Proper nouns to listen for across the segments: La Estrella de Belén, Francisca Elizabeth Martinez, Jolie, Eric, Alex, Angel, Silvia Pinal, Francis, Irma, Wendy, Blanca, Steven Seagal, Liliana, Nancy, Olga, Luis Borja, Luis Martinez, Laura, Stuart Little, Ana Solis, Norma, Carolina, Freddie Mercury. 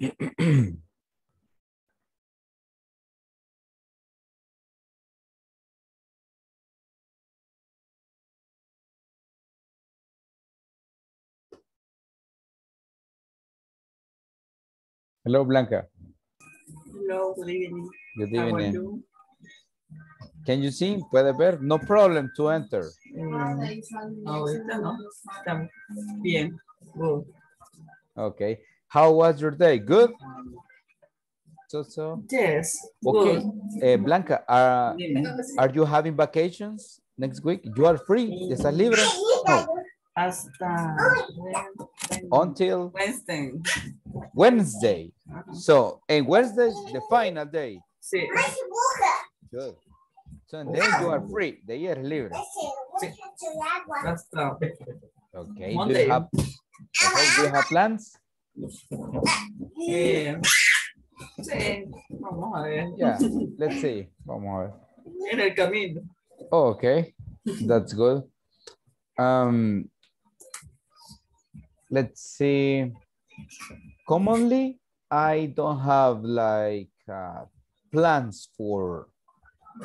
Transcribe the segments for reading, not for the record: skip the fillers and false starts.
Hello, Blanca. Hello, good evening. Good evening. You? Can you see? Puede ver? No problem to enter. Ahorita no. Está bien. Good. Okay. How was your day? Good? So? Yes. Okay. Good. Blanca, are you having vacations next week? You are free. ¿Estás libre? No. Hasta until Wednesday. Uh-huh. So, and Wednesday is the final day. Sí. Good. So, and then you are free. The year is libre. Sí. Okay. Do you have plans? Yeah. Sí. Vamos a ver. Yeah. Let's see. Vamos a ver. En el camino. Oh, okay. That's good. Let's see. Commonly, I don't have like plans for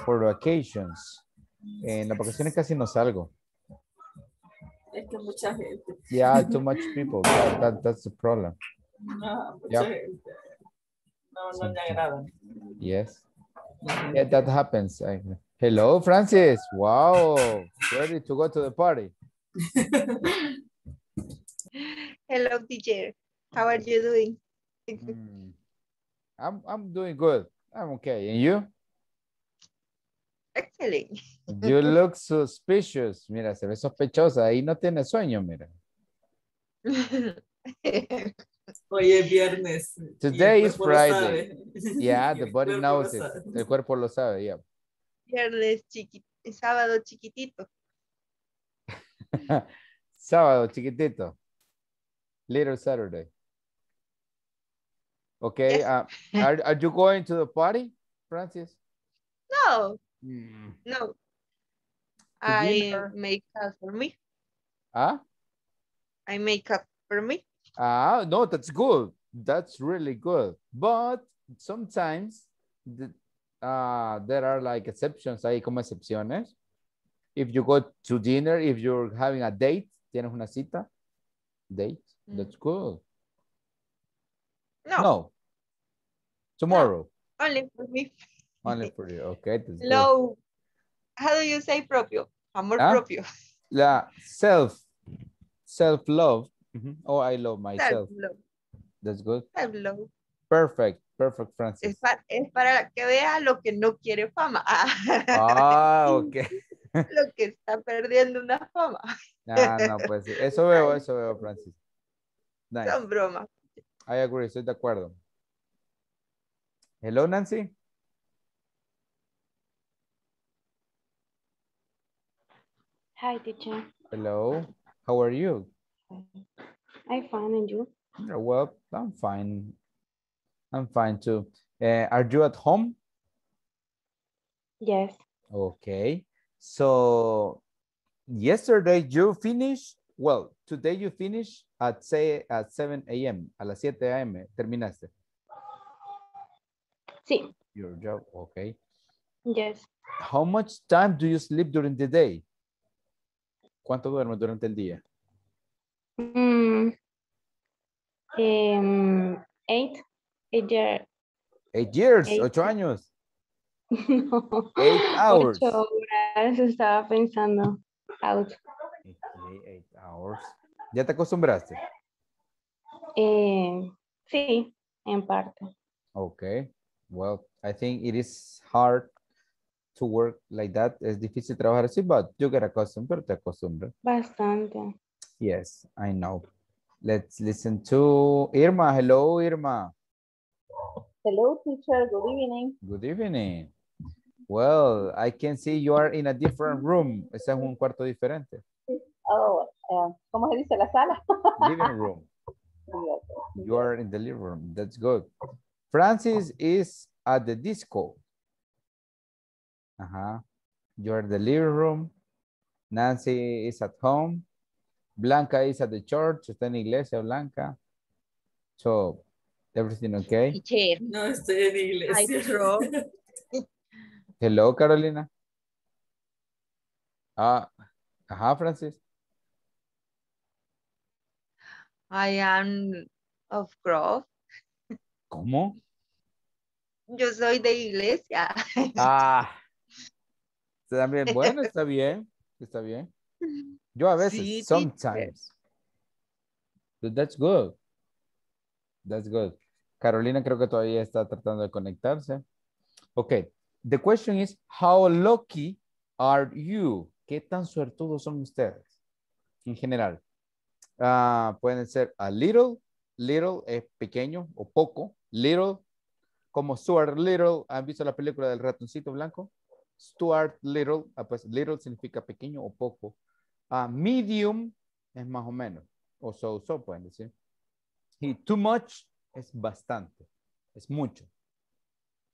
vacations. En las vacaciones casi no salgo. Es que mucha gente. Yeah, too much people. That's the problem. No, mucha gente. No le agradan. Yes. Yeah, that happens. Hello, Francis. Wow. Ready to go to the party. Hello, teacher. How are you doing? I'm doing good. I'm okay. And you? Excellent. You look suspicious. Mira, se ve sospechosa. Ahí no tiene sueño, mira. Hoy es viernes. Today is Friday. Yeah, the body knows it. El cuerpo lo sabe, yeah. Viernes chiquitito. Sábado chiquitito. Sábado chiquitito. Little Saturday. Okay. Yes. Are you going to the party, Francis? No. No. I make up for me. Huh? I make up for me. No, that's good. That's really good. But sometimes there are like exceptions. Hay como excepciones. If you go to dinner, if you're having a date, tienes una cita, date, that's good. No. Tomorrow. No. Only for me. Only for you, okay. Low. How do you say propio? Amor propio. La self-love. Mm-hmm. Oh, I love myself. Self-love. That's good. Self-love. Perfect, Francis. Es para que vea lo que no quiere fama. Okay. Lo que está perdiendo una fama. No, pues eso veo, Francis. Nice. Son bromas. I agree, estoy de acuerdo. Hello, Nancy. Hi, teacher. Hello, how are you? I'm fine, and you? Well, I'm fine. I'm fine too. Are you at home? Yes. Okay. So yesterday you finished, well, today you finished at 7 a.m. A las 7 a.m. terminaste. Sí. Your job, okay. Yes. How much time do you sleep during the day? ¿Cuánto duermes durante el día? 8 years. 8 años. No. 8 hours. 8 horas estaba pensando. Out. Okay, 8 hours. ¿Ya te acostumbraste? Sí, en parte. Okay. Well, I think it is hard to work like that. Es difícil trabajar así, but you get accustomed, pero te acostumbras. Bastante. Yes, I know. Let's listen to Irma. Hello, Irma. Hello, teacher. Good evening. Good evening. Well, I can see you are in a different room. Ese es un cuarto diferente. Oh, ¿cómo se dice? La sala. Living room. You are in the living room. That's good. Francis is at the disco. Uh-huh. You are in the living room. Nancy is at home. Blanca is at the church. Está en la iglesia, Blanca. So, Everything okay? Teacher. No estoy en iglesia. Hello, Carolina. Ajá, Francis. I am of grove. ¿Cómo? Yo soy de iglesia. También, bueno, está bien. Está bien. Yo a veces, sí, sometimes. But that's good. That's good. Carolina creo que todavía está tratando de conectarse. Ok. The question is, how lucky are you? ¿Qué tan suertudos son ustedes? En general. Pueden ser a little. Little es pequeño o poco. Little. Como Stuart Little. ¿Han visto la película del ratoncito blanco? Stuart Little. Pues little significa pequeño o poco. Medium es más o menos. O so-so pueden decir. Y too much es bastante. Es mucho.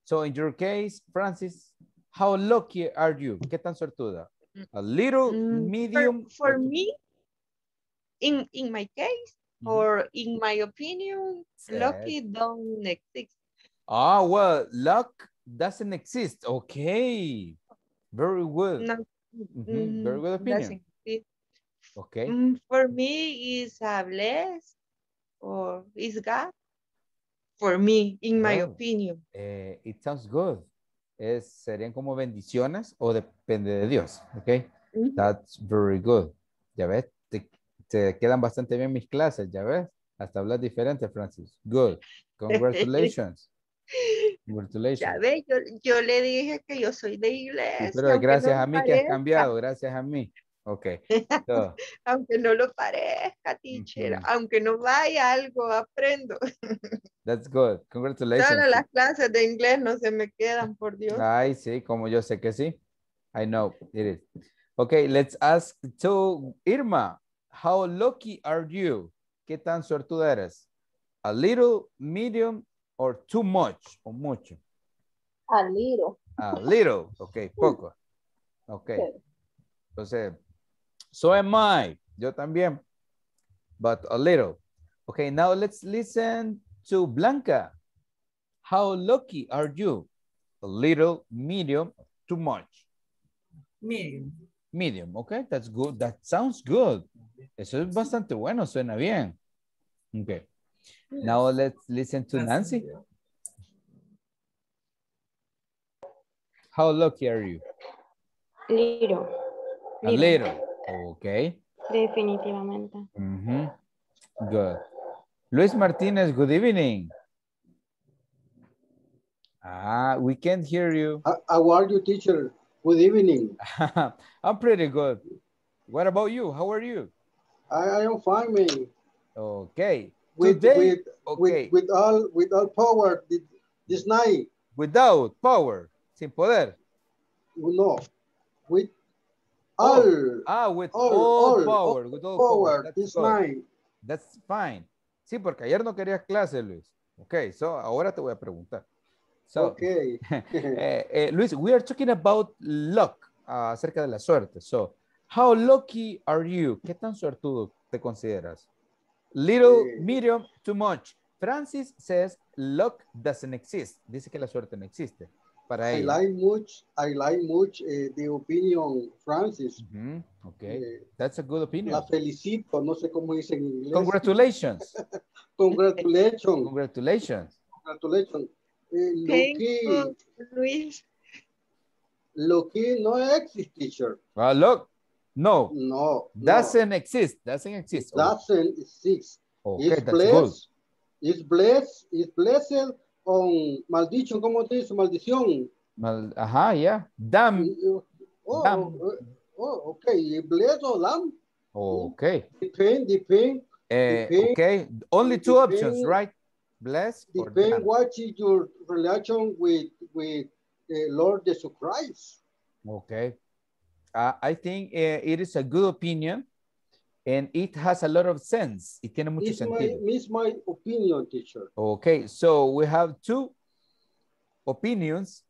So in your case, Francis, how lucky are you? ¿Qué tan suertuda? A little, medium. For me, in my case, or in my opinion, yes. Lucky don't exist. Ah, well, luck doesn't exist. Okay. Very good. No. Very good opinion. Okay. For me, it's a bless or is God. For me, in my opinion. It sounds good. Serían como bendiciones o depende de Dios. Ok. That's very good. Ya ves, te quedan bastante bien mis clases. Ya ves, hasta hablas diferente, Francis. Good. Congratulations. Congratulations. Ya ves, yo le dije que yo soy de iglesia. Pero gracias a mí que has cambiado. Gracias a mí. Ok. So. Aunque no lo parezca, teacher. Aunque no vaya, algo aprendo. That's good. Congratulations. Solo las clases de inglés no se me quedan, por Dios. Ay, sí, como yo sé que sí. I know it is. Ok, let's ask to Irma. How lucky are you? ¿Qué tan suertuda eres? A little, medium, or too much? O mucho. A little. A little. Ok, poco. Ok. Entonces, so am I. Yo también. But a little. Okay, now let's listen to Blanca. How lucky are you? A little, medium, too much. Medium. Medium, okay, that's good. That sounds good. Eso es bastante bueno, suena bien. Okay. Now let's listen to Nancy. How lucky are you? Little. A little. Okay. Definitivamente. Good. Luis Martinez, good evening. We can't hear you. How are you, teacher? Good evening. I'm pretty good. What about you? How are you? I am fine, man. Okay. With all power this night. Without power. Sin poder. No. With all. With all power. That's fine. That's fine. Sí, porque ayer no querías clase, Luis. Okay, so ahora te voy a preguntar. So, okay. Luis, we are talking about luck, acerca de la suerte. So, how lucky are you? ¿Qué tan suertudo te consideras? Little, medium, too much. Francis says luck doesn't exist. Dice que la suerte no existe. Para ella. I like much the opinion, Francis. Okay, that's a good opinion. La felicito, no sé cómo dice en inglés. Congratulations. Congratulations. Congratulations. Congratulations. Lucky no existe, teacher. Look, no. Doesn't exist. Doesn't exist. Okay, it's blessed. It's blessed. Con maldición, ¿cómo te dice? Maldición. Damn. Damn. Okay. Bless or lamb. Okay. Depend. Okay. Only two options, right? Bless or lamb. Depend what is your relation with Lord Jesus Christ. Okay. I think it is a good opinion. And it has a lot of sense. It tiene mucho sentido. It's my opinion, teacher. Okay, so we have two opinions.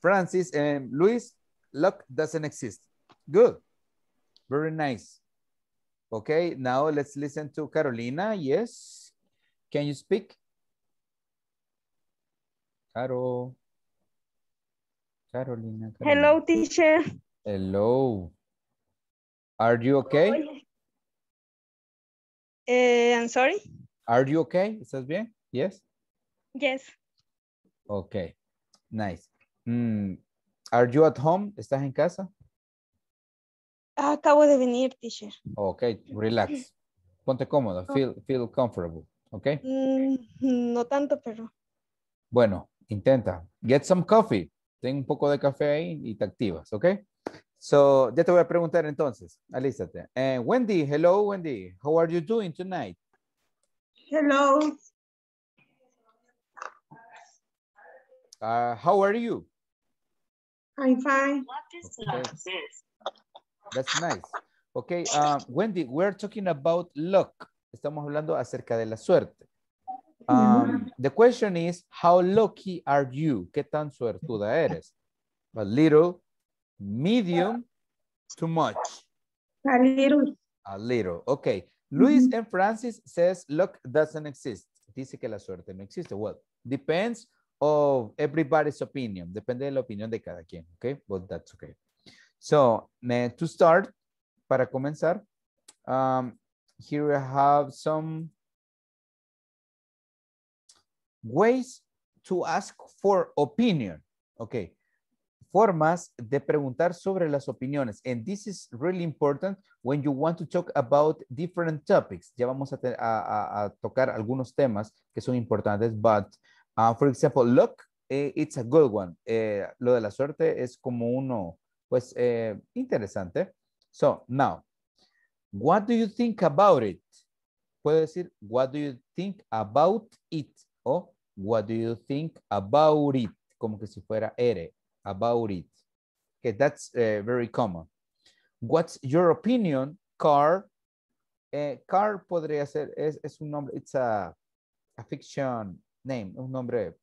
Francis and Luis, luck doesn't exist. Good. Very nice. Okay, now let's listen to Carolina. Yes. Can you speak? Caro. Carolina. Hello, teacher. Hello. Are you okay? I'm sorry. Are you okay? ¿Estás bien? Yes. Yes. Okay. Nice. Are you at home? ¿Estás en casa? Acabo de venir, teacher. Okay, relax. Ponte cómodo. Feel comfortable. Okay. No tanto, pero. Bueno, intenta. Get some coffee. Ten un poco de café ahí y te activas, ¿ok? So, ya te voy a preguntar entonces. Alístate. Wendy, hello, Wendy. How are you doing tonight? Hello. How are you? I'm fine. Okay. That's nice. Okay, Wendy, we're talking about luck. Estamos hablando acerca de la suerte. The question is, how lucky are you? ¿Qué tan suertuda eres? A little, medium, too much. A little. A little. Okay. Luis and Francis says luck doesn't exist. Dice que la suerte no existe. Well, depends of everybody's opinion. Depende de la opinión de cada quien. Okay. But that's okay. So, to start, para comenzar, here I have some ways to ask for opinion. Okay. Formas de preguntar sobre las opiniones. And this is really important when you want to talk about different topics. Ya vamos a tocar algunos temas que son importantes. But, for example, luck, it's a good one. Lo de la suerte es como uno, pues, interesante. So, now, what do you think about it? Puedo decir, what do you think about it? O, what do you think about it? Como que si fuera R, about it. Okay, that's very common. What's your opinion, car? Car podría ser, es un nombre, it's a fiction name, un nombre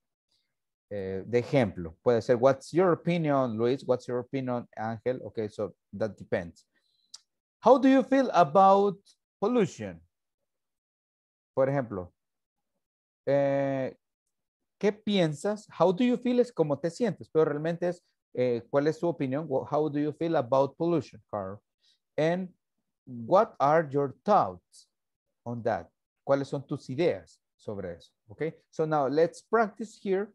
de ejemplo. Puede ser, what's your opinion, Luis? What's your opinion, Angel? Okay, so that depends. How do you feel about pollution? Por ejemplo, ¿qué piensas? How do you feel es cómo te sientes, pero realmente es ¿cuál es tu opinión? Well, how do you feel about pollution, Carl? And what are your thoughts on that? ¿Cuáles son tus ideas sobre eso? Okay, so now let's practice here.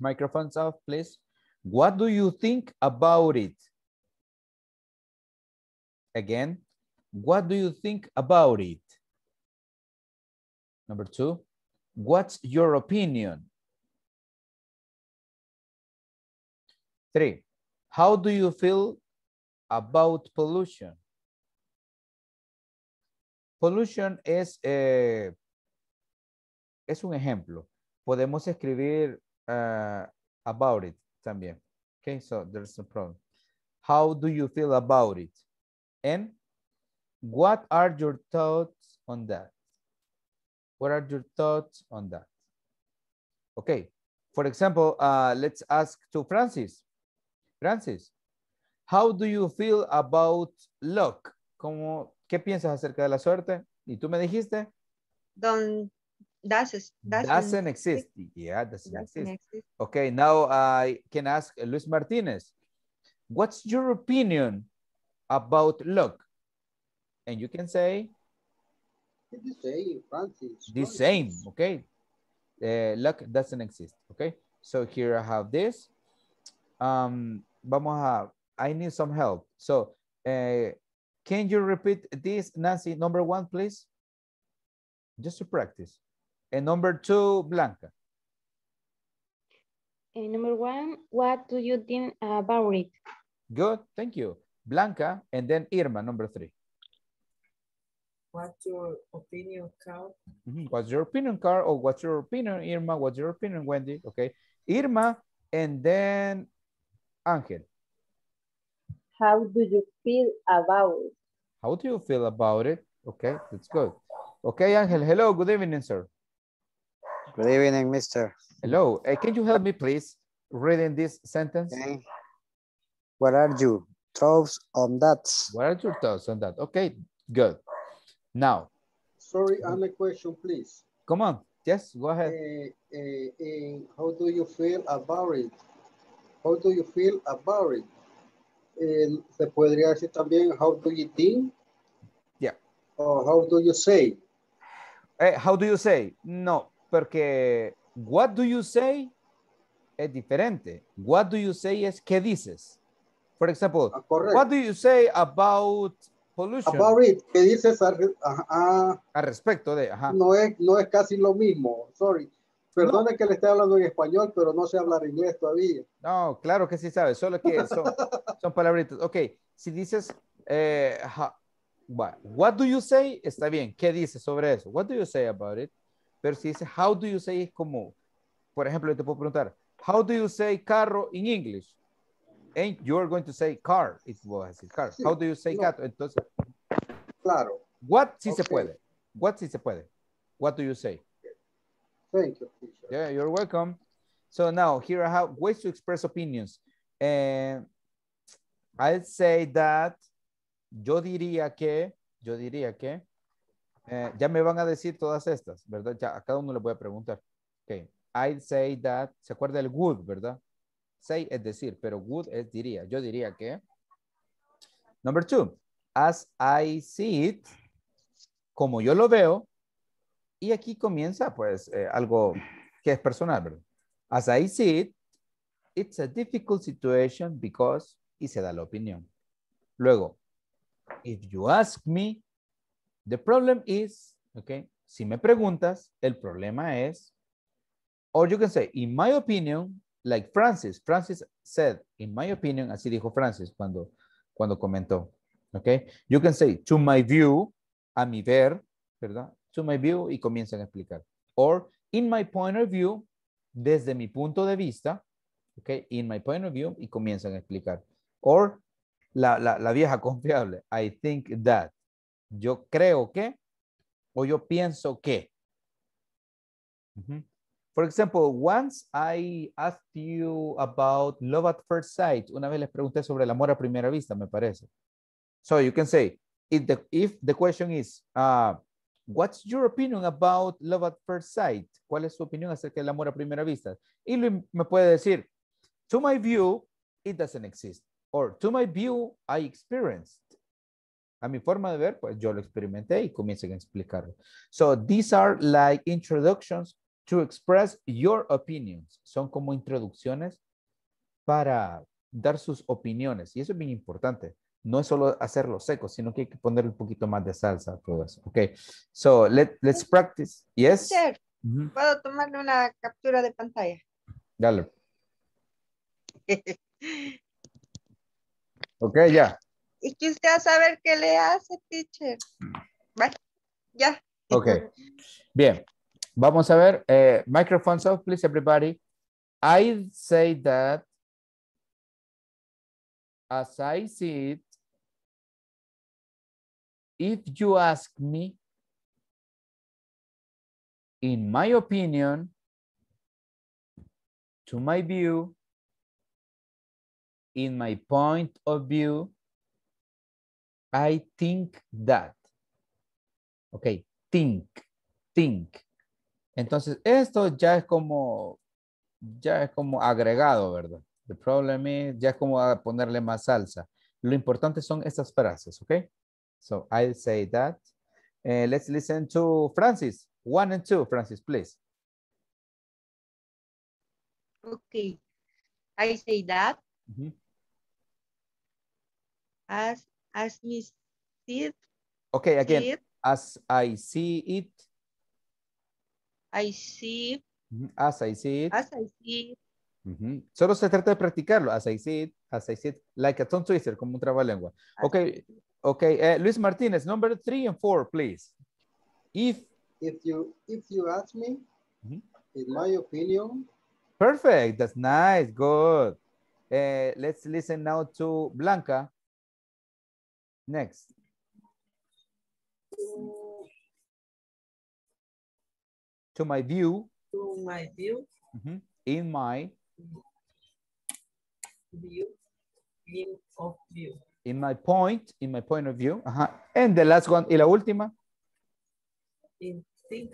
Microphones off, please. What do you think about it? Again, what do you think about it? Number two. What's your opinion? Three, how do you feel about pollution? Pollution es un ejemplo. Podemos escribir about it también. Okay, so there's no problem. How do you feel about it? And what are your thoughts on that? What are your thoughts on that? Okay, for example, let's ask to Francis. Francis, how do you feel about luck? ¿Cómo, qué piensas acerca de la suerte? Y tú me dijiste. Doesn't exist. Yeah, doesn't exist. Okay, now I can ask Luis Martinez. What's your opinion about luck? And you can say. The same, Francis. The same, okay. Luck doesn't exist, okay. So here I have this. Vamos a. I need some help. So, can you repeat this, Nancy? Number one, please. Just to practice. And number two, Blanca. And number one, what do you think about it? Good, thank you, Blanca. And then Irma, number three. What's your opinion, Carl? What's your opinion, Carl? Or what's your opinion, Irma? What's your opinion, Wendy? Okay. Irma, and then Angel. How do you feel about it? How do you feel about it? Okay, that's good. Okay, Angel, hello. Good evening, sir. Good evening, mister. Hello. Can you help me, please, reading this sentence? Okay. What are your thoughts on that? What are your thoughts on that? Okay, good. Now. Sorry, I'm a question, please. Come on. Yes, go ahead. How do you feel about it? How do you feel about it? Se podría decir también, how do you think? Yeah. Or how do you say? How do you say? No, porque what do you say es diferente. What do you say es ¿qué dices? For example, correct. What do you say about pollution? About it, ¿qué dices al respecto de? Ajá. No es casi lo mismo, sorry. Perdone no. Que le esté hablando en español, pero no sé hablar inglés todavía. No, claro que sí sabes, solo que son palabritas. Ok, si dices, what do you say, está bien. ¿Qué dices sobre eso? What do you say about it? Pero si dices, how do you say, es como, por ejemplo, yo te puedo preguntar, how do you say carro in English? And you're going to say car, it was car. Sí, how do you say no. Gato? Entonces, claro. What sí okay. Se puede. What sí se puede. What do you say? Thank you, teacher. Yeah, you're welcome. So now here I have ways to express opinions. And I'd say that yo diría que ya me van a decir todas estas, ¿verdad? Ya a cada uno le voy a preguntar. Okay. I'd say that, ¿se acuerda el would, verdad? Say es decir, pero would es diría. Yo diría que. Number two, as I see it, como yo lo veo. Y aquí comienza, pues, algo que es personal, ¿verdad? As I see it, it's a difficult situation because, y se da la opinión. Luego, if you ask me, the problem is, okay, si me preguntas, el problema es, or you can say, in my opinion, like Francis said, in my opinion, así dijo Francis cuando comentó, okay? You can say, to my view, a mi ver, ¿verdad? To my view, y comienzan a explicar. Or, in my point of view, desde mi punto de vista, ok, in my point of view, y comienzan a explicar. Or, la vieja confiable, I think that, yo creo que, o yo pienso que. For example, once I asked you about love at first sight, una vez les pregunté sobre el amor a primera vista, me parece. So, you can say, if the question is, what's your opinion about love at first sight? ¿Cuál es su opinión acerca del amor a primera vista? Y Luis me puede decir, to my view, it doesn't exist. Or, to my view, I experienced. A mi forma de ver, pues yo lo experimenté y comiencen a explicarlo. So, these are like introductions to express your opinions. Son como introducciones para dar sus opiniones. Y eso es bien importante. No es solo hacerlo seco, sino que hay que ponerle un poquito más de salsa a todo eso. Ok, so let's practice. Yes. Chef, ¿puedo tomarle una captura de pantalla? Dale. Ok, ya. Yeah. Y quisiera saber qué le hace, teacher. Vale, ya. Yeah. Ok, bien. Vamos a ver. Microphones off, please, everybody. I say that as I see it, if you ask me, in my opinion, to my view, in my point of view, I think that. Okay, think. Entonces, esto ya es como agregado, ¿verdad? The problem is, ya es como a ponerle más salsa. Lo importante son estas frases, ¿ok? So, I'll say that. Let's listen to Francis. 1 and 2, Francis, please. Okay. I say that. As me see it. Okay, again. It, as I see it. I see it. As I see it. As I see it. Solo se trata de practicarlo. As I see it, like a tongue twister, como un trabalengua. Okay, Luis Martinez, number 3 and 4, please. If you ask me, in my opinion. Perfect, that's nice, good. Let's listen now to Blanca. Next. To my view. To my view. In my point of view. And the last one, y la última. In think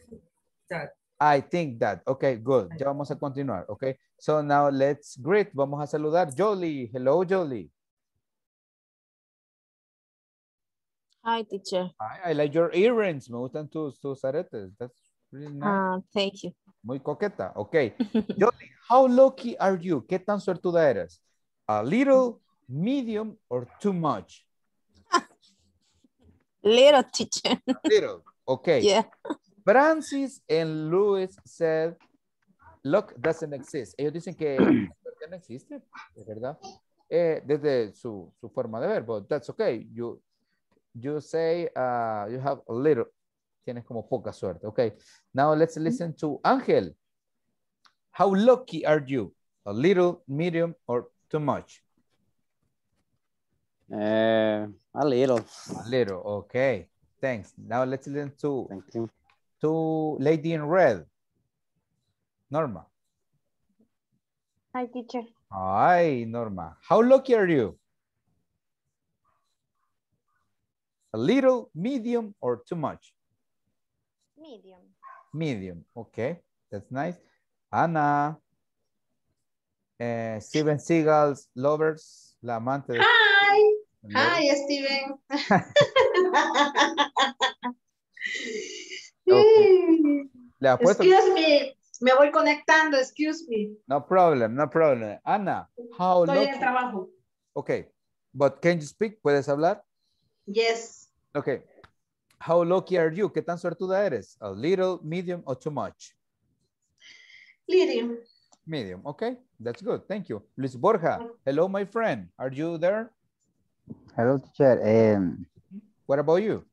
that. I think that. Okay, good. Ya vamos a continuar. Okay. So now let's greet. Vamos a saludar. Jolie. Hello, Jolie. Hi, teacher. I like your earrings. Me gustan tus aretes. That's really nice. Thank you. Muy coqueta. Okay. Jolie, how lucky are you? ¿Qué tan suertuda eres? A little, medium, or too much? Little, teacher. A little. Okay. Yeah. Francis and Luis said, luck doesn't exist. Ellos dicen que no existe, de verdad. Desde su forma de ver, but that's okay. You say you have a little. Tienes como poca suerte. Okay. Now let's listen to Angel. How lucky are you? A little, medium, or too much? A little. A little. Okay. Thanks. Now let's listen to... Thank you. To Lady in Red. Norma. Hi, teacher. Hi, Norma. How lucky are you? A little, medium, or too much? Medium. Medium. Okay, that's nice. Ana. Steven Seagal's lovers. La amante. Hi. Hi, Steven. Okay. Le apuesto... Excuse me, me voy conectando, excuse me. No problem, no problem. Ana, how estoy lucky... en el trabajo. Okay, but can you speak? ¿Puedes hablar? Yes. Okay. How lucky are you? ¿Qué tan suertuda eres? A little, medium, or too much? Medium. Medium, okay. That's good, thank you. Luis Borja, hello, my friend. Are you there? Hello, teacher. What about you?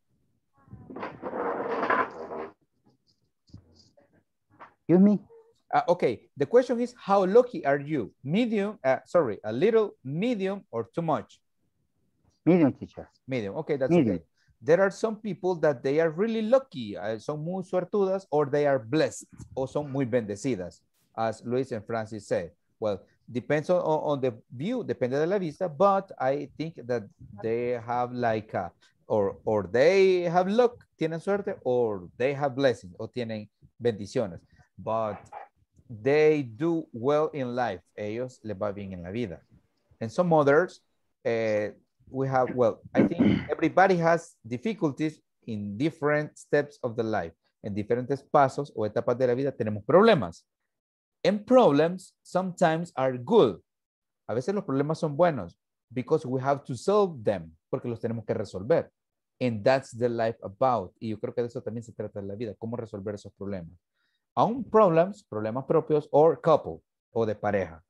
Excuse me? Okay, the question is, how lucky are you? Medium, sorry, a little, medium, or too much? Medium, teacher. Medium, okay, that's medium. Okay. There are some people that they are really lucky, son muy suertudas, or they are blessed, o son muy bendecidas, as Luis and Francis said. Well, depends on the view, depende de la vista, but I think that they have like, or they have luck, tienen suerte, or they have blessings, o tienen bendiciones. But they do well in life. Ellos les va bien en la vida. And some others, we have, well, I think everybody has difficulties in different steps of the life. En diferentes pasos o etapas de la vida tenemos problemas. And problems sometimes are good. A veces los problemas son buenos because we have to solve them, porque los tenemos que resolver. And that's the life about. Y yo creo que de eso también se trata en la vida, cómo resolver esos problemas. Aún problemas propios, or couple, o de pareja.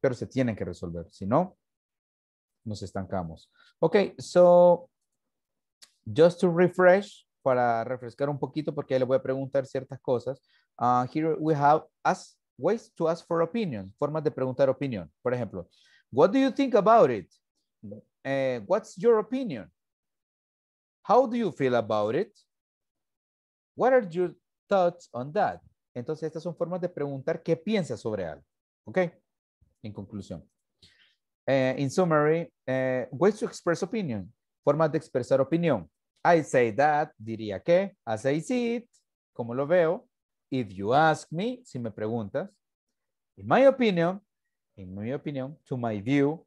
Pero se tienen que resolver, si no, nos estancamos. Ok, so, just to refresh, para refrescar un poquito, porque le voy a preguntar ciertas cosas. Here we have ways to ask for opinion, formas de preguntar opinión. Por ejemplo, what do you think about it? What's your opinion? How do you feel about it? What are your thoughts on that? Entonces, estas son formas de preguntar qué piensas sobre algo. ¿Ok? En conclusión. In summary, ways to express opinion. Formas de expresar opinión. I say that, diría que. As I see it, como lo veo. If you ask me, si me preguntas. In my opinion, to my view,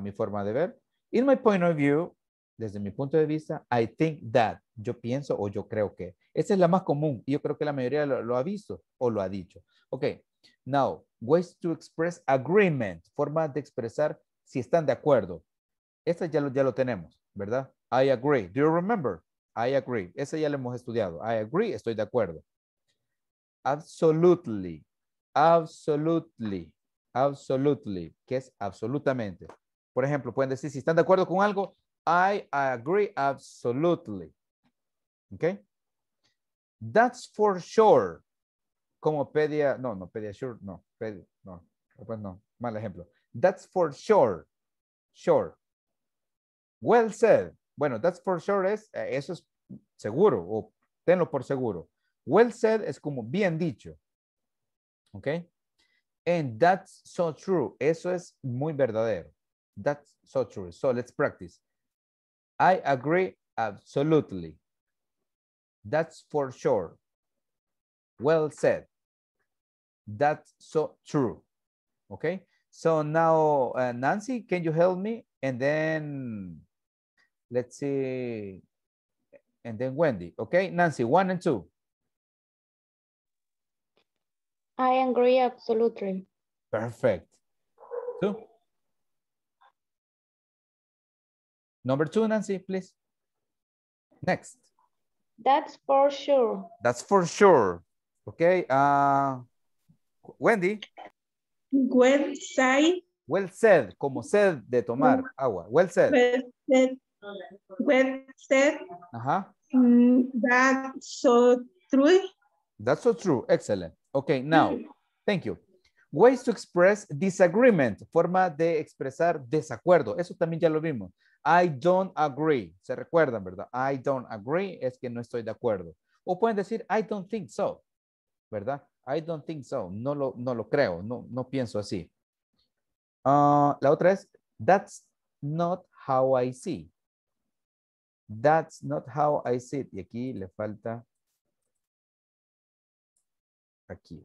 mi forma de ver. In my point of view, desde mi punto de vista, I think that. Yo pienso o yo creo que. Esa es la más común. Y yo creo que la mayoría lo ha visto o lo ha dicho. Ok. Now, ways to express agreement. Formas de expresar si están de acuerdo. Esta ya lo tenemos, ¿verdad? I agree. Do you remember? I agree. Esa ya la hemos estudiado. I agree. Estoy de acuerdo. Absolutely. Absolutely. Absolutely. Que es absolutamente. Por ejemplo, pueden decir si están de acuerdo con algo. I agree absolutely. Okay? That's for sure. Como pedía, no pedía sure, no, mal ejemplo. That's for sure. Sure. Well said. Bueno, that's for sure es, eso es seguro o tenlo por seguro. Well said es como bien dicho. Okay? And that's so true. Eso es muy verdadero. That's so true. So let's practice. I agree absolutely. That's for sure. Well said. That's so true. Okay. So now, Nancy, can you help me? And then, let's see. And then Wendy. Okay, Nancy, 1 and 2. I agree absolutely. Perfect. 2. Number 2, Nancy, please. Next. That's for sure. That's for sure. Okay. Wendy. Well said. Well said, como sed de tomar agua. Well said. Well said. Well said. Ajá. That's so true. That's so true. Excellent. Okay, now, thank you. Ways to express disagreement. Forma de expresar desacuerdo. Eso también ya lo vimos. I don't agree. ¿Se recuerdan, verdad? I don't agree es que no estoy de acuerdo. O pueden decir, I don't think so. ¿Verdad? I don't think so. No lo creo. No pienso así. La otra es, that's not how I see. That's not how I see it. Y aquí le falta. Aquí.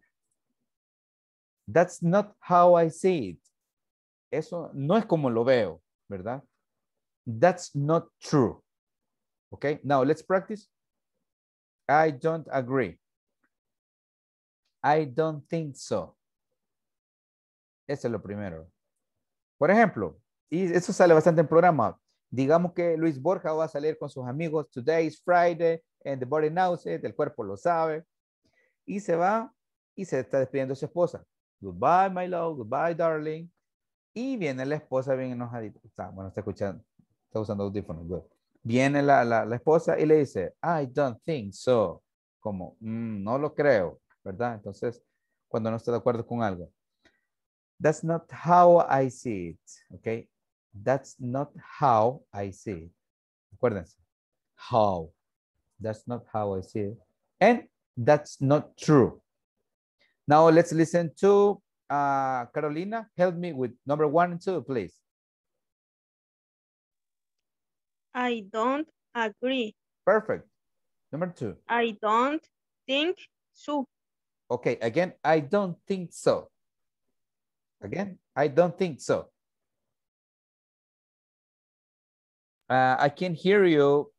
That's not how I see it. Eso no es como lo veo, ¿verdad? That's not true. Okay, now let's practice. I don't agree. I don't think so. Ese es lo primero. Por ejemplo, y eso sale bastante en programa. Digamos que Luis Borja va a salir con sus amigos. Today is Friday and the body knows it. El cuerpo lo sabe. Y se va y se está despidiendo de su esposa. Goodbye, my love. Goodbye, darling. Y viene la esposa bien enojadita. Bueno, está escuchando. Está usando audífonos. Viene la esposa y le dice, I don't think so. Como, no lo creo. ¿Verdad? Entonces, cuando no está de acuerdo con algo. That's not how I see it. Okay. That's not how I see it. Acuérdense. How. That's not how I see it. And that's not true. Now let's listen to Carolina. Help me with number 1 and 2, please. I don't agree. Perfect. Number 2. I don't think so. Okay. Again, I don't think so. Again, I don't think so. I can hear you.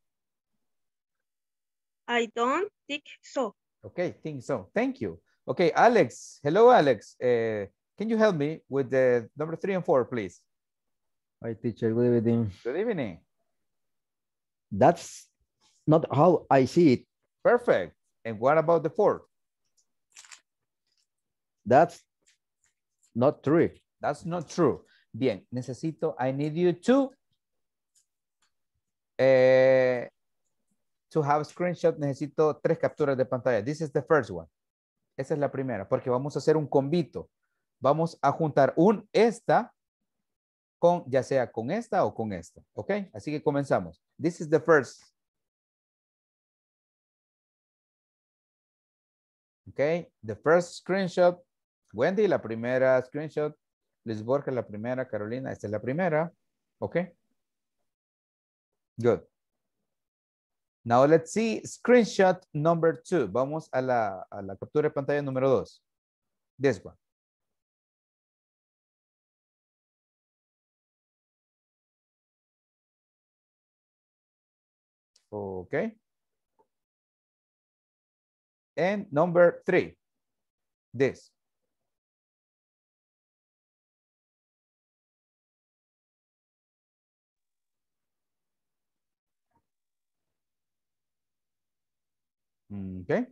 I don't think so. Okay, think so. Thank you. Okay, Alex. Hello, Alex. Can you help me with the number 3 and 4, please? Hi, teacher. Good evening. Good evening. That's not how I see it. Perfect. And what about the 4th? That's not true. That's not true. Bien, necesito, I need you to have a screenshot. Necesito 3 capturas de pantalla. This is the first one. Esa es la primera, porque vamos a hacer un combito. Vamos a juntar un esta con, ya sea con esta o con esta. ¿Ok? Así que comenzamos. This is the first. Ok, the first screenshot. Wendy, la primera screenshot. Luis Borja, la primera. Carolina, esta es la primera. Ok. Good. Now let's see screenshot number 2. Vamos a la captura de pantalla número 2. This one. Ok. And number 3. This. Okay,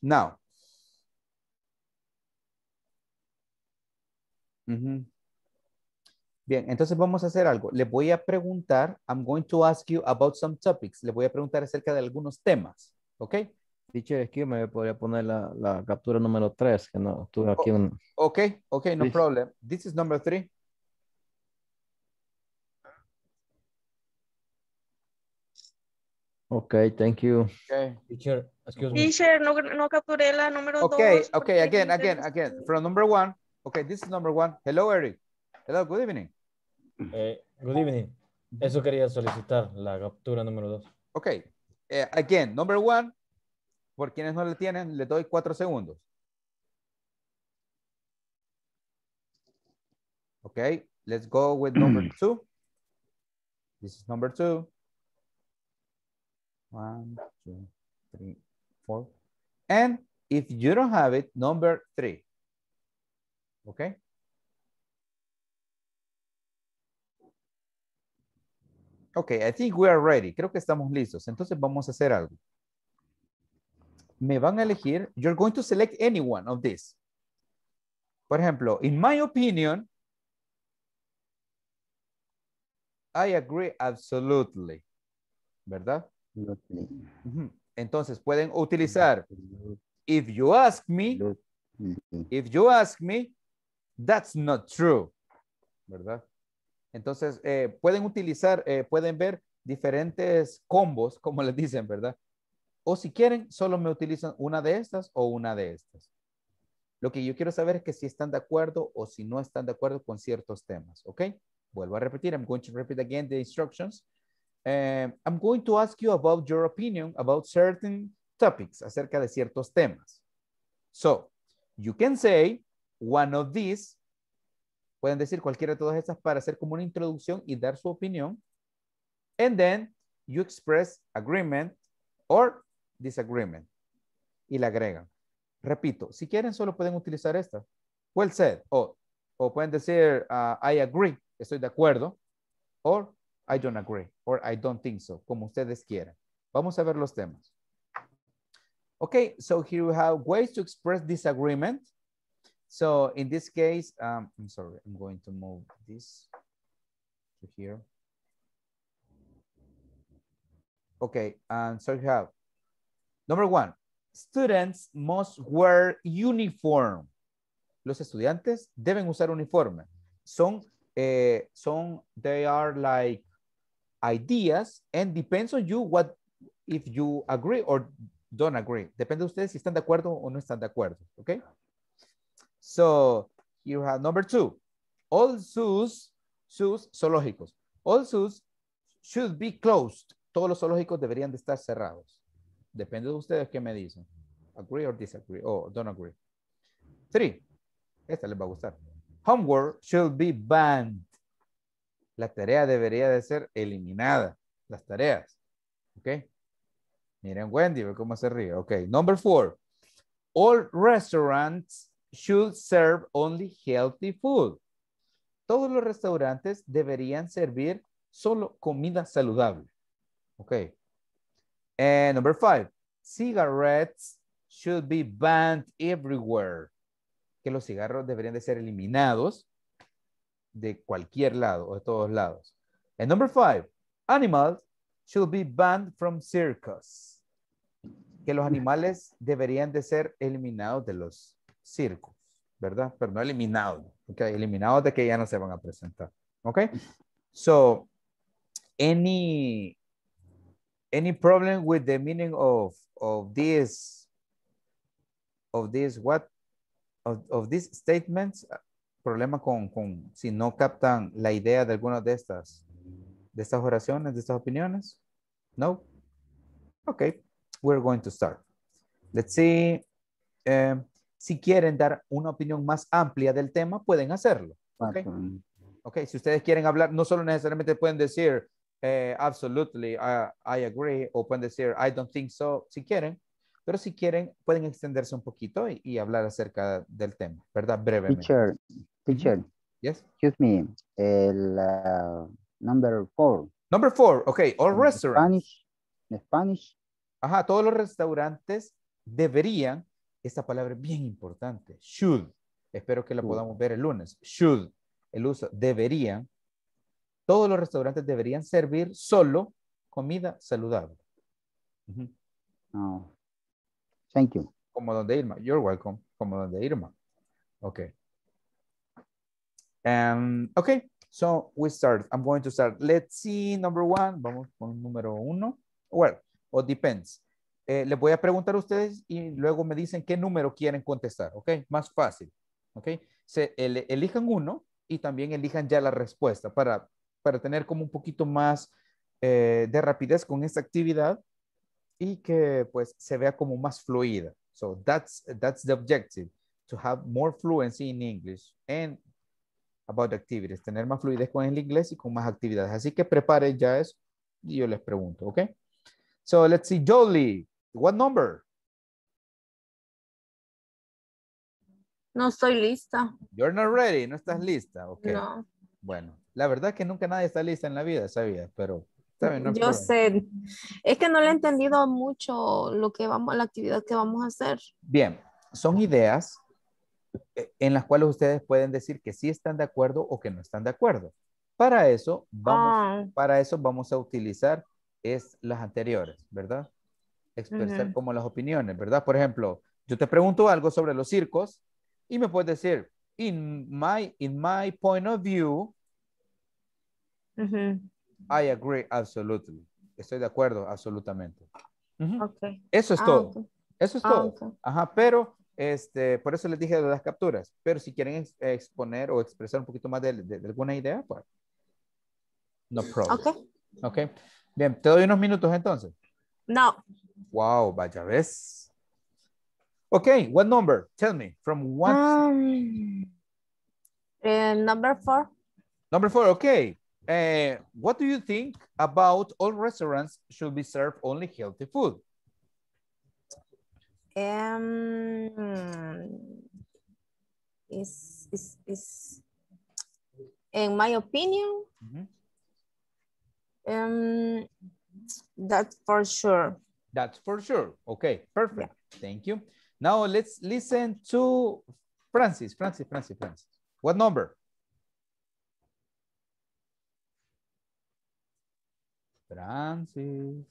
now. Bien, entonces vamos a hacer algo. Les voy a preguntar, I'm going to ask you about some topics. Les voy a preguntar acerca de algunos temas, ¿ok? Teacher, es que me podría poner la captura número 3, que no estuve aquí. Ok, no problem. This is number 3. Okay, thank you. Okay, teacher, excuse me. Teacher, no capturé la número 2. Okay, again. From number 1. Okay, this is number 1. Hello, Eric. Hello, good evening. Good evening. Eso quería solicitar, la captura número 2. Okay, again, number 1. Por quienes no la tienen, les doy 4 segundos. Okay, let's go with number 2. This is number 2. 1, 2, 3, 4. And if you don't have it, number 3. Okay. Okay, I think we are ready. Creo que estamos listos. Entonces vamos a hacer algo. Me van a elegir. You're going to select any one of these. Por ejemplo, in my opinion, I agree absolutely. ¿Verdad? Entonces pueden utilizar if you ask me, that's not true, ¿verdad? Entonces pueden utilizar, pueden ver diferentes combos, como les dicen, ¿verdad? O si quieren, solo me utilizan una de estas o una de estas. Lo que yo quiero saber es que si están de acuerdo o si no están de acuerdo con ciertos temas, ¿ok? Vuelvo a repetir, I'm going to repeat again the instructions. I'm going to ask you about your opinion about certain topics, acerca de ciertos temas. So, you can say one of these. Pueden decir cualquiera de todas estas para hacer como una introducción y dar su opinión. And then you express agreement or disagreement. Y la agregan. Repito, si quieren solo pueden utilizar esta. Well said. O pueden decir I agree. Estoy de acuerdo. Or I don't agree. Or I don't think so. Como ustedes quieran. Vamos a ver los temas. Okay, so here we have ways to express disagreement. So in this case, I'm sorry, I'm going to move this to here. Okay, and so you have number 1, students must wear uniform. Los estudiantes deben usar uniforme. They are like ideas and depends on you what, if you agree or don't agree. Depende de ustedes si están de acuerdo o no están de acuerdo. Okay. So, you have number 2. All zoos, zoológicos. All zoos should be closed. Todos los zoológicos deberían de estar cerrados. Depende de ustedes qué me dicen. Agree or disagree. Oh, don't agree. 3. Esta les va a gustar. Homework should be banned. La tarea debería de ser eliminada. Las tareas. Ok. Miren, Wendy, ve cómo se ríe. Ok, number 4. All restaurants should serve only healthy food. Todos los restaurantes deberían servir solo comida saludable. Ok. And number 5. Cigarettes should be banned everywhere. Que los cigarros deberían de ser eliminados de cualquier lado o de todos lados. And number 5. Animals should be banned from circus. Que los animales deberían de ser eliminados de los circos, ¿verdad? Pero no eliminados, ¿ok? Eliminados de que ya no se van a presentar, ¿ok? So, any problem with the meaning of these statements? Problema con si no captan la idea de alguna de estas oraciones, de estas opiniones? No? Ok. We're going to start. Let's see. Si quieren dar una opinión más amplia del tema, pueden hacerlo. Okay. Okay. Si ustedes quieren hablar, no solo necesariamente pueden decir absolutely, I agree, o pueden decir I don't think so, si quieren. Pero si quieren, pueden extenderse un poquito y hablar acerca del tema, ¿verdad? Brevemente. Teacher. Yes. Excuse me. El number 4. Number 4. Okay. All restaurants. Spanish. Ajá, todos los restaurantes deberían, esta palabra es bien importante, should, espero que la podamos ver el lunes, should, el uso, deberían, todos los restaurantes deberían servir solo comida saludable. Oh, thank you. Como donde Irma, you're welcome, como donde Irma. Ok. Ok, so we start, I'm going to start, let's see number 1, vamos con número 1, well. O depends. Les voy a preguntar a ustedes y luego me dicen qué número quieren contestar, ¿ok? Más fácil, ¿ok? Elijan uno y también elijan ya la respuesta para tener como un poquito más de rapidez con esta actividad y que pues se vea como más fluida. So that's the objective, to have more fluency in English and about activities. Tener más fluidez con el inglés y con más actividades. Así que preparen ya eso y yo les pregunto, ¿ok? So let's see, Jolie, what number? No estoy lista. You're not ready, no estás lista, ok. No. Bueno, la verdad es que nunca nadie está lista en la vida, sabía, pero... No yo sé, es que no le he entendido mucho lo que vamos, la actividad que vamos a hacer. Bien, son ideas en las cuales ustedes pueden decir que sí están de acuerdo o que no están de acuerdo. Para eso vamos, a utilizar las anteriores, ¿verdad? Expresar como las opiniones, ¿verdad? Por ejemplo, yo te pregunto algo sobre los circos y me puedes decir, in my point of view, I agree, absolutely. Estoy de acuerdo, absolutamente. Okay. Eso es todo. Okay. Eso es todo. Okay. Ajá, pero por eso les dije de las capturas. Pero si quieren exponer o expresar un poquito más de alguna idea, pues no problem. Okay. Okay. Bien, te doy unos minutos entonces. No. Wow, vaya vez. Okay, what number? Tell me from what. Number 4. Number 4, okay. What do you think about all restaurants should be served only healthy food? Is in my opinion, that's for sure. That's for sure. Okay, perfect. Yeah. Thank you. Now let's listen to Francis. Francis. What number? Francis.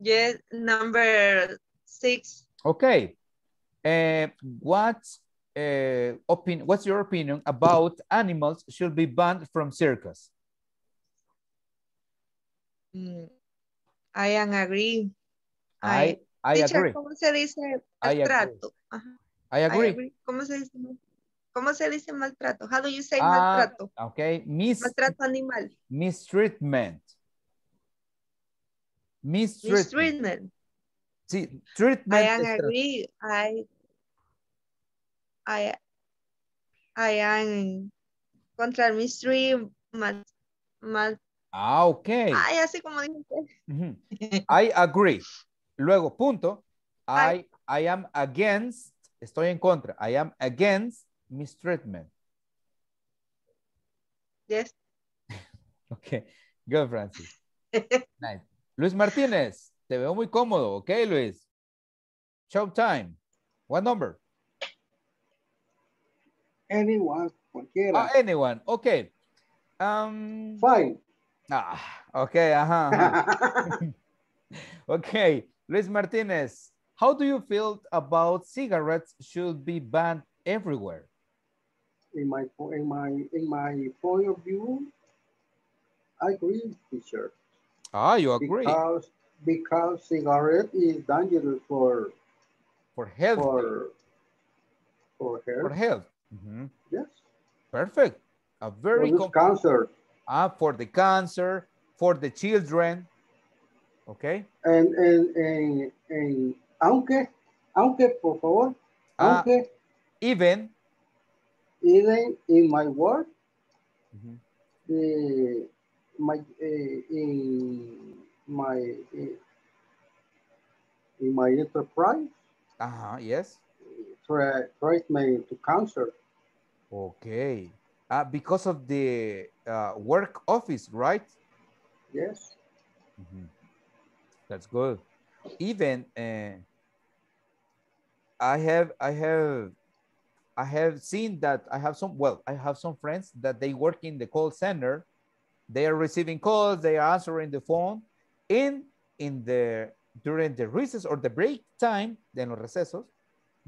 Yes, number 6. Okay. What's your opinion about animals should be banned from circus? I agree. ¿Cómo se dice maltrato? I agree. ¿Cómo se dice maltrato? How do you say maltrato? Okay. Maltrato animal. Mistreatment. Sí, treatment. I am contra el mistreatment. Okay. Ay, así como dije. I agree. Luego, punto. I am against, estoy en contra. I am against mistreatment. Yes. Okay. Good, Francis. Nice. Luis Martinez, te veo muy cómodo. Okay, Luis. Show time. What number? Anyone. Cualquiera. Oh, anyone. Okay. 5. Okay. Okay. Luis Martinez, how do you feel about cigarettes should be banned everywhere? In my point of view, I agree, teacher. You agree because cigarette is dangerous for health. For health. Yes. Perfect. A very cancer. For the cancer, for the children. Okay. And aunque por favor. Aunque. Even in my work, in my enterprise, yes, treatment to cancer. Okay, because of the work office, right? Yes. That's good. Even I have seen that I have some friends that they work in the call center. They are receiving calls, they are answering the phone. During the recess or the break time, en los recesos,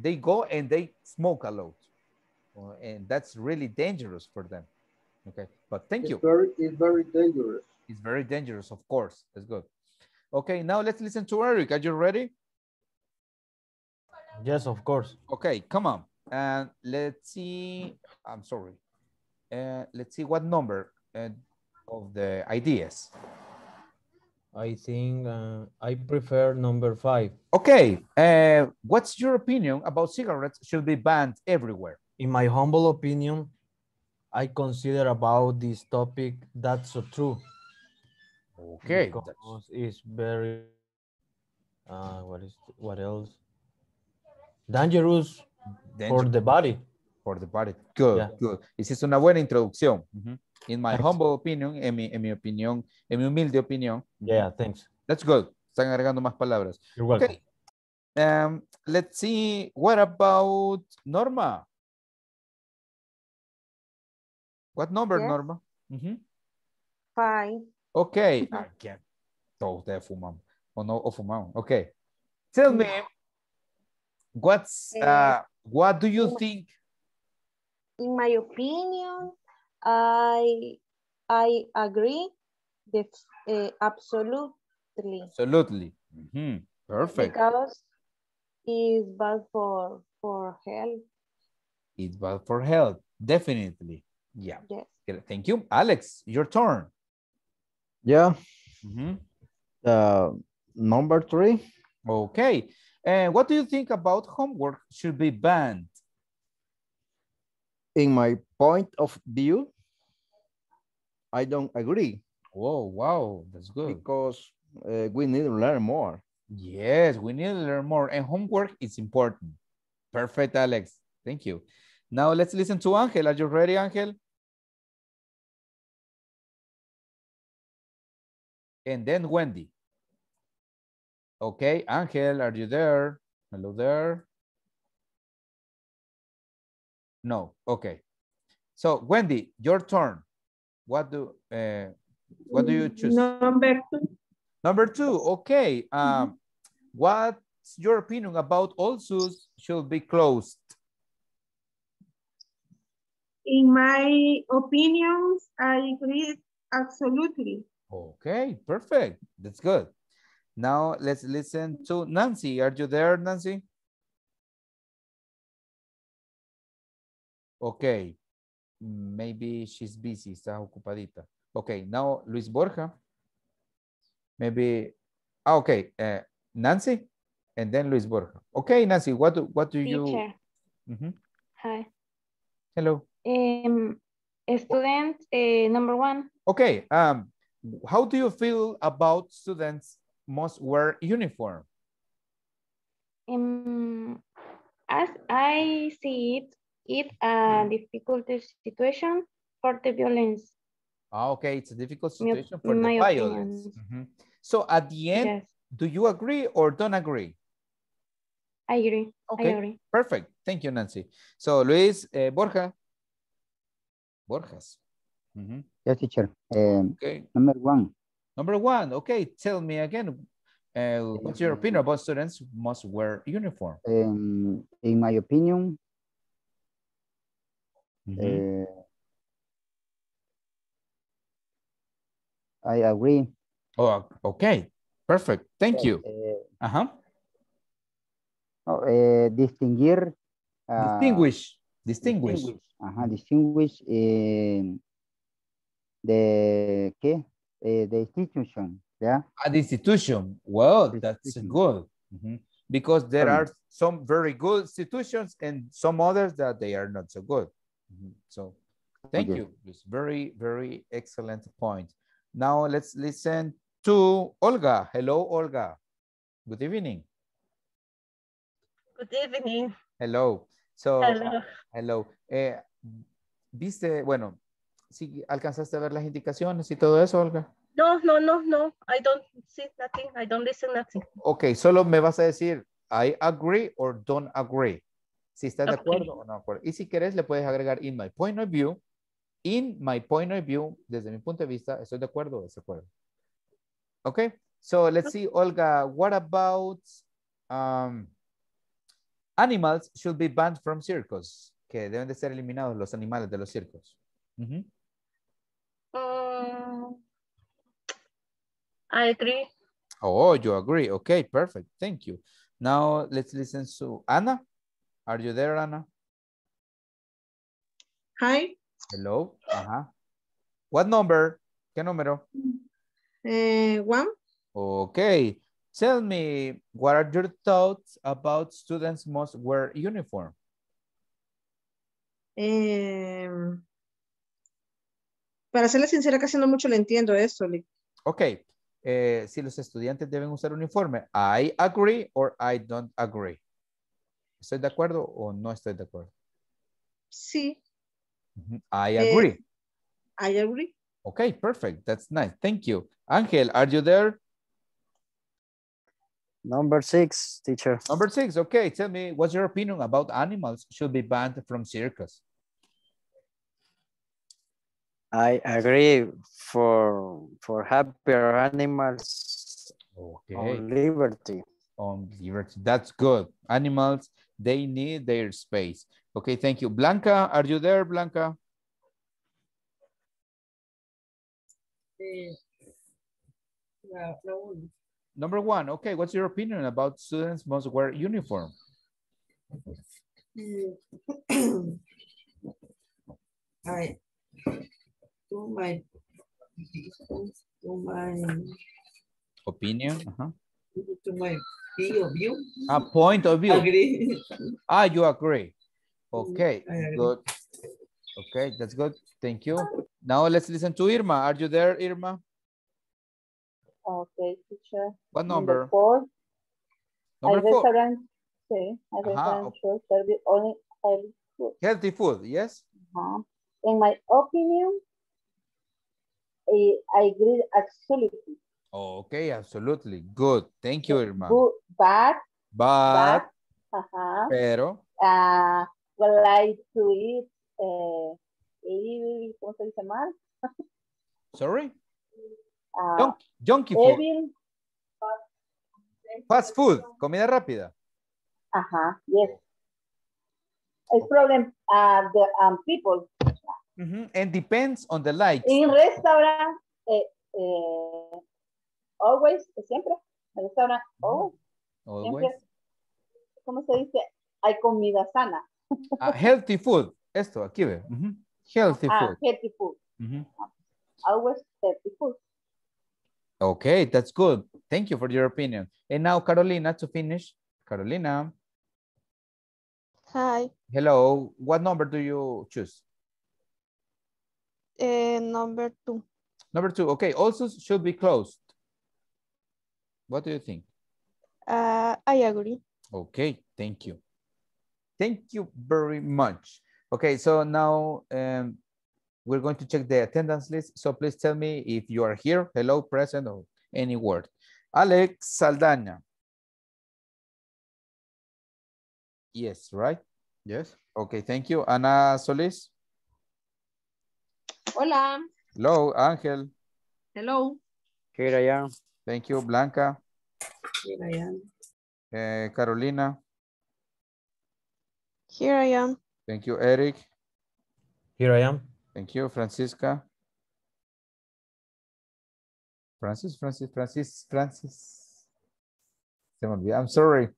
they go and they smoke a lot. And that's really dangerous for them. Okay, but thank you. It's very dangerous. It's very dangerous, of course. That's good. Okay, now let's listen to Eric. Are you ready? Yes, of course. Okay, come on. And let's see, I'm sorry. Let's see what number of the ideas. I think I prefer number 5. Okay. What's your opinion about cigarettes should be banned everywhere? In my humble opinion, I consider about this topic that's so true. Okay. Because it's very, what else? Dangerous for the body. For the body. Good, yeah. Good. Hiciste una buena introducción. Uh-huh. In my humble opinion, en mi humilde opinión. Yeah, thanks. That's good. Están agregando más palabras. You're welcome. Okay. Let's see. What about Norma? What number, yeah. Norma? Mm-hmm. 5. Okay. Again. Todos ustedes fuman. O no, o fuman. Okay. Tell me, what do you think? In my opinion, I agree that absolutely. Absolutely. Mm-hmm. Perfect. Because it's bad for health. It's bad for health, definitely. Yeah. Yes. Thank you. Alex, your turn. Yeah. Mm-hmm. Number 3. Okay. And what do you think about homework should be banned? In my point of view, I don't agree. Whoa, wow, that's good. Because we need to learn more. Yes, we need to learn more. And homework is important. Perfect, Alex. Thank you. Now let's listen to Angel. Are you ready, Angel? And then Wendy. Okay, Angel, are you there? Hello there. No, okay. So Wendy, your turn. What do you choose? Number 2. Number 2, okay. What's your opinion about all zoos should be closed? In my opinion, I agree absolutely. Okay, perfect. That's good. Now let's listen to Nancy. Are you there, Nancy? Okay. Maybe she's busy, está ocupadita. Okay, now Luis Borja. Maybe, okay, Nancy, and then Luis Borja. Okay, Nancy, what do you? Mm-hmm. Hi. Hello. Student number 1. Okay. How do you feel about students must wear uniform? As I see it, it's a difficult situation for the violence. Ah, okay, it's a difficult situation for the violence. Mm-hmm. So at the end, yes. Do you agree or don't agree? I agree. Okay, I agree. Perfect. Thank you, Nancy. So Luis Borja. Borjas. Mm-hmm. Yes, teacher. Okay. Number 1. Number 1. Okay. Tell me again. What's your opinion about students must wear uniform? In my opinion, mm-hmm. I agree. Oh, okay. Perfect. Thank you. Distinguish the institution. Yeah. At the institution. Well, the that's institution. Good. Mm-hmm. Because there are some very good institutions and some others that they are not so good. Mm-hmm. So thank you. It's very, very excellent point. Now let's listen to Olga. Hello, Olga. Good evening. Good evening. Hello. So, hello. ¿Viste? Bueno, ¿sí alcanzaste a ver las indicaciones y todo eso, Olga? No. I don't see nothing. I don't listen nothing. Ok, solo me vas a decir, I agree or don't agree. Si estás de acuerdo o no de acuerdo. Y si quieres, le puedes agregar in my point of view. In my point of view, desde mi punto de vista, ¿estoy de acuerdo o desacuerdo? Ok, so let's see, Olga, what about... animals should be banned from circus. Que deben de ser eliminados los animales de los circos. Mm-hmm. I agree. Oh, you agree. Okay, perfect. Thank you. Now let's listen to Ana. Are you there, Ana? Hi. Hello. What number? ¿Qué número? 1. Okay. Tell me, what are your thoughts about students must wear uniform? Para serle sincera, casi no mucho le entiendo eso. Ok. Si los estudiantes deben usar uniforme, I agree or I don't agree. ¿Estoy de acuerdo o no estoy de acuerdo? Sí. I agree. I agree. Ok, perfect. That's nice. Thank you. Angel, are you there? Number 6, teacher. Number 6, okay. Tell me, what's your opinion about animals should be banned from circus? I agree for happier animals, okay. On liberty. On liberty, that's good. Animals, they need their space. Okay, thank you. Blanca, are you there, Blanca? No. Number 1, okay, what's your opinion about students must wear uniform? Opinion? To my view. A point of view. Agree. Ah, you agree. Okay, agree. Good. Okay, that's good. Thank you. Now let's listen to Irma. Are you there, Irma? Okay, teacher. What number? Number 4. A restaurant should serve only healthy food. Healthy food, yes. In my opinion, I agree absolutely. Okay, absolutely. Good. Thank you, Irma. Pero. Would like to eat evil, ¿cómo se dice mal? Sorry? Junkie food. Evil. Fast food, comida rápida. Yes. It's problem the people. And depends on the likes. In restaurant, always, siempre. En restaurant, always. Siempre, ¿cómo se dice? Hay comida sana. Healthy food. Esto, aquí ve. Healthy food. Healthy food. Always healthy food. Okay, that's good. Thank you for your opinion. And now Carolina to finish. Carolina. Hi. Hello. What number do you choose? Number 2. Number 2. Okay. Also should be closed. What do you think? I agree. Okay. Thank you. Thank you very much. Okay. So now we're going to check the attendance list. So please tell me if you are here, hello, present, or any word. Alex Saldaña. Yes, right? Yes. Okay. Thank you. Ana Solis. Hola. Hello, Angel. Hello. Here I am. Thank you, Blanca. Here I am. Carolina. Here I am. Thank you, Eric. Here I am. Thank you, Francisca. Francis. I'm sorry.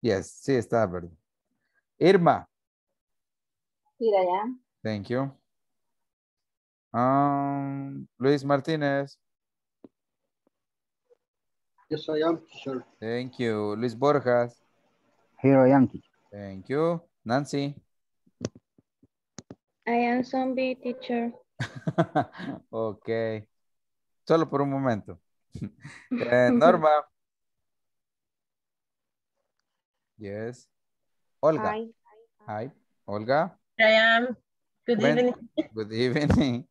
Yes, sí, está verde. Irma. Here I am. Thank you. Luis Martinez. Yes, I am. Sure. Thank you. Luis Borja. Here I am. Thank you. Nancy. I am zombie, teacher. Okay. Solo por un momento. Norma. Yes. Olga. Hi. Olga. I am. Good evening.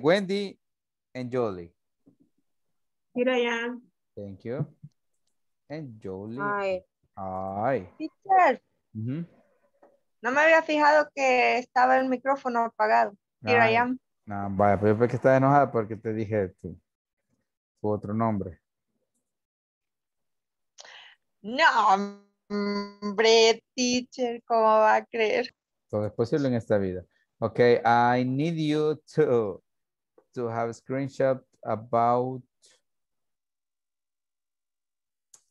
Wendy and Jolie. Here I am. Thank you. And Jolie. Hi. Teacher. No me había fijado que estaba el micrófono apagado. Here I am. No, vaya, pero yo creo que estaba enojada porque te dije tu otro nombre. No, hombre, teacher, ¿cómo va a creer? Todo es posible en esta vida. Okay, I need you to have a screenshot about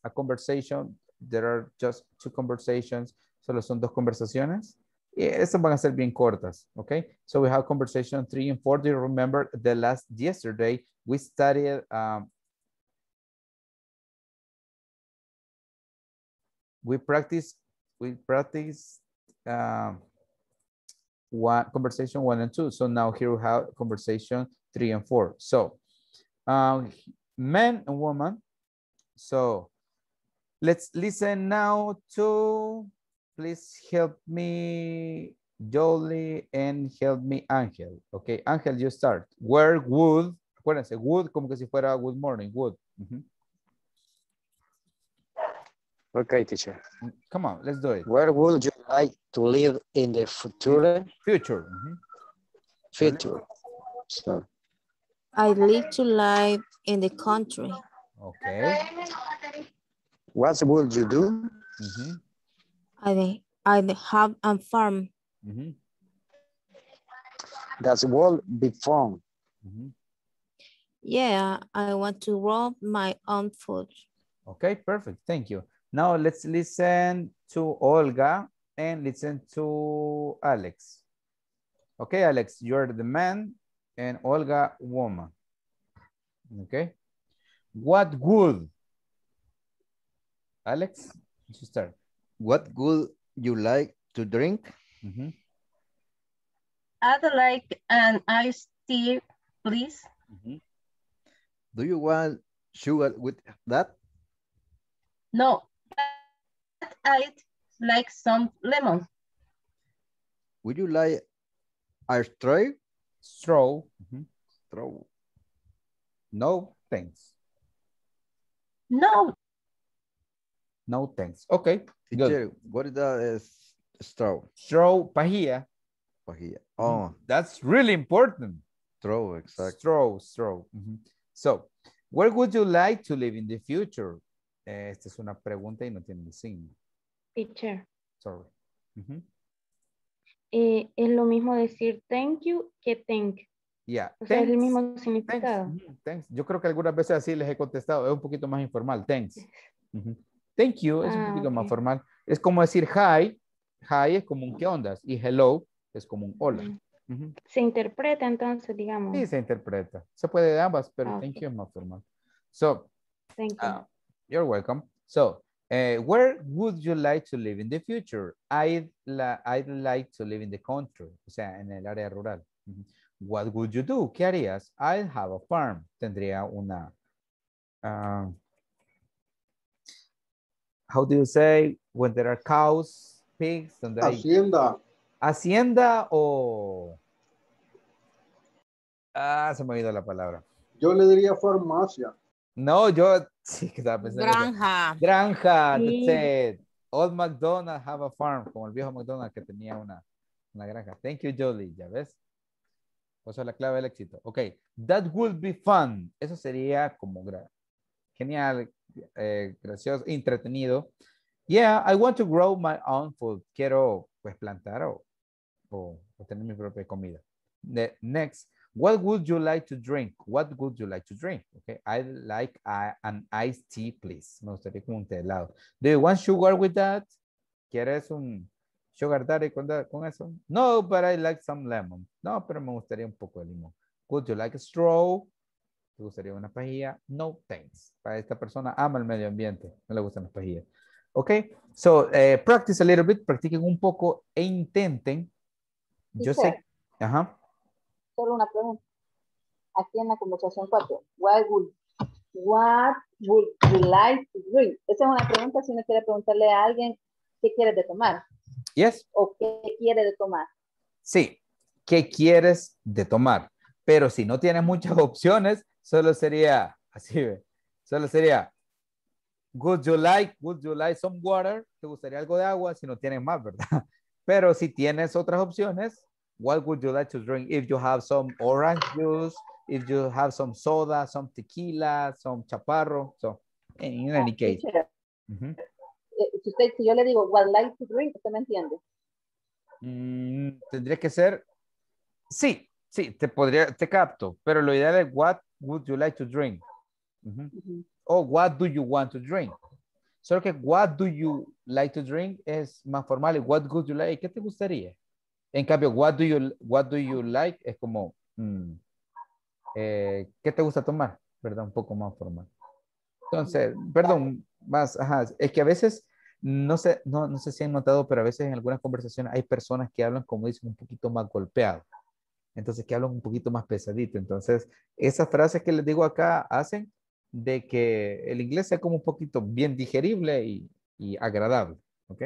a conversation. There are just 2 conversations. Solo son 2 conversaciones. Estas van a ser bien cortas, okay? So we have conversation 3 and 4. Do you remember the last yesterday we studied we practiced conversation 1 and 2. So now here we have conversation 3 and 4. So man and woman. So let's listen now to, please help me, Jolie, and help me, Angel. Okay, Angel, you start. Where would, acuérdense, would como que si fuera good morning, would. Okay, teacher. Come on, let's do it. Where would you like to live in the future? Future. Future. So. I'd like to live in the country. Okay. What would you do? I have a farm. That will be fun. Yeah, I want to grow my own food. Okay, perfect. Thank you. Now let's listen to Olga and listen to Alex. Okay, Alex, you're the man and Olga, woman. Okay. What would, Alex, you start. What would you like to drink? I'd like an iced tea, please. Do you want sugar with that? No, but I'd like some lemon. Would you like a straw? Straw. Straw. No, thanks. No. No, thanks. Okay. Good. What is that? Straw. Straw, pajilla. Pajilla. Oh. That's really important. Straw, exactly. Straw, straw. So, where would you like to live in the future? Esta es una pregunta y no tiene el signo. Teacher. Sorry. Es lo mismo decir thank you que thank. Yeah. O thanks. Sea, es el mismo significado. Thanks. Thanks. Yo creo que algunas veces así les he contestado. Es un poquito más informal. Thanks. Thank you es un poquito más formal. Es como decir hi. Hi es como un qué ondas. Y hello es como un hola. Se interpreta entonces, digamos. Sí, se interpreta. Se puede de ambas, pero thank you es más formal. So, thank you. You're welcome. So, where would you like to live in the future? I'd like to live in the country. O sea, en el área rural. What would you do? ¿Qué harías? I'd have a farm. Tendría una... how do you say when there are cows, pigs, and hacienda. Hacienda o... Ah, se me ha ido la palabra. Yo le diría farmacia. No, yo... Sí, que estaba pensando. Granja. Granja, sí. That's it. Old McDonald have a farm, como el viejo McDonald que tenía una granja. Thank you, Jolie. ¿Ya ves? O sea, la clave del éxito. Ok. That would be fun. Eso sería como genial. Gracioso, entretenido. Yeah, I want to grow my own food. Quiero pues plantar o tener mi propia comida. Next, what would you like to drink? What would you like to drink? Okay, I'd like an iced tea, please. Me gustaría como un té helado. Do you want sugar with that? ¿Quieres un sugar daddy con eso? No, but I like some lemon. No, pero me gustaría un poco de limón. Would you like a straw? ¿Te gustaría una pajilla? No, thanks. Para esta persona ama el medio ambiente. No le gustan las pajillas. Ok. So, practice a little bit. Practiquen un poco e intenten. Yo sé. Ajá. Solo una pregunta. Aquí en la conversación 4. What would you like to drink? Esa es una pregunta si uno quiere preguntarle a alguien qué quiere de tomar. Yes. O qué quiere de tomar. Sí. ¿Qué quieres de tomar? Pero si no tienes muchas opciones, solo sería, así ve, solo sería, would you like some water? ¿Te gustaría algo de agua? Si no tienes más, ¿verdad? Pero si tienes otras opciones, what would you like to drink? If you have some orange juice, if you have some soda, some tequila, some chaparro, so, in any case. Si yo le digo, what like to drink, ¿usted me entiende? Tendría que ser, sí. Sí, te capto, pero lo ideal es what would you like to drink? O what do you want to drink? Solo que what do you like to drink es más formal. What would you like? ¿Qué te gustaría? En cambio, what do you like? Es como, ¿qué te gusta tomar? ¿Verdad? Un poco más formal. Entonces, perdón, más, ajá, es que a veces, no sé si han notado, pero a veces en algunas conversaciones hay personas que hablan, como dicen, un poquito más golpeado. Entonces, que hablan un poquito más pesadito. Entonces, esas frases que les digo acá hacen de que el inglés sea como un poquito bien digerible y agradable. ¿Ok?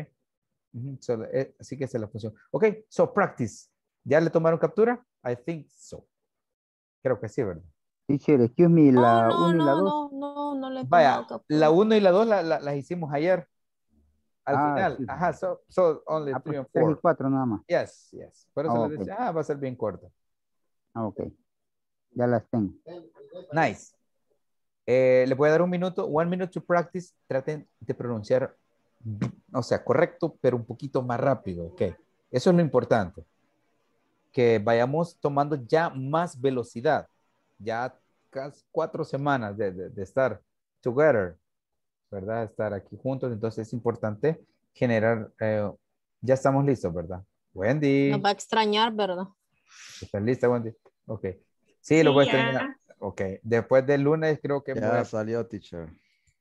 So, así que esa es la función. Ok, so practice. ¿Ya le tomaron captura? I think so. Creo que sí, ¿verdad? Teacher, excuse me, la 1 y la 2. No le he tomado captura. La 1 y la 2 las hicimos ayer. Al final. Sí. Ajá, so only 3 and 4. 3 y 4 nada más. Yes, yes. Por eso le decía, va a ser bien corta. Ah, ok. Ya las tengo. Nice. Le voy a dar un minuto. 1 minute to practice. Traten de pronunciar, o sea, correcto, pero un poquito más rápido. Ok. Eso es lo importante. Que vayamos tomando ya más velocidad. Ya casi 4 semanas de estar together, ¿verdad? Estar aquí juntos. Entonces es importante generar, ya estamos listos, ¿verdad? Wendy. Nos va a extrañar, ¿verdad? ¿Estás lista, Wendy? Ok. Sí, lo voy a extrañar. Ok. Después del lunes creo que... Ya salió, teacher.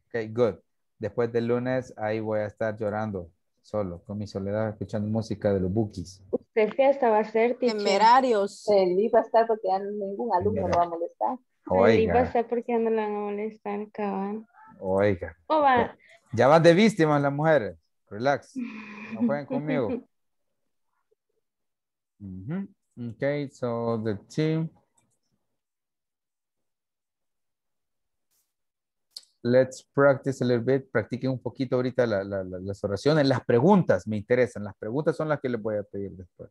Ok, good. Después del lunes ahí voy a estar llorando solo, con mi soledad, escuchando música de los Bookies. ¿Usted qué va a hacer, teacher? Temerarios. Feliz va a estar porque ya ningún alumno lo va a molestar. Oiga. Feliz va a estar porque ya no lo van a molestar, cabrón. Oiga. Va. Ya van de víctimas las mujeres. Relax. No jueguen conmigo. Ok, so the team. Let's practice a little bit. Practiquen un poquito ahorita las oraciones. Las preguntas me interesan. Las preguntas son las que les voy a pedir después.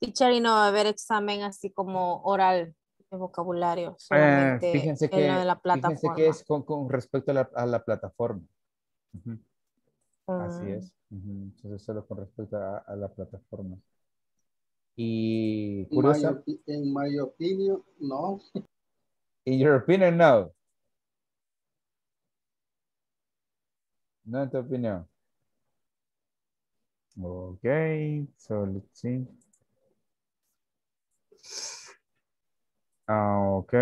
Teacher, y no va a haber examen así como oral de vocabulario. Fíjense que, lo de la plataforma. Fíjense que es con respecto a la plataforma. Así es. Entonces solo con respecto a la plataforma. Y curiosa, in my opinion, no. In your opinion, no. No en tu opinión. Ok, so let's see. Ok.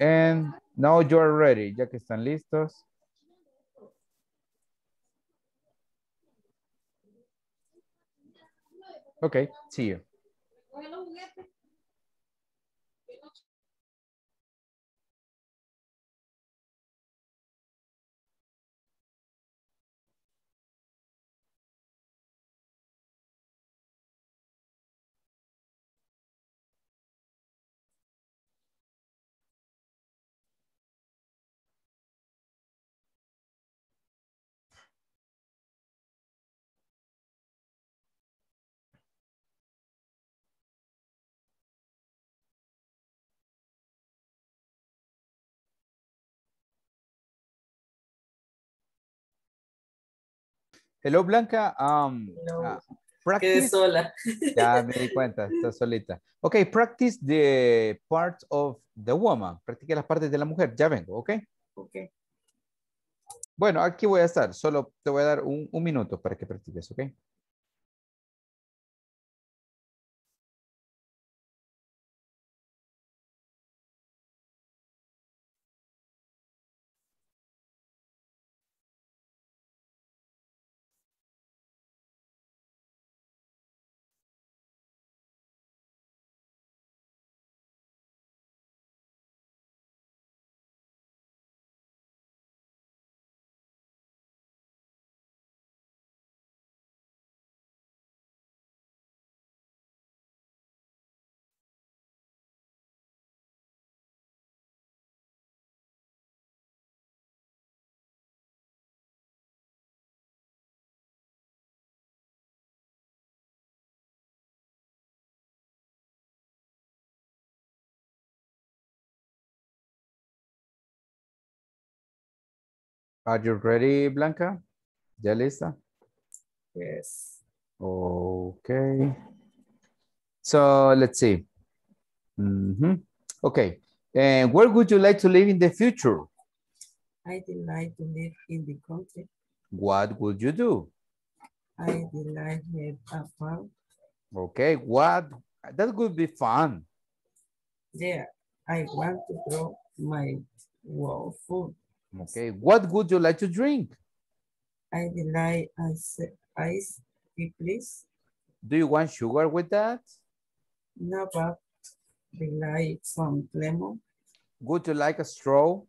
And now you're ready, ya que están listos. Okay, see you. Hello, Blanca. Quedé sola. Ya me di cuenta, está solita. Ok, practice the parts of the woman. Practique las partes de la mujer. Ya vengo, ¿ok? Ok. Bueno, aquí voy a estar. Solo te voy a dar un minuto para que practiques, ¿ok? Are you ready, Blanca? ¿Ya lista? Yes. Okay. So, let's see. Okay. Where would you like to live in the future? I delight to live in the country. What would you do? I delight to have fun. Okay, what? That would be fun. Yeah, I want to grow my world food. Okay, what would you like to drink? I delight ice tea, please. Do you want sugar with that? No, but delight some lemon. Would you like a straw?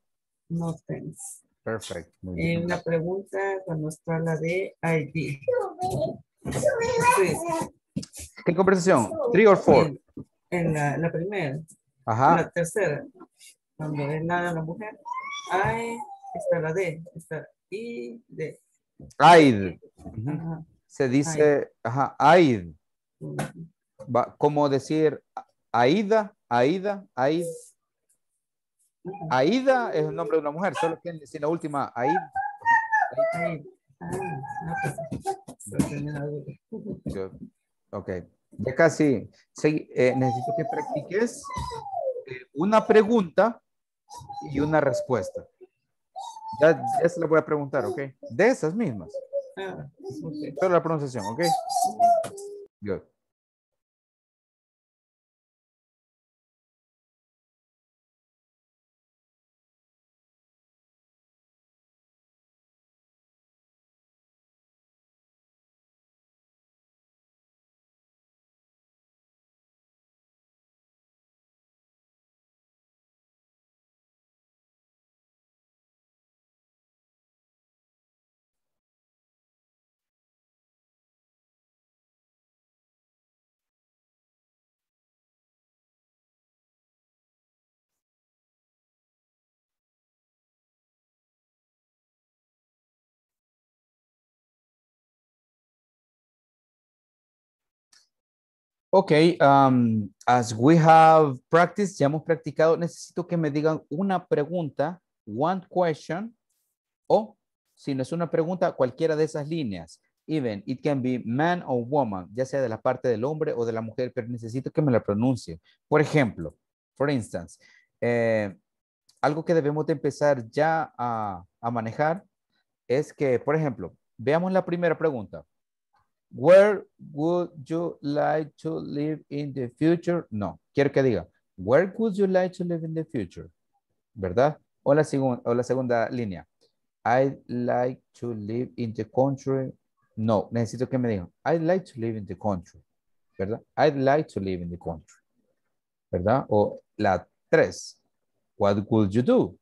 No, thanks. Perfect. Una pregunta cuando está la de ID. ¿Qué conversación? ¿Three or four? En la primera. Ajá. La tercera. Cuando es la mujer. Ay, está la D. Está I, D. Aid. Ajá. Se dice, ajá, Aid. Va, ¿cómo decir Aida? Aida, Aid. Aida es el nombre de una mujer, solo que en la última, Aid. Aid. Ok, ya casi. Sí, necesito que practiques una pregunta y una respuesta. Ya se la voy a preguntar, ok. De esas mismas. Ah, okay. Solo la pronunciación, ok. Good. Ok, as we have practiced, ya hemos practicado, necesito que me digan una pregunta, one question, o si no es una pregunta, cualquiera de esas líneas. Even, it can be man or woman, ya sea de la parte del hombre o de la mujer, pero necesito que me la pronuncie. Por ejemplo, for instance, algo que debemos de empezar ya a manejar es que, por ejemplo, veamos la primera pregunta. Where would you like to live in the future? No, quiero que diga, where would you like to live in the future? ¿Verdad? O la segunda línea. I'd like to live in the country. No, necesito que me digan, I'd like to live in the country. ¿Verdad? I'd like to live in the country. ¿Verdad? O la tres. What would you do?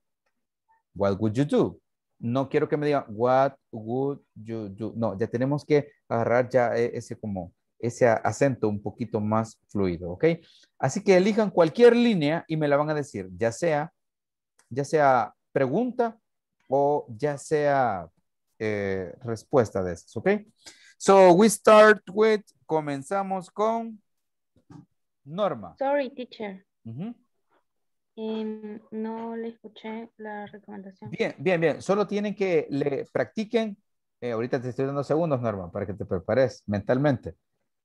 What would you do? No quiero que me digan, what would you do? No, ya tenemos que agarrar ya ese acento un poquito más fluido, ¿ok? Así que elijan cualquier línea y me la van a decir, ya sea pregunta o ya sea respuesta de esas, ¿ok? So, we start with, comenzamos con Norma. Sorry, teacher. Uh-huh. No le escuché la recomendación. Bien. Solo tienen que le practiquen. Ahorita te estoy dando segundos, Norma, para que te prepares mentalmente.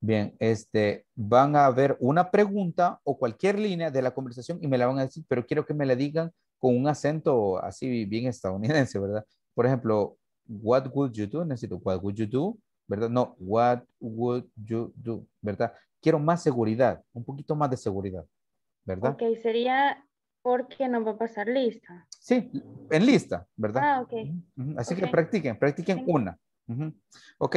Bien, van a ver una pregunta o cualquier línea de la conversación y me la van a decir, pero quiero que me la digan con un acento así bien estadounidense, ¿verdad? Por ejemplo, what would you do? Necesito what would you do, ¿verdad? No, what would you do, ¿verdad? Quiero más seguridad, un poquito más de seguridad, ¿verdad? Ok, sería... Porque nos va a pasar lista. Sí, en lista, ¿verdad? Ah, ok. Así okay. Que practiquen una. Ok.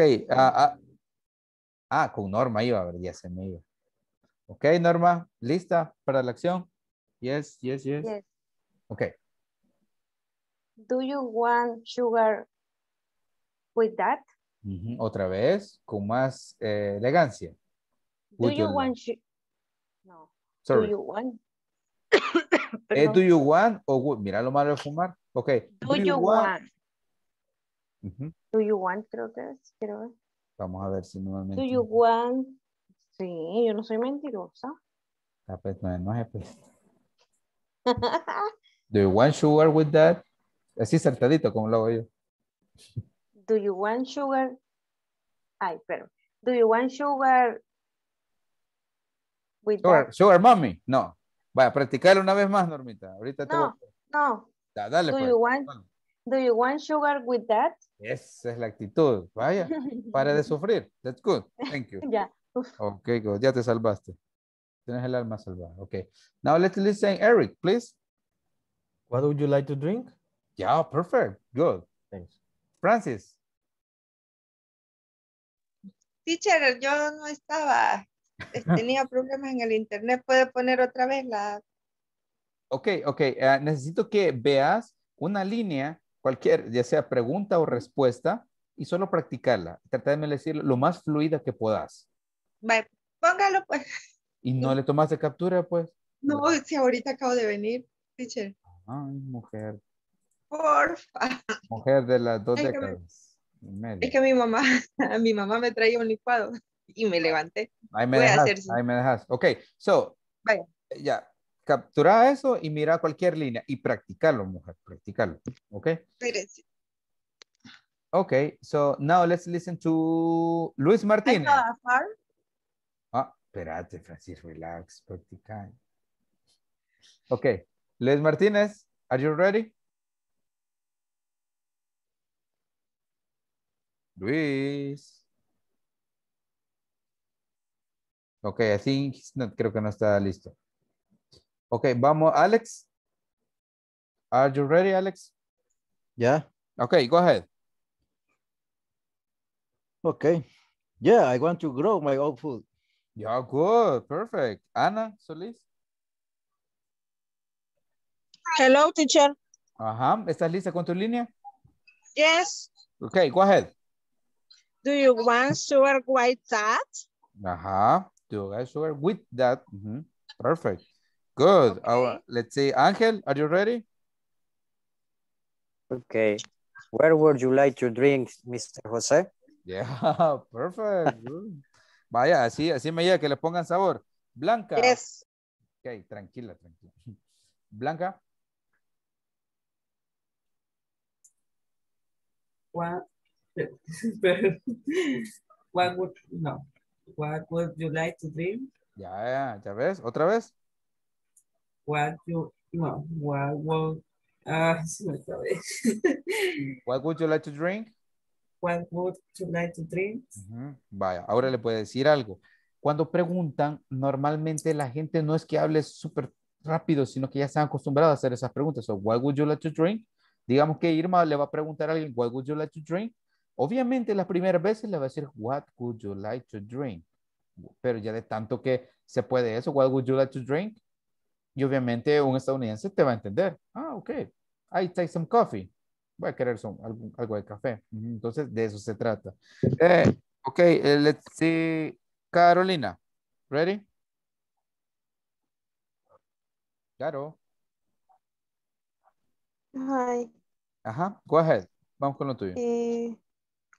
Con Norma iba, a ver, ya se me iba. Ok, Norma, ¿lista para la acción? Yes. Ok. Do you want sugar with that? Otra vez, con más elegancia. Do you want o would? Mira lo malo de fumar. Ok. Do you want? Uh-huh. Do you want, creo que es. Quiero ver. Vamos a ver si nuevamente. Do you want? Sí, yo no soy mentirosa. Do you want sugar with that? Así saltadito como lo hago yo. Do you want sugar? Ay, pero. Do you want sugar with that? Sugar mommy? No. Vaya, practicarlo una vez más, Normita. Ahorita no, te voy a... No. Dale, pues. Do you want sugar with that? Yes, esa es la actitud. Vaya, para de sufrir. That's good. Thank you. Yeah. Ok, good. Ya te salvaste. Tienes el alma salvada. Ok. Now let's listen, Eric, please. What would you like to drink? Yeah, perfect. Good. Thanks. Francis. Teacher, yo no estaba. Tenía problemas en el internet. ¿Puede poner otra vez la...? Ok, ok. Necesito que veas una línea, cualquier, ya sea pregunta o respuesta, y solo practicarla. Trata de decirlo lo más fluida que puedas. Vale, póngalo pues. ¿Y no le tomaste captura pues? No, si ahorita acabo de venir, teacher. Ay, mujer. Porfa. Mujer de las dos décadas. Es que mi mamá me traía un licuado y me levanté. Ahí me dejas. Ok, so, vaya. Ya. Captura eso y mira cualquier línea y practicarlo, mujer, practicarlo. Okay. Okay, so now let's listen to Luis Martinez. Ah, espérate, Francis, relax, practica. Okay, Luis Martinez, are you ready? Luis. Okay, I think he's not, creo que no está listo. Okay, vamos, Alex. Are you ready, Alex? Yeah. Okay, go ahead. Okay. Yeah, I want to grow my own food. Yeah, good. Perfect. Ana Solis. Hello, teacher. Ajá. ¿Estás lista con tu línea? Yes. Okay, go ahead. Do you want sugar with that? Ajá. Do you want sugar with that? Mm-hmm. Perfect. Good. Okay. Let's see. Angel, are you ready? Okay. Where would you like to drink, Mr. Jose? Yeah, perfect. Vaya, así me llega que le pongan sabor. Blanca. Yes. Okay, tranquila, tranquila. Blanca. What would you like to drink? Ya ves, otra vez. What would you like to drink? What would you like to drink? Vaya, ahora le puede decir algo. Cuando preguntan, normalmente la gente no es que hable súper rápido, sino que ya están acostumbrados a hacer esas preguntas. So, what would you like to drink? Digamos que Irma le va a preguntar a alguien, what would you like to drink? Obviamente las primeras veces le va a decir, what would you like to drink? Pero ya de tanto que se puede eso, what would you like to drink? Y obviamente un estadounidense te va a entender. Ah, ok. I take some coffee. Voy a querer algo de café. Entonces, de eso se trata. Ok, let's see. Carolina, ¿ready? Claro. Hi. Ajá, go ahead. Vamos con lo tuyo.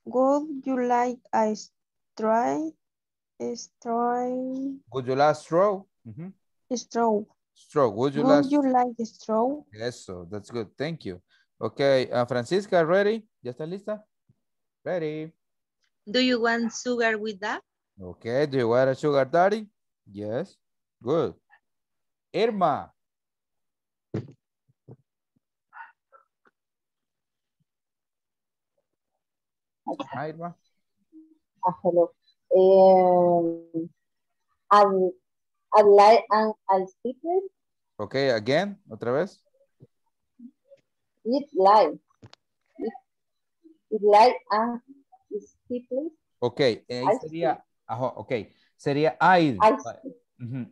Would you like a straw? Would you like a straw? Straw. Straw. Would you like a straw? Yes, so that's good. Thank you. Okay, Francisca, ready? ¿Ya está lista? Ready. Do you want sugar with that? Okay, do you want a sugar daddy? Yes. Good. Irma. Hi, Irma. Hello. I'd like an ice cream. Okay, again, otra vez. It's like an ice cream. Okay, sería I'd.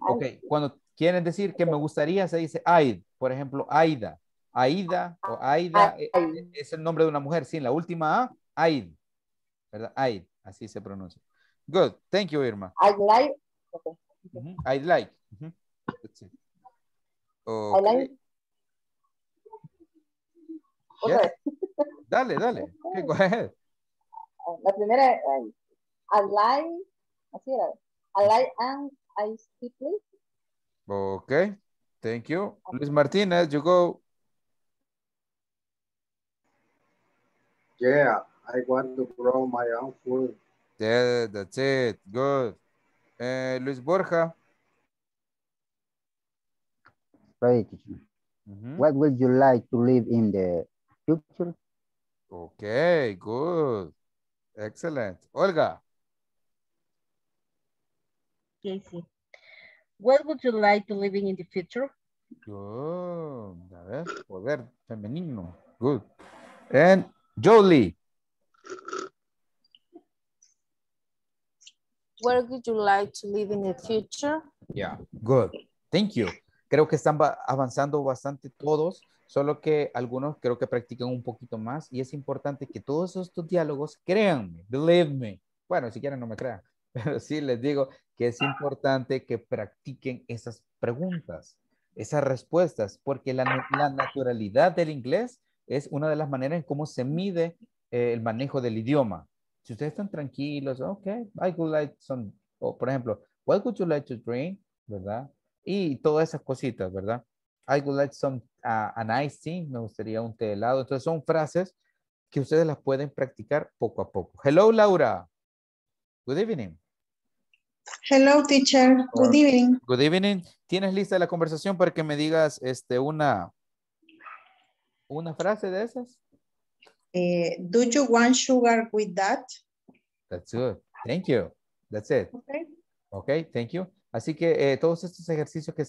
Okay, cuando quieren decir que me gustaría se dice I'd. Por ejemplo, Aida. Aida o Aida es el nombre de una mujer. Sin la última A, I'd. ¿Verdad? I'd, así se pronuncia. Good, thank you, Irma. I'd like, okay. I like. That's it. Okay. I like. Yes. Dale. Okay, go ahead. La primera, I like. Así era. I like and I speak. Okay. Thank you. Okay. Luis Martinez, you go. Yeah, I want to grow my own food. Yeah, that's it. Good. Luis Borja. What would you like to live in the future? Okay, good. Excellent. Olga. Casey, what would you like to live in the future? Good. A ver, poder femenino. Good. And Jolie. Where would you like to live in the future? Yeah, good. Thank you. Creo que están avanzando bastante todos, solo que algunos creo que practican un poquito más y es importante que todos estos diálogos, créanme, believe me. Bueno, si quieren no me crean, pero sí les digo que es importante que practiquen esas preguntas, esas respuestas, porque la naturalidad del inglés es una de las maneras en cómo se mide el manejo del idioma. Si ustedes están tranquilos, ok, I would like some, o por ejemplo, what would you like to drink, ¿verdad? Y todas esas cositas, ¿verdad? I would like some, an iced tea, me gustaría un té helado. Entonces son frases que ustedes las pueden practicar poco a poco. Hello, Laura. Good evening. Hello, teacher. Good evening. Good evening. ¿Tienes lista la conversación para que me digas una frase de esas? Do you want sugar with that? That's good. Thank you. That's it. Okay. Okay, thank you. Así que todos estos ejercicios que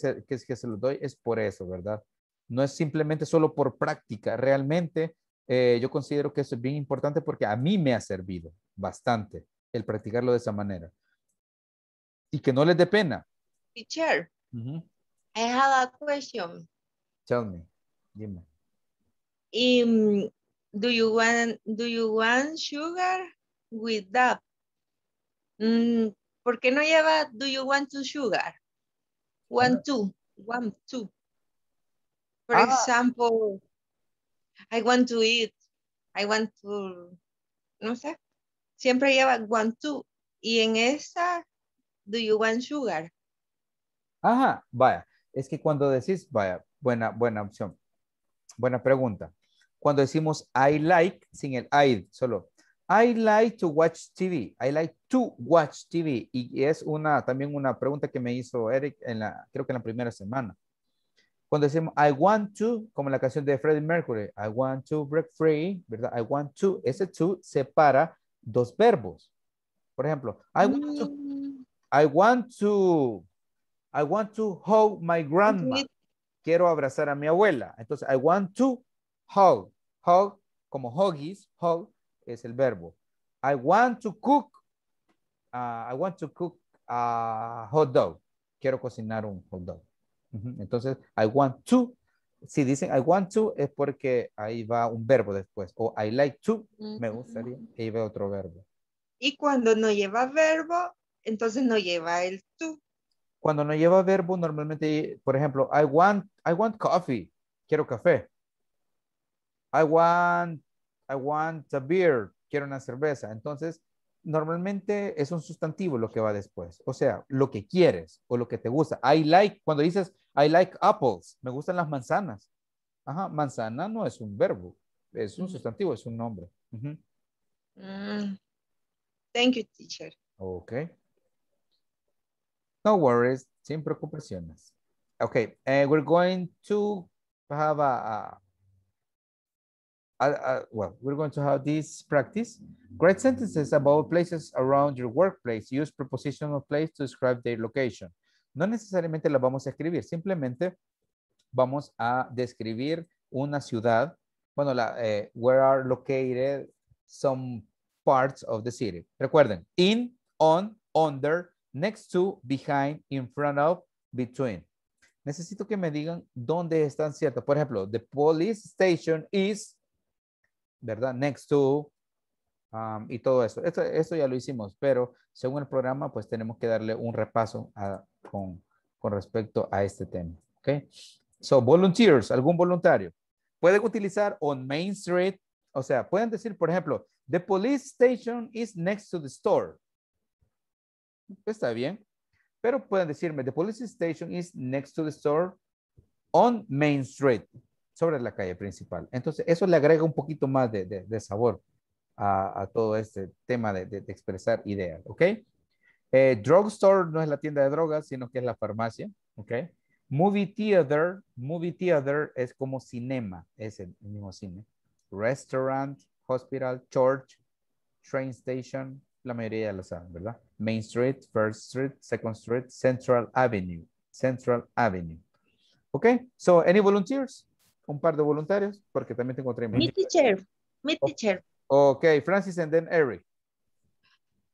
se los doy es por eso, ¿verdad? No es simplemente solo por práctica. Realmente yo considero que eso es bien importante porque a mí me ha servido bastante el practicarlo de esa manera. Y que no les dé pena. Teacher, I have a question. Tell me. Dime. Do you want sugar with that? ¿Por qué no lleva do you want to sugar? One, two. For example, I want to eat. I want to, no sé. Siempre lleva one, two. Y en esa, do you want sugar? Ajá, vaya. Es que cuando decís, vaya, buena opción. Buena pregunta. Cuando decimos I like, sin el I, solo. I like to watch TV. I like to watch TV. Y es también una pregunta que me hizo Eric, creo que en la primera semana. Cuando decimos I want to, como la canción de Freddie Mercury, I want to break free, ¿verdad? I want to, ese to separa dos verbos. Por ejemplo, I want to hug my grandma. Quiero abrazar a mi abuela. Entonces, I want to hug. Hug, como huggies, hug. Es el verbo. I want to cook a hot dog. Quiero cocinar un hot dog. Entonces, I want to. Si dicen I want to, es porque ahí va un verbo después. O I like to, me gustaría. Ahí va otro verbo. Y cuando no lleva verbo, entonces no lleva el to. Cuando no lleva verbo, normalmente, por ejemplo, I want coffee. Quiero café. I want a beer, quiero una cerveza. Entonces, normalmente es un sustantivo lo que va después. O sea, lo que quieres o lo que te gusta. I like, cuando dices, I like apples, me gustan las manzanas. Ajá, manzana no es un verbo, es un sustantivo, es un nombre. Thank you, teacher. Okay. No worries, sin preocupaciones. Okay, we're going to have we're going to have this practice. Great sentences about places around your workplace. Use prepositional place to describe their location. No necesariamente la vamos a escribir, simplemente vamos a describir una ciudad. Bueno, where are located some parts of the city. Recuerden, in, on, under, next to, behind, in front of, between. Necesito que me digan dónde están ciertas. Por ejemplo, the police station is, ¿verdad? Next to, y todo eso. Esto ya lo hicimos, pero según el programa, pues tenemos que darle un repaso con respecto a este tema. ¿Ok? So, volunteers, algún voluntario. Pueden utilizar on Main Street, o sea, pueden decir, por ejemplo, the police station is next to the store. Está bien, pero pueden decirme, the police station is next to the store on Main Street. Sobre la calle principal. Entonces, eso le agrega un poquito más de sabor a todo este tema de expresar ideas, ¿ok? Drugstore no es la tienda de drogas, sino que es la farmacia, ¿ok? Movie theater es como cinema, es el mismo cine. Restaurant, hospital, church, train station, la mayoría ya lo saben, ¿verdad? Main Street, First Street, Second Street, Central Avenue, Central Avenue. Okay, so any volunteers? Un par de voluntarios, porque también tengo tres. Mi teacher, mi teacher. Okay, Francis and then Eric.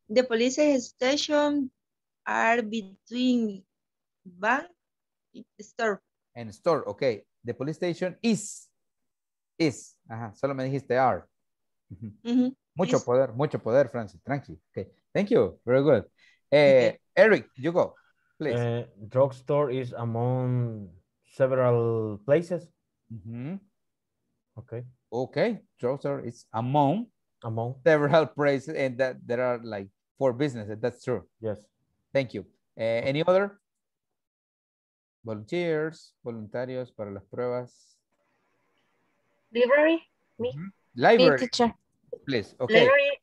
The police station are between bank and store. And store, okay. The police station is. Ajá, solo me dijiste are. Mm-hmm. Mucho poder, Francis. Tranquilo. Okay. Thank you. Very good. Okay. Eric, you go, please. Drugstore is among several places. Mm-hmm. Okay. Okay. Drugstore is among several places, and that there are like 4 businesses. That's true. Yes. Thank you. Any other? Volunteers, voluntarios para las pruebas. Library, me. Mm-hmm. Library. Me, teacher. Please, okay. Library,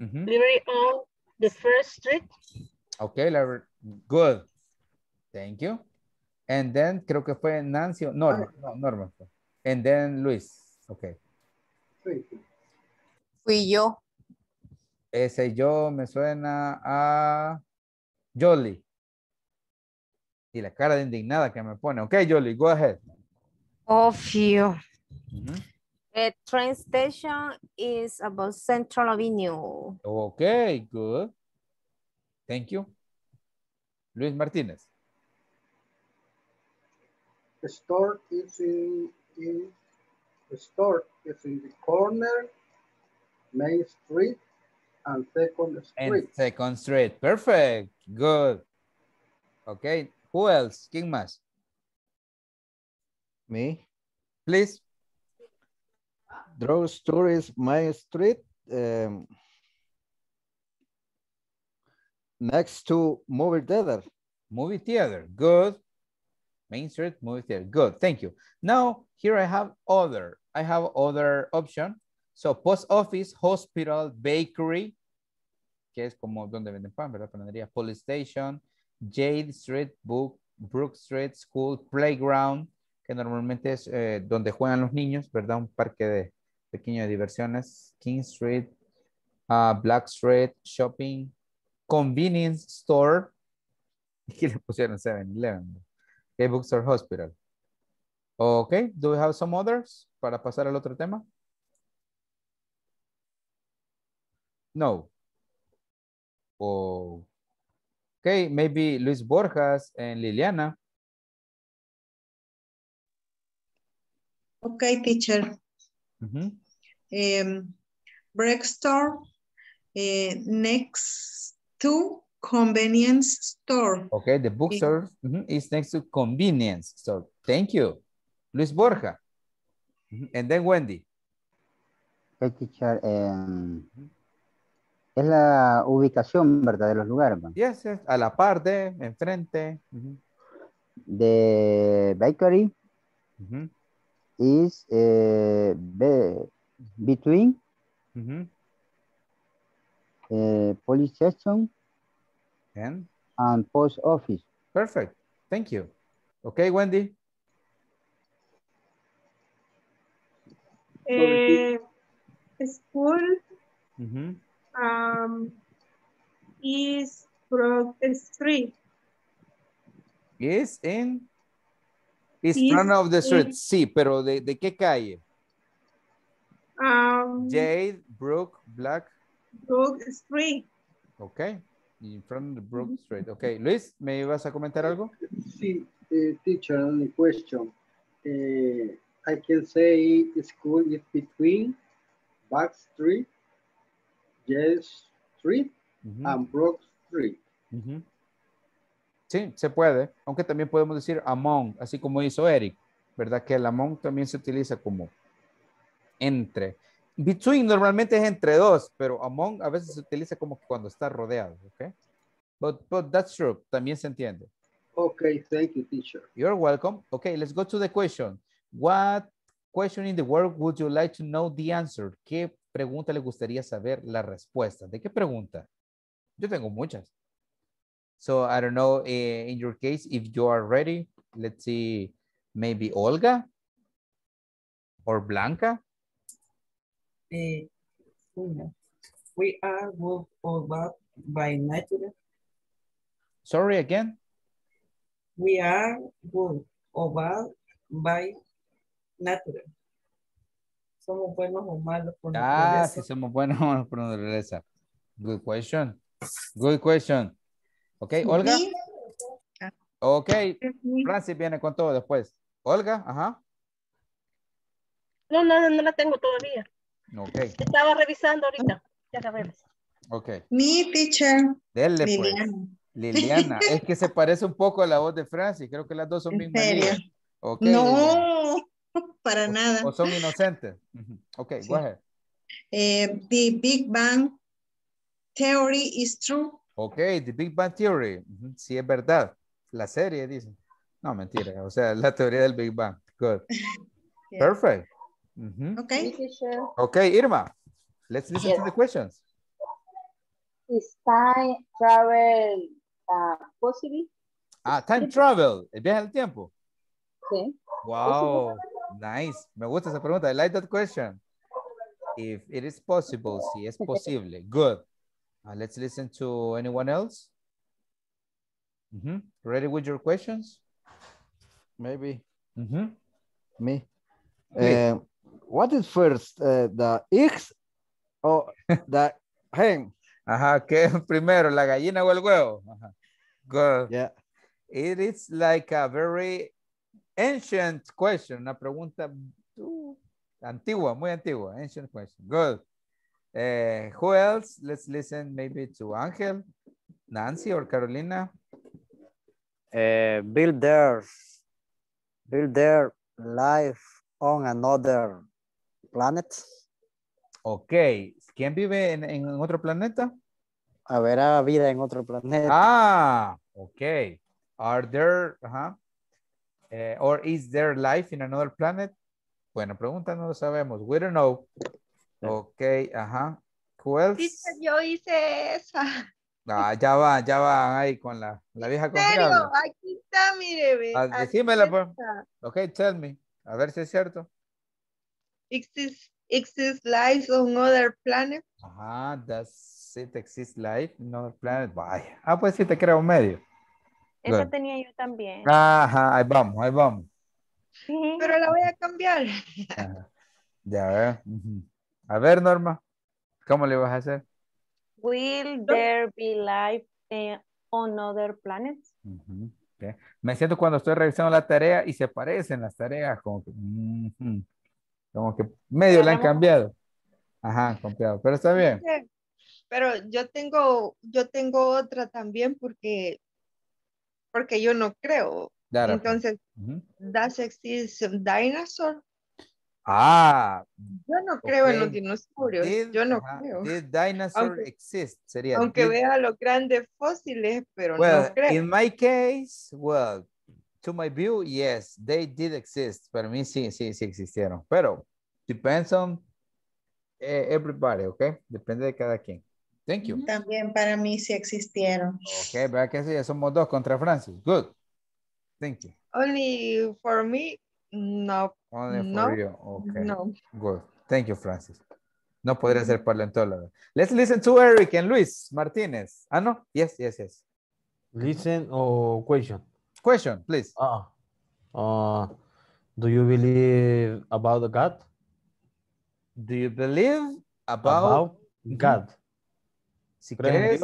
mm-hmm. Library on the first street. Okay, library. Good. Thank you. And then, creo que fue Nancy, Norma. And then Luis. Okay. Fui yo. Ese yo me suena a Jolie. Y la cara de indignada que me pone. Okay, Jolie, go ahead. Oh, phew. Mm-hmm. The train station is about Central Avenue. Okay, good. Thank you. Luis Martinez. The store is in the corner, Main Street and Second Street. And Second Street. Perfect. Good. Okay. Who else? ¿Quién más? Me. Please. Drugstore is Main Street, next to movie theater. Movie theater, good. Main Street, movie theater, good. Thank you. Now, here I have other option. So, post office, hospital, bakery, que es como donde venden pan, ¿verdad? Panadería, police station, Jade Street, Brook Street, school, playground, que normalmente es donde juegan los niños, ¿verdad? Un parque de pequeñas diversiones. King Street, Black Street, shopping, convenience store. Aquí le pusieron 7-Eleven. Okay, bookstore, hospital. Ok, do we have some others? Para pasar al otro tema. No. Oh. Ok, maybe Luis Borjas and Liliana. Okay, teacher. Mm-hmm. Drugstore next to convenience store. Okay, the bookstore is next to convenience store. Thank you. Luis Borja. Mm-hmm. And then Wendy. Hey, teacher. Es la ubicación, ¿verdad? De los lugares. ¿Verdad? Yes, yes. A la par de, enfrente. Mm-hmm. The bakery. Mm-hmm. Is between police station and post office. Perfect. Thank you. Okay, Wendy. School is Broad Street. Is in? It's front of the street, sí, pero ¿de qué calle? Jade, Brook, Black. Brook Street. Ok, in front of the Brook Street. Ok, Luis, ¿me ibas a comentar algo? Sí, teacher, only question. I can say school is between Back Street, Jade Street, and Brook Street. Sí, se puede, aunque también podemos decir among, así como hizo Eric, ¿verdad? Que el among también se utiliza como entre. Between normalmente es entre dos, pero among a veces se utiliza como cuando está rodeado, ¿ok? But that's true, también se entiende. Ok, thank you, teacher. You're welcome. Ok, let's go to the question. What question in the world would you like to know the answer? ¿Qué pregunta le gustaría saber la respuesta? ¿De qué pregunta? Yo tengo muchas. So I don't know, in your case, if you are ready, let's see, maybe Olga or Blanca. We are moved over by nature. Sorry, again? We are moved over by nature. Somos buenos o malos por naturaleza. Ah, si somos buenos o malos por naturaleza. Good question. Good question. Okay, Olga. Okay, Francis viene con todo después. Olga, ajá. No la tengo todavía. Okay. Estaba revisando ahorita. Ya la reviso. Okay. Mi teacher. Dele, Liliana. Pues. Liliana. Es que se parece un poco a la voz de Francis. Creo que las dos son mismas. ¿En serio? Okay, no, Liliana. Para nada. O son inocentes. Ok, sí. Go ahead. The Big Bang Theory is true. Ok, The Big Bang Theory. Sí, es verdad. La serie, dice. No, mentira. O sea, la teoría del Big Bang. Good. Yeah. Perfect. Okay. Okay, Irma. Let's listen to the questions. Is time travel possible? Ah, time travel. El viaje al tiempo. Sí. Wow. Nice. Me gusta esa pregunta. I like that question. If it is possible, si es posible. Good. Let's listen to anyone else. Ready with your questions? Maybe. Me. What is first, the eggs or the hen? Ajá, ¿qué es primero, la gallina o el huevo? Ajá. Good. Yeah. It is like a very ancient question, una pregunta antigua, muy antigua, ancient question. Good. Who else? Let's listen maybe to Angel, Nancy or Carolina. Build their life on another planet. Ok. ¿Quién vive en otro planeta? Habrá vida en otro planeta. Ah, ok. Are there, or is there life in another planet? Buena pregunta, no lo sabemos. We don't know. Ok, ajá. Who else? Yo hice esa. Ah, ya va ahí con la vieja confiable. ¿En serio? Aquí está, mire. Ve. Decímela, pues. Ok, tell me. A ver si es cierto. Exists life on other planet. Ajá, does it exist life on other planet? Vaya. Ah, pues sí te creo medio. Esa tenía yo también. Ajá, ahí vamos. Sí. Pero la voy a cambiar. Ajá. Ya, a ver. A ver, Norma, ¿cómo le vas a hacer? Will there be life on other planets? Okay. Me siento cuando estoy revisando la tarea y se parecen las tareas como que medio la han cambiado. Ajá, cambiado, pero está bien. Pero yo tengo otra también porque yo no creo. Claro. Entonces, ¿does exist dinosaur? Ah. Yo no creo en los dinosaurios. Yo no creo. Did dinosaur exist? Sería. Aunque vea los grandes fósiles, pero no creo. In my case, to my view, yes, they did exist. Para mí sí existieron. Pero depends on everybody, okay? Depende de cada quien. Thank you. También para mí sí existieron. Okay, vea que sí, ya somos dos contra Francis. Good. Thank you. Only for me. No. Only for you. Okay. No. Good. Thank you, Francis. No podría ser paleontólogo. Let's listen to Eric and Luis Martinez. Ah, no. Yes. Listen or question? Question, please. Do you believe about God? Do you believe about God? Si crees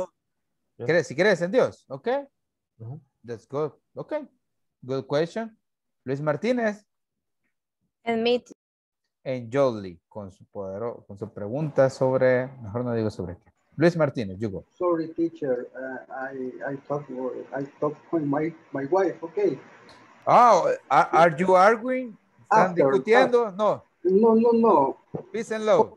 en Dios. Okay. That's good. Okay. Good question. Luis Martinez. En Jolie, con su pregunta sobre, mejor no digo sobre qué. Luis Martinez, you go. Sorry, teacher. I talk with my wife, okay. Oh, are you arguing? ¿Están discutiendo? No. No. Peace and love.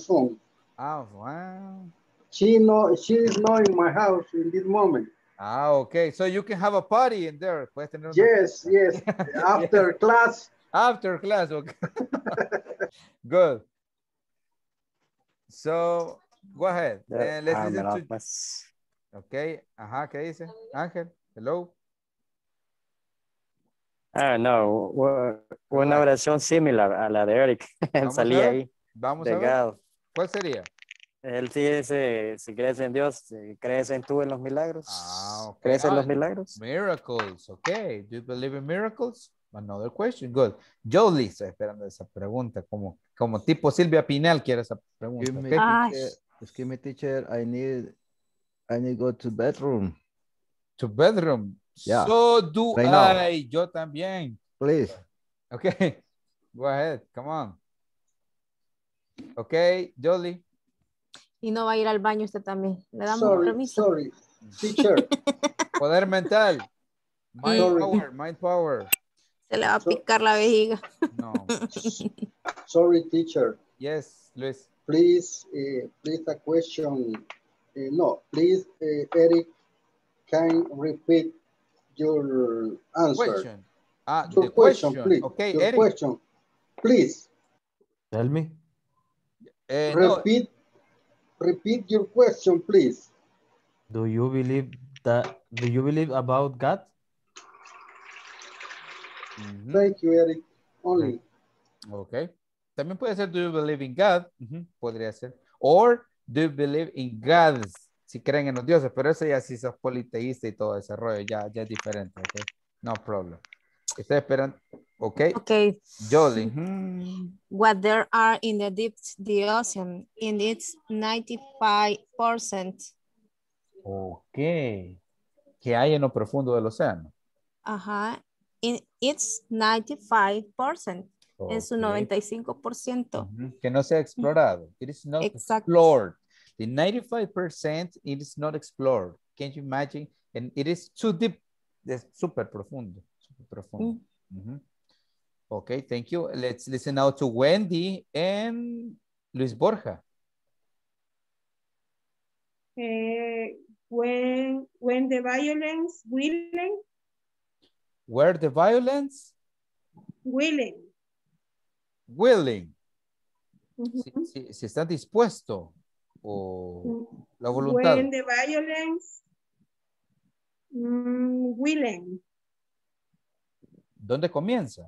Son. Ah, wow. She is not in my house in this moment. Ah, okay. So you can have a party in there. Puedes tener yes. After class. After class, okay. Good. So, go ahead. Let's listen to... Okay. Ajá, ¿qué dice? Ángel, hello. No, una oración similar a la de Eric. Salí ahí. Vamos a ver. God. ¿Cuál sería? Él sí dice, si crees en Dios, si crees en tú en los milagros. Ah, okay. ¿Crees en los milagros? Miracles, ok. Do you believe in miracles? Another question, good. Jolie está esperando esa pregunta, como tipo Silvia Pinal quiere esa pregunta. Excuse me, teacher, I need go to bedroom. To bedroom? Yeah. So do right I. Now. Yo también. Please. Okay. Go ahead, come on. Okay, Jolie. Y no va a ir al baño usted también. Le damos permiso. Sorry, teacher. Poder mental. Mind power. Se le va a picar la vejiga. No. Sorry, teacher. Yes, Luis. Please a question. Eric, can repeat your answer. Question. Your question, please. Okay, your Eric. Question, please. Tell me. Repeat your question, please. Do you believe about God? Mm-hmm. Thank you, Eric. Only. Okay. También puede ser do you believe in God? Mm-hmm. Podría ser. Or do you believe in gods? Si creen en los dioses, pero eso ya si sos politeísta y todo ese rollo, ya es diferente. Okay. No problem. Ustedes esperan. Okay. Jolie. Mm-hmm. What there are in the deep the ocean in its 95%. Okay. ¿Qué hay en lo profundo del océano? Ajá. In its 95%. Okay. En su 95%. Mm-hmm. Que no se ha explorado. It is not explored. The 95% it is not explored. Can you imagine? And it is too deep. Es súper profundo. Profundo. Mm-hmm. Okay, thank you. Let's listen now to Wendy and Luis Borja. When the violence willing. Where the violence? Willing. Mm-hmm. si está dispuesto o la voluntad. When the violence willing. ¿Dónde comienza?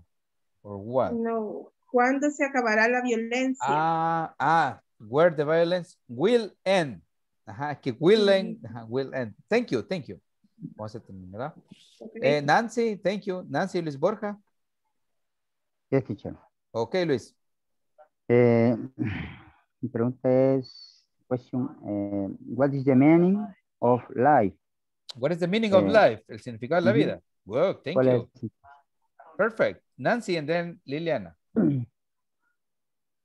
Or what? No. ¿Cuándo se acabará la violencia? Where the violence will end. Ajá, que will end. Ajá, will end. Thank you. Vamos a terminar, ¿verdad? Okay. Nancy, thank you. Nancy, Luis Borja. Yes, teacher. Ok, Luis. Mi pregunta es, what is the meaning of life? What is the meaning of life? El significado de la vida. Wow, thank you. Perfect. Nancy and then Liliana.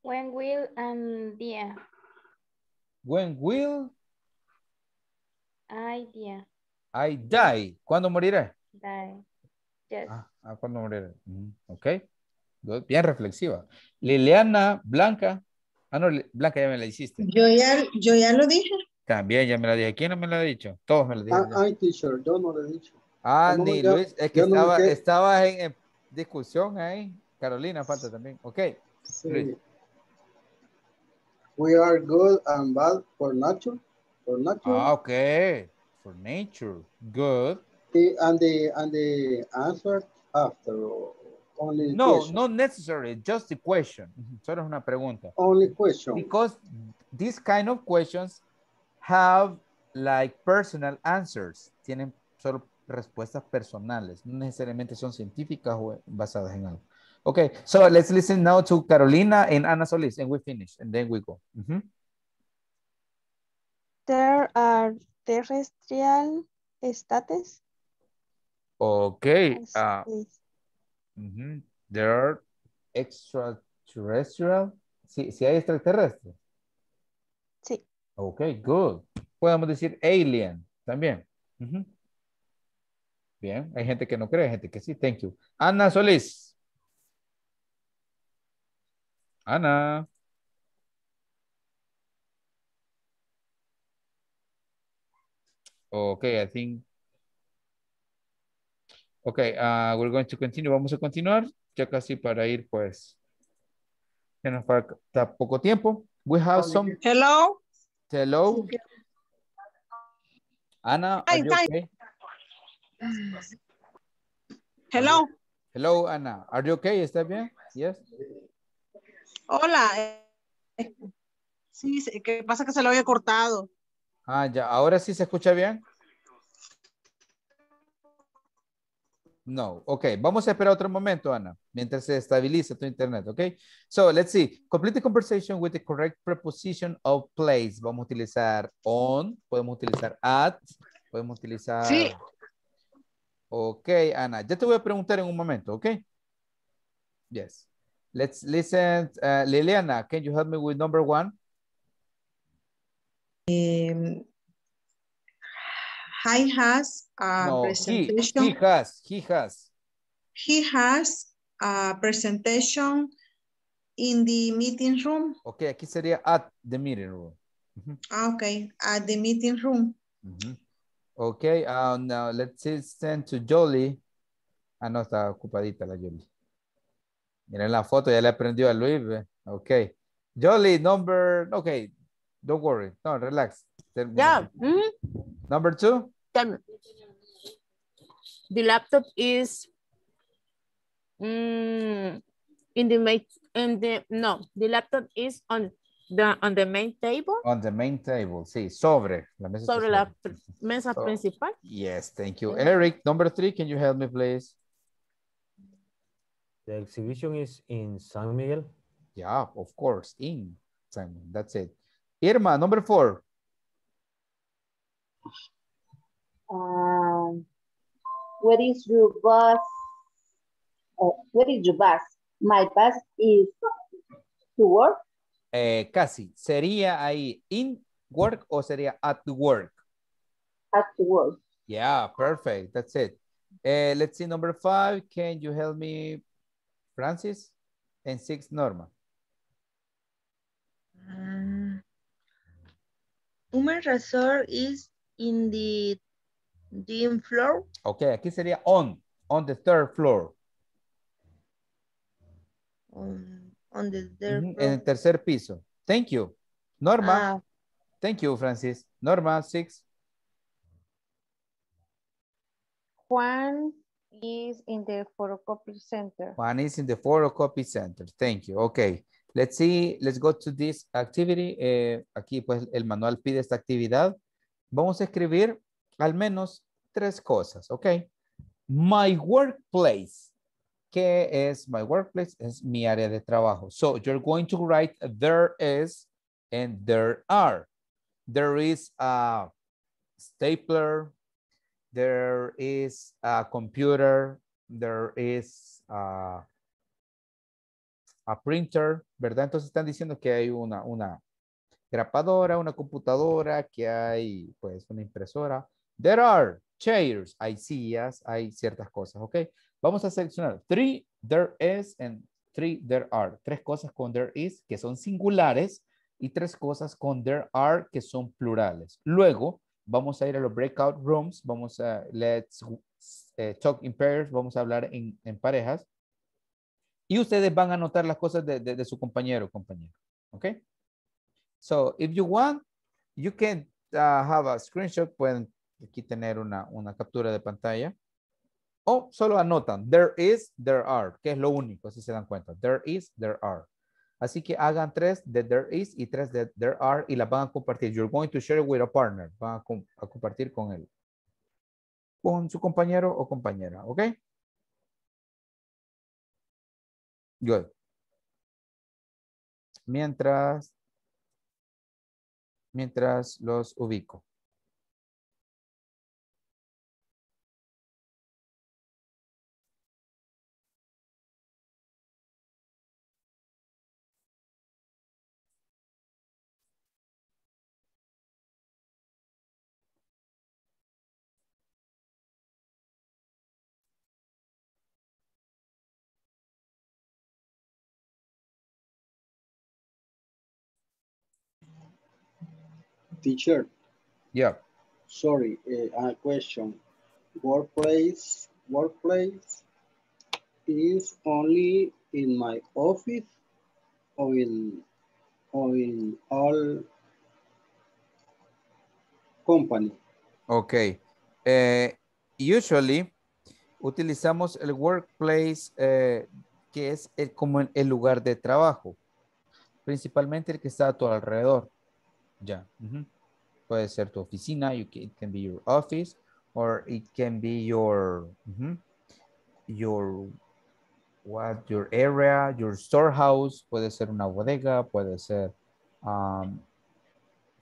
When will I die? ¿Cuándo moriré? Die. Yes. ¿Cuándo moriré? Ok. Good. Bien reflexiva. Liliana, Blanca. Blanca ya me la hiciste. Yo ya lo dije. También ya me la dije. ¿Quién no me la ha dicho? Todos me la dijeron. Ay, teacher, yo no lo he dicho. Ni Luis. Es que estaba en discusión ahí. Carolina falta también. Ok. Sí. Luis. We are good and bad for nature. Okay. For nature. Good. And the answer after only question. Not necessary. Just the question. Solo es una pregunta. Only question. Because these kind of questions have like personal answers. Tienen solo respuestas personales. No necesariamente son científicas o basadas en algo. Okay, so let's listen now to Carolina and Ana Solis, and we finish, and then we go. Mm-hmm. There are terrestrial states. Okay. There are extraterrestrial. Sí, hay extraterrestres. Sí. Okay, good. Podemos decir alien también. Mm-hmm. Bien, hay gente que no cree, hay gente que sí. Thank you. Ana Solis. Ana. Okay, I think. Okay, we're going to continue. Vamos a continuar. Ya casi para ir, pues. Ya nos falta poco tiempo. We have some. Hello. Ana, are you okay? Hello, Ana. Are you okay? ¿Está bien? Yes. Hola, Sí, que pasa que se lo había cortado. Ah, ya. ¿Ahora sí se escucha bien? No. Ok. Vamos a esperar otro momento, Ana, mientras se estabiliza tu internet. Ok. So, let's see. Complete the conversation with the correct preposition of place. Vamos a utilizar on, podemos utilizar at, podemos utilizar... Sí. Ok, Ana. Ya te voy a preguntar en un momento, ok? Yes. Let's listen. Liliana, can you help me with number one? He has a presentation. He has a presentation in the meeting room. Okay, aquí sería at the meeting room. Uh-huh. Okay, at the meeting room. Uh-huh. Okay, now let's send to Jolie. Ah, no, está ocupadita la Jolie. Miren la foto, ya le aprendió a Luis. Ok. Jolie, number... Ok, don't worry. No, relax. Yeah. Mm-hmm. Number two? The laptop is... the laptop is on the main table. On the main table, sí. Sobre la mesa, sobre la mesa principal. Yes, thank you. Eric, number three, can you help me, please? The exhibition is in San Miguel. Yeah, of course, in San Miguel. That's it. Irma, number four. Where is your bus? My bus is to work. Casi. Sería ahí in work o sería at work? At work. Yeah, perfect. That's it. Let's see, number five. Can you help me? Francis, and six, Norma. Human resource is in the gym floor. Okay, aquí sería on the third floor. On the third floor. En el tercer piso. Thank you. Norma. Thank you, Francis. Norma, six. Juan is in the photocopy center. One is in the photocopy center. Thank you. Okay. Let's see. Let's go to this activity. Aquí pues el manual pide esta actividad. Vamos a escribir al menos 3 cosas. Okay. My workplace. ¿Qué es my workplace? Es mi área de trabajo. So you're going to write there is and there are. There is a stapler. There is a computer, there is a printer, ¿verdad? Entonces están diciendo que hay una grapadora, una computadora, que hay pues una impresora. There are chairs, hay sillas, hay ciertas cosas, ¿ok? Vamos a seleccionar 3 there is and 3 there are. 3 cosas con there is que son singulares y 3 cosas con there are que son plurales. Luego, vamos a ir a los breakout rooms. Vamos a, let's talk in pairs. Vamos a hablar en parejas. Y ustedes van a anotar las cosas de su compañero o compañera. Okay? So, if you want, you can have a screenshot. Pueden aquí tener una captura de pantalla. O solo anotan. There is, there are. Que es lo único, si se dan cuenta. There is, there are. Así que hagan 3 de there is y 3 de there are y las van a compartir. You're going to share with a partner. Van a compartir con él. Con su compañero o compañera. ¿Ok? Good. Mientras los ubico. Teacher. Yeah. Sorry, a question. Workplace is only in my office or in all company. Okay. Usually utilizamos el workplace que es como el lugar de trabajo. Principalmente el que está a tu alrededor. Ya. Puede ser tu oficina. It can be your office. Or it can be your... your area, your storehouse. Puede ser una bodega. Puede ser...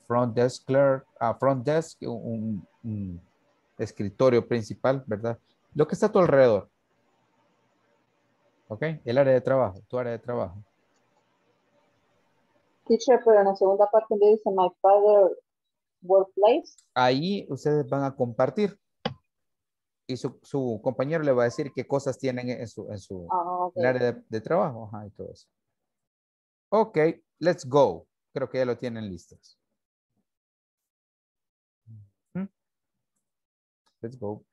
front desk clerk. Front desk. Un escritorio principal, ¿verdad? Lo que está a tu alrededor. ¿Ok? El área de trabajo. Tu área de trabajo. Teacher, pero en la segunda parte le dice my father workplace. Ahí ustedes van a compartir. Y su compañero le va a decir qué cosas tienen en el área de trabajo. Ajá, y todo eso. Ok, let's go. Creo que ya lo tienen listos. Let's go.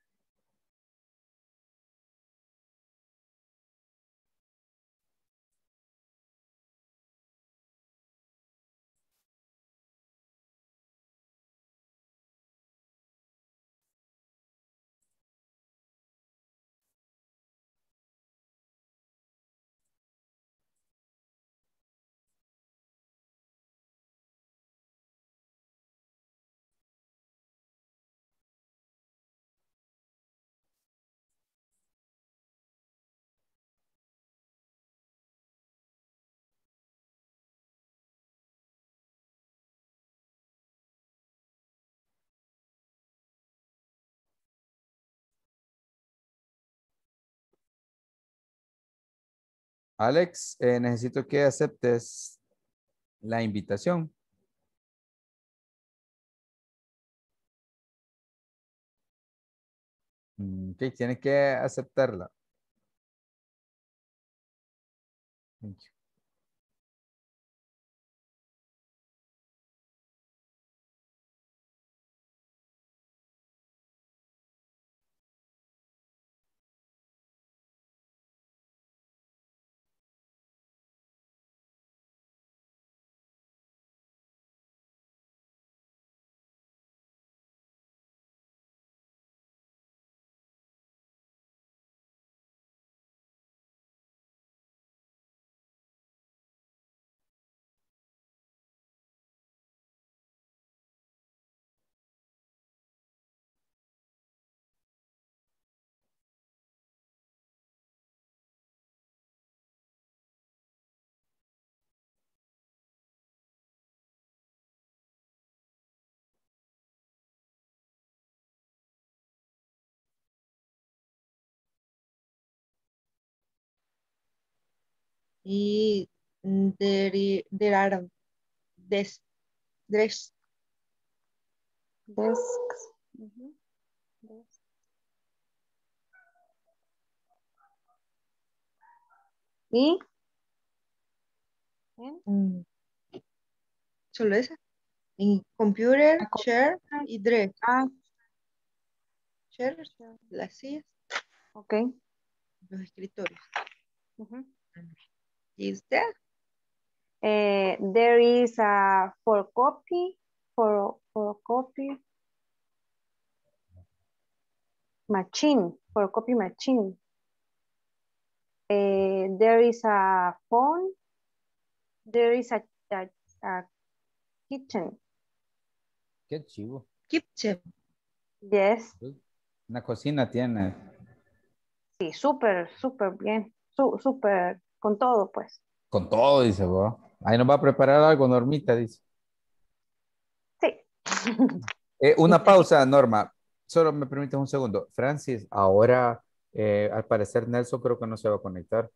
Alex, necesito que aceptes la invitación. Ok, tienes que aceptarla. Thank you. Y there are desks. ¿Y? ¿Solo esa? En computer, chair y desk. Ah. Chair, las sillas. Ok. Los escritorios. Is there? There is a for copy machine, there is a phone, there is a kitchen. Qué chivo. Kitchen. Yes. Una cocina tiene. Sí, súper bien, súper. Con todo, pues. Con todo, dice vos. Ahí nos va a preparar algo, Normita, dice. Sí. Una pausa, Norma. Solo me permites un segundo. Francis, ahora, al parecer, Nelson creo que no se va a conectar.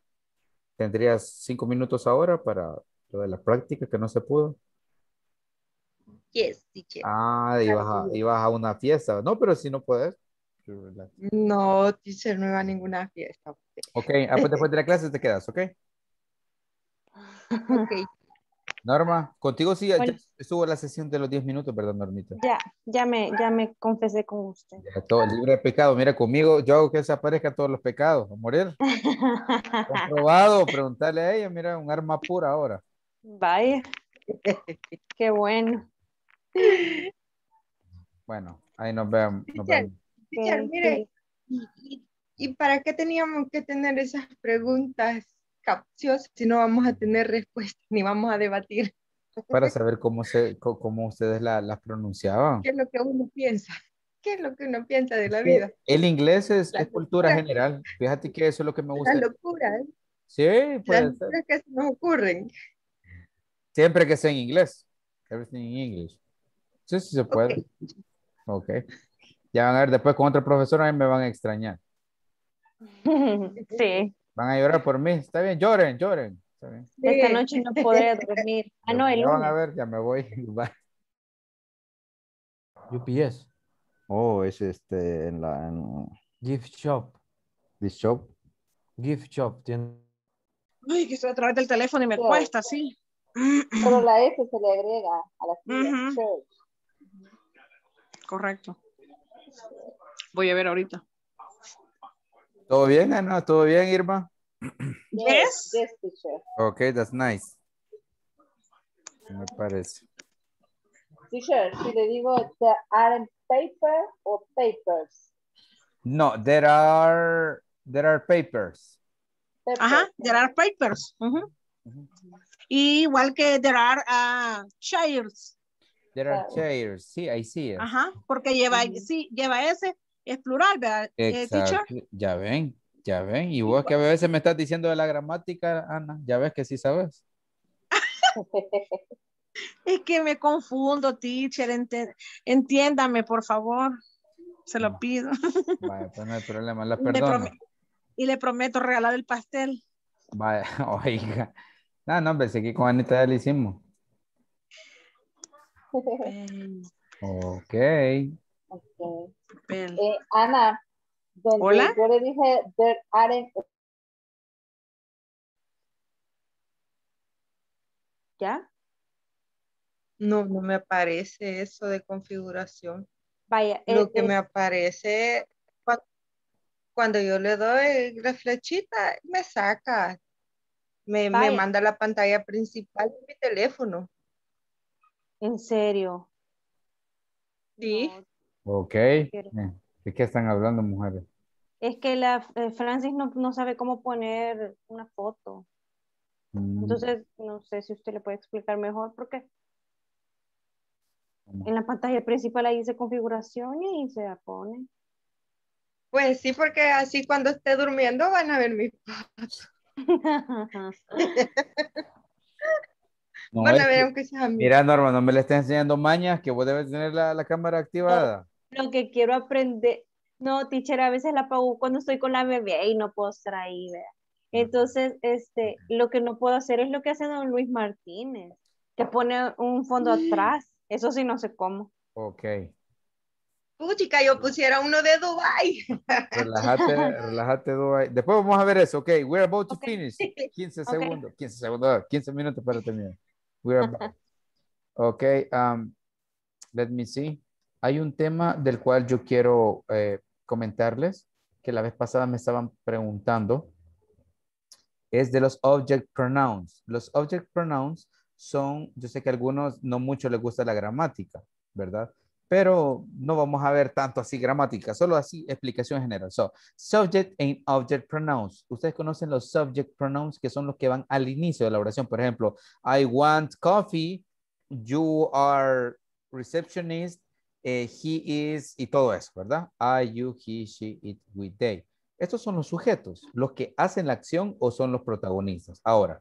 ¿Tendrías 5 minutos ahora para lo de la práctica que no se pudo? Yes, sí, yes. Ah, ibas a una fiesta. No, pero si no puedes. No, teacher, no iba a ninguna fiesta. Ok, después de la clase te quedas, ¿ok? Ok. Norma, contigo sí, bueno, estuvo la sesión de los 10 minutos, perdón, Normita. Ya me confesé con usted. Ya, todo libre de pecado, mira, conmigo yo hago que desaparezcan todos los pecados, a morir. Comprobado, preguntarle a ella, mira, un arma pura ahora. Vaya, qué bueno. Bueno, ahí nos vemos. Mire, ¿y para qué teníamos que tener esas preguntas capciosos si no vamos a tener respuesta ni vamos a debatir. Para saber cómo ustedes las pronunciaban. ¿Qué es lo que uno piensa? ¿Qué es lo que uno piensa de la vida? El inglés es cultura general. Fíjate que eso es lo que me gusta. La locura. Sí, puede ser. Las que nos ocurren. Siempre que sea en inglés. Everything in English. Sí, sí se puede. Ok. Ya van a ver, después con otro profesor a mí me van a extrañar. Sí. Van a llorar por mí. Está bien, lloren, lloren. Está bien. Sí. Esta noche no podré dormir. Ah, no, el lunes. Van a ver, ya me voy. Bye. UPS. Oh, es en gift shop. Gift shop. Gift shop. Uy, que estoy a través del teléfono y me cuesta, sí. Pero la S se le agrega a la sigla. Correcto. Voy a ver ahorita. ¿Todo bien, Ana? ¿Todo bien, Irma? Yes. Yes, teacher. Okay, that's nice. Me parece. Teacher, si le digo there aren't paper o papers. No, there are papers. Papers. Ajá, there are papers. Uh-huh. Uh-huh. Y igual que there are chairs. There are chairs, sí, ahí sí. Ajá, porque lleva, sí, lleva ese, es plural, ¿verdad? Exacto, ya ven, y vos que a veces me estás diciendo de la gramática, Ana, ya ves que sí sabes. Es que me confundo, teacher, entiéndame, por favor, se lo pido. Vale, pues no hay problema, la perdono. Y le prometo regalar el pastel. Vaya, oiga. No, no, pensé que con Anita ya lo hicimos. Ok. Ana, ¿hola? Yo le dije there aren't. ¿Ya? No, no me aparece eso de configuración. Vaya. Lo que me aparece cuando yo le doy la flechita, me saca. Me manda la pantalla principal de mi teléfono. ¿En serio? Sí. Ok. ¿De qué están hablando, mujeres? Es que Francis no sabe cómo poner una foto. Entonces, no sé si usted le puede explicar mejor por qué. En la pantalla principal ahí dice configuración y se la pone. Pues sí, porque así cuando esté durmiendo van a ver mis fotos. No, bueno, a ver, aunque sea mí. Mira, Norma, no me le estés enseñando mañas, que vos debes tener la cámara activada. Lo que quiero aprender. No, teacher, a veces la apago cuando estoy con la bebé y no puedo estar ahí, ¿verdad? Entonces, lo que no puedo hacer es lo que hace don Luis Martínez, que pone un fondo atrás. Eso sí, no sé cómo. Ok. Puchica, yo pusiera uno de Dubai. Relájate, Dubai. Después vamos a ver eso, ok. We're about to finish. 15 segundos, 15 minutos para terminar. Ok, let me see. Hay un tema del cual yo quiero comentarles, que la vez pasada me estaban preguntando. Es de los object pronouns. Los object pronouns son, yo sé que a algunos no mucho les gusta la gramática, ¿verdad? Pero no vamos a ver tanto así gramática, solo así explicación general. So, subject and object pronouns. Ustedes conocen los subject pronouns, que son los que van al inicio de la oración. Por ejemplo, I want coffee, you are receptionist, he is, y todo eso, ¿verdad? I, you, he, she, it, we, they. Estos son los sujetos, los que hacen la acción o son los protagonistas. Ahora,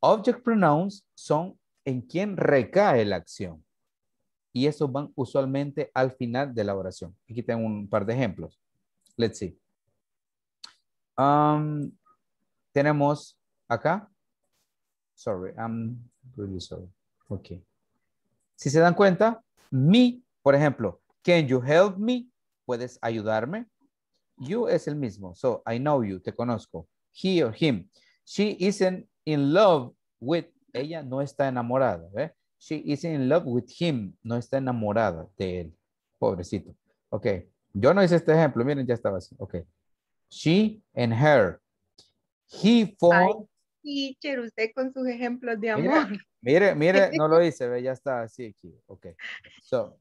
object pronouns son en quién recae la acción. Y esos van usualmente al final de la oración. Aquí tengo un par de ejemplos. Let's see. Tenemos acá. Sorry, I'm really sorry. Ok. Si se dan cuenta, me, por ejemplo, can you help me? ¿Puedes ayudarme? You es el mismo. So, I know you, te conozco. He or him. She isn't in love with, ella no está enamorada, ¿eh? She is in love with him. No está enamorada de él. Pobrecito. Ok. Yo no hice este ejemplo. Miren, ya estaba así. Ok. She and her. He falls. Ay, teacher, usted con sus ejemplos de amor. Mire, no lo hice. Ve, ya está así aquí. Ok. So.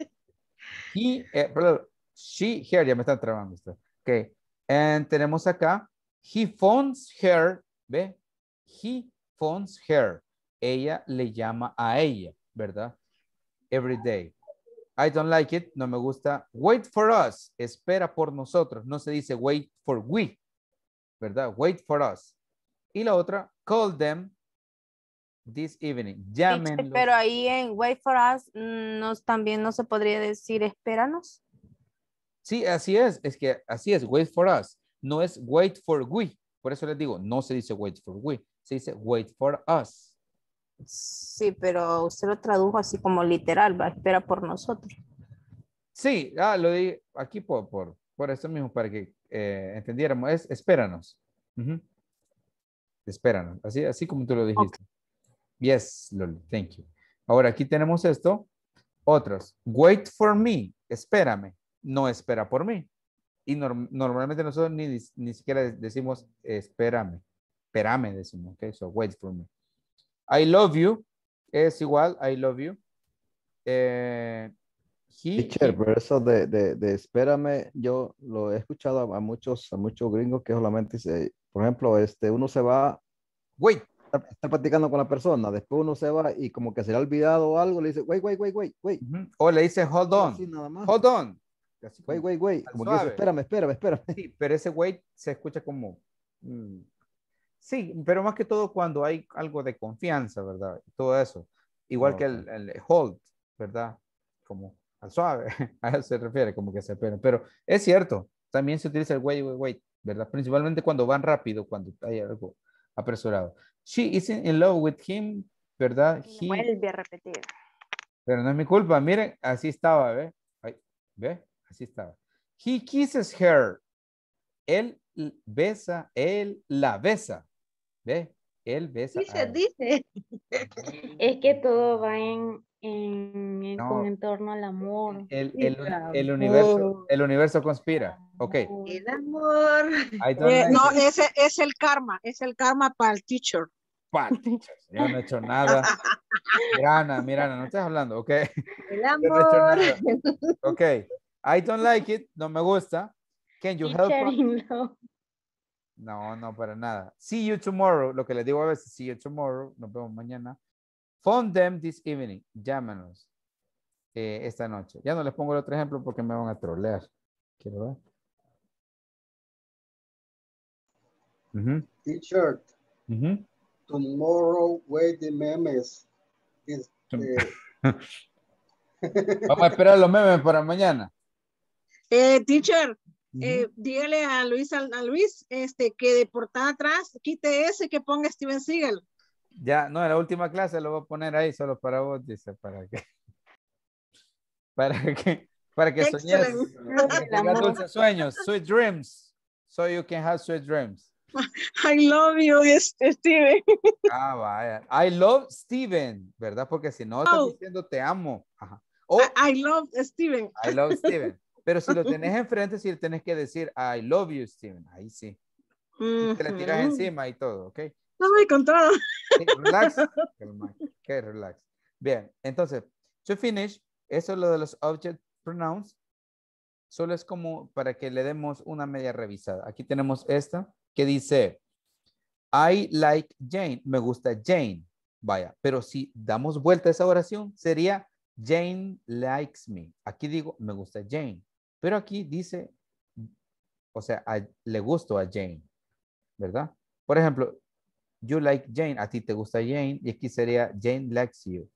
He, perdón. She, her. Ya me están trabando esto. Ok. And tenemos acá. He phones her. Ve. He phones her. Ella le llama a ella, ¿verdad? Every day. I don't like it. No me gusta. Wait for us. Espera por nosotros. No se dice wait for we, ¿verdad? Wait for us. Y la otra, call them this evening. Llámenlos. Pero ahí en wait for us también no se podría decir espéranos. Sí, así es. Es que así es. Wait for us. No es wait for we. Por eso les digo, no se dice wait for we. Se dice wait for us. Sí, pero usted lo tradujo así como literal, va, espera por nosotros. Sí, lo di aquí por eso mismo, para que entendiéramos, es espéranos. Uh-huh. Espéranos, así como tú lo dijiste. Okay. Yes, Loli, thank you. Ahora aquí tenemos esto, otros, wait for me, espérame, no espera por mí. Y normalmente nosotros ni siquiera decimos espérame, espérame decimos, ok, so wait for me. I love you, es igual, I love you. Teacher, pero eso de espérame, yo lo he escuchado a muchos gringos que solamente, por ejemplo, uno se va, wait, está platicando con la persona, después uno se va y como que se le ha olvidado algo, le dice, wait. Uh-huh. O le dice, hold on, sí, nada más. Hold on. Wait, como que dice, espérame. Sí, pero ese wait se escucha como... Sí, pero más que todo cuando hay algo de confianza, ¿verdad? Todo eso. Igual que el hold, ¿verdad? Como al suave, a eso se refiere, como que se espera. Pero es cierto, también se utiliza el wait, ¿verdad? Principalmente cuando van rápido, cuando hay algo apresurado. She isn't in love with him, ¿verdad? Vuelve a repetir. Pero no es mi culpa, miren, así estaba, ¿ve? Ay, ¿ve? Así estaba. He kisses her. Él la besa. ¿Ve? Él besa. Dice. Es que todo va en con entorno al amor. El universo conspira. Ok. El amor. No, ese es el karma. Es el karma para el teacher. Yo no he hecho nada. Mirana, no estás hablando. Ok. El amor. Ok. I don't like it. No me gusta. Can you help us? No, para nada. See you tomorrow. Lo que les digo a veces, see you tomorrow. Nos vemos mañana. Phone them this evening. Llámanos esta noche. Ya no les pongo el otro ejemplo porque me van a trolear. Quiero ver. Uh-huh. T-shirt. Uh-huh. Tomorrow, wait the memes. Vamos a esperar los memes para mañana. Teacher. Uh-huh. Dígale a Luis que de portada atrás quite ese, que ponga Steven Seagal. Ya, no, en la última clase lo voy a poner ahí solo para vos, dice, para que soñes. Dulces sueños, sweet dreams, so you can have sweet dreams. I love you, Steven. Vaya. I love Steven, ¿verdad? Porque si no, estás diciendo te amo. Ajá. Oh, I love Steven. I love Steven. Pero si lo tenés enfrente, si le tenés que decir, I love you, Steven. Ahí sí. Uh-huh. Te la tiras encima y todo, ¿ok? No me he encontrado. Relax. Okay, relax. Bien, entonces, to finish, eso es lo de los object pronouns. Solo es como para que le demos una media revisada. Aquí tenemos esta que dice, I like Jane. Me gusta Jane. Vaya, pero si damos vuelta a esa oración, sería Jane likes me. Aquí digo, me gusta Jane. Pero aquí dice, o sea, le gusto a Jane, ¿verdad? Por ejemplo, you like Jane, a ti te gusta Jane, y aquí sería Jane likes you.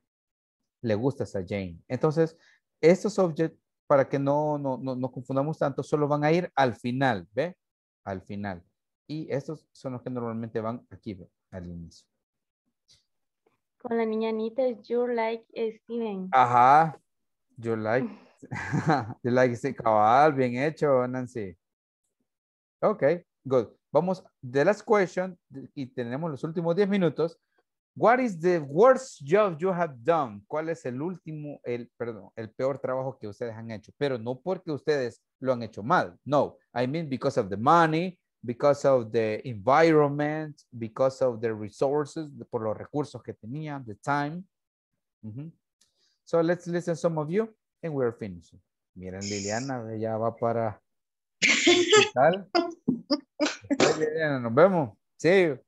Le gustas a Jane. Entonces, estos objects, para que no confundamos tanto, solo van a ir al final, ¿ve? Al final. Y estos son los que normalmente van aquí, ¿ve? Al inicio. Con la niña Anita, you like Steven. Ajá, you like ese cabal, bien hecho, Nancy. Ok, good. Vamos, the last question, y tenemos los últimos 10 minutos. What is the worst job you have done? ¿Cuál es el peor trabajo que ustedes han hecho? Pero no porque ustedes lo han hecho mal. No, I mean because of the money, because of the environment, because of the resources, por los recursos que tenían, the time. Mm-hmm. So let's listen to some of you and we're finishing. Miren, Liliana, ella va para el hospital. Liliana, nos vemos. See you.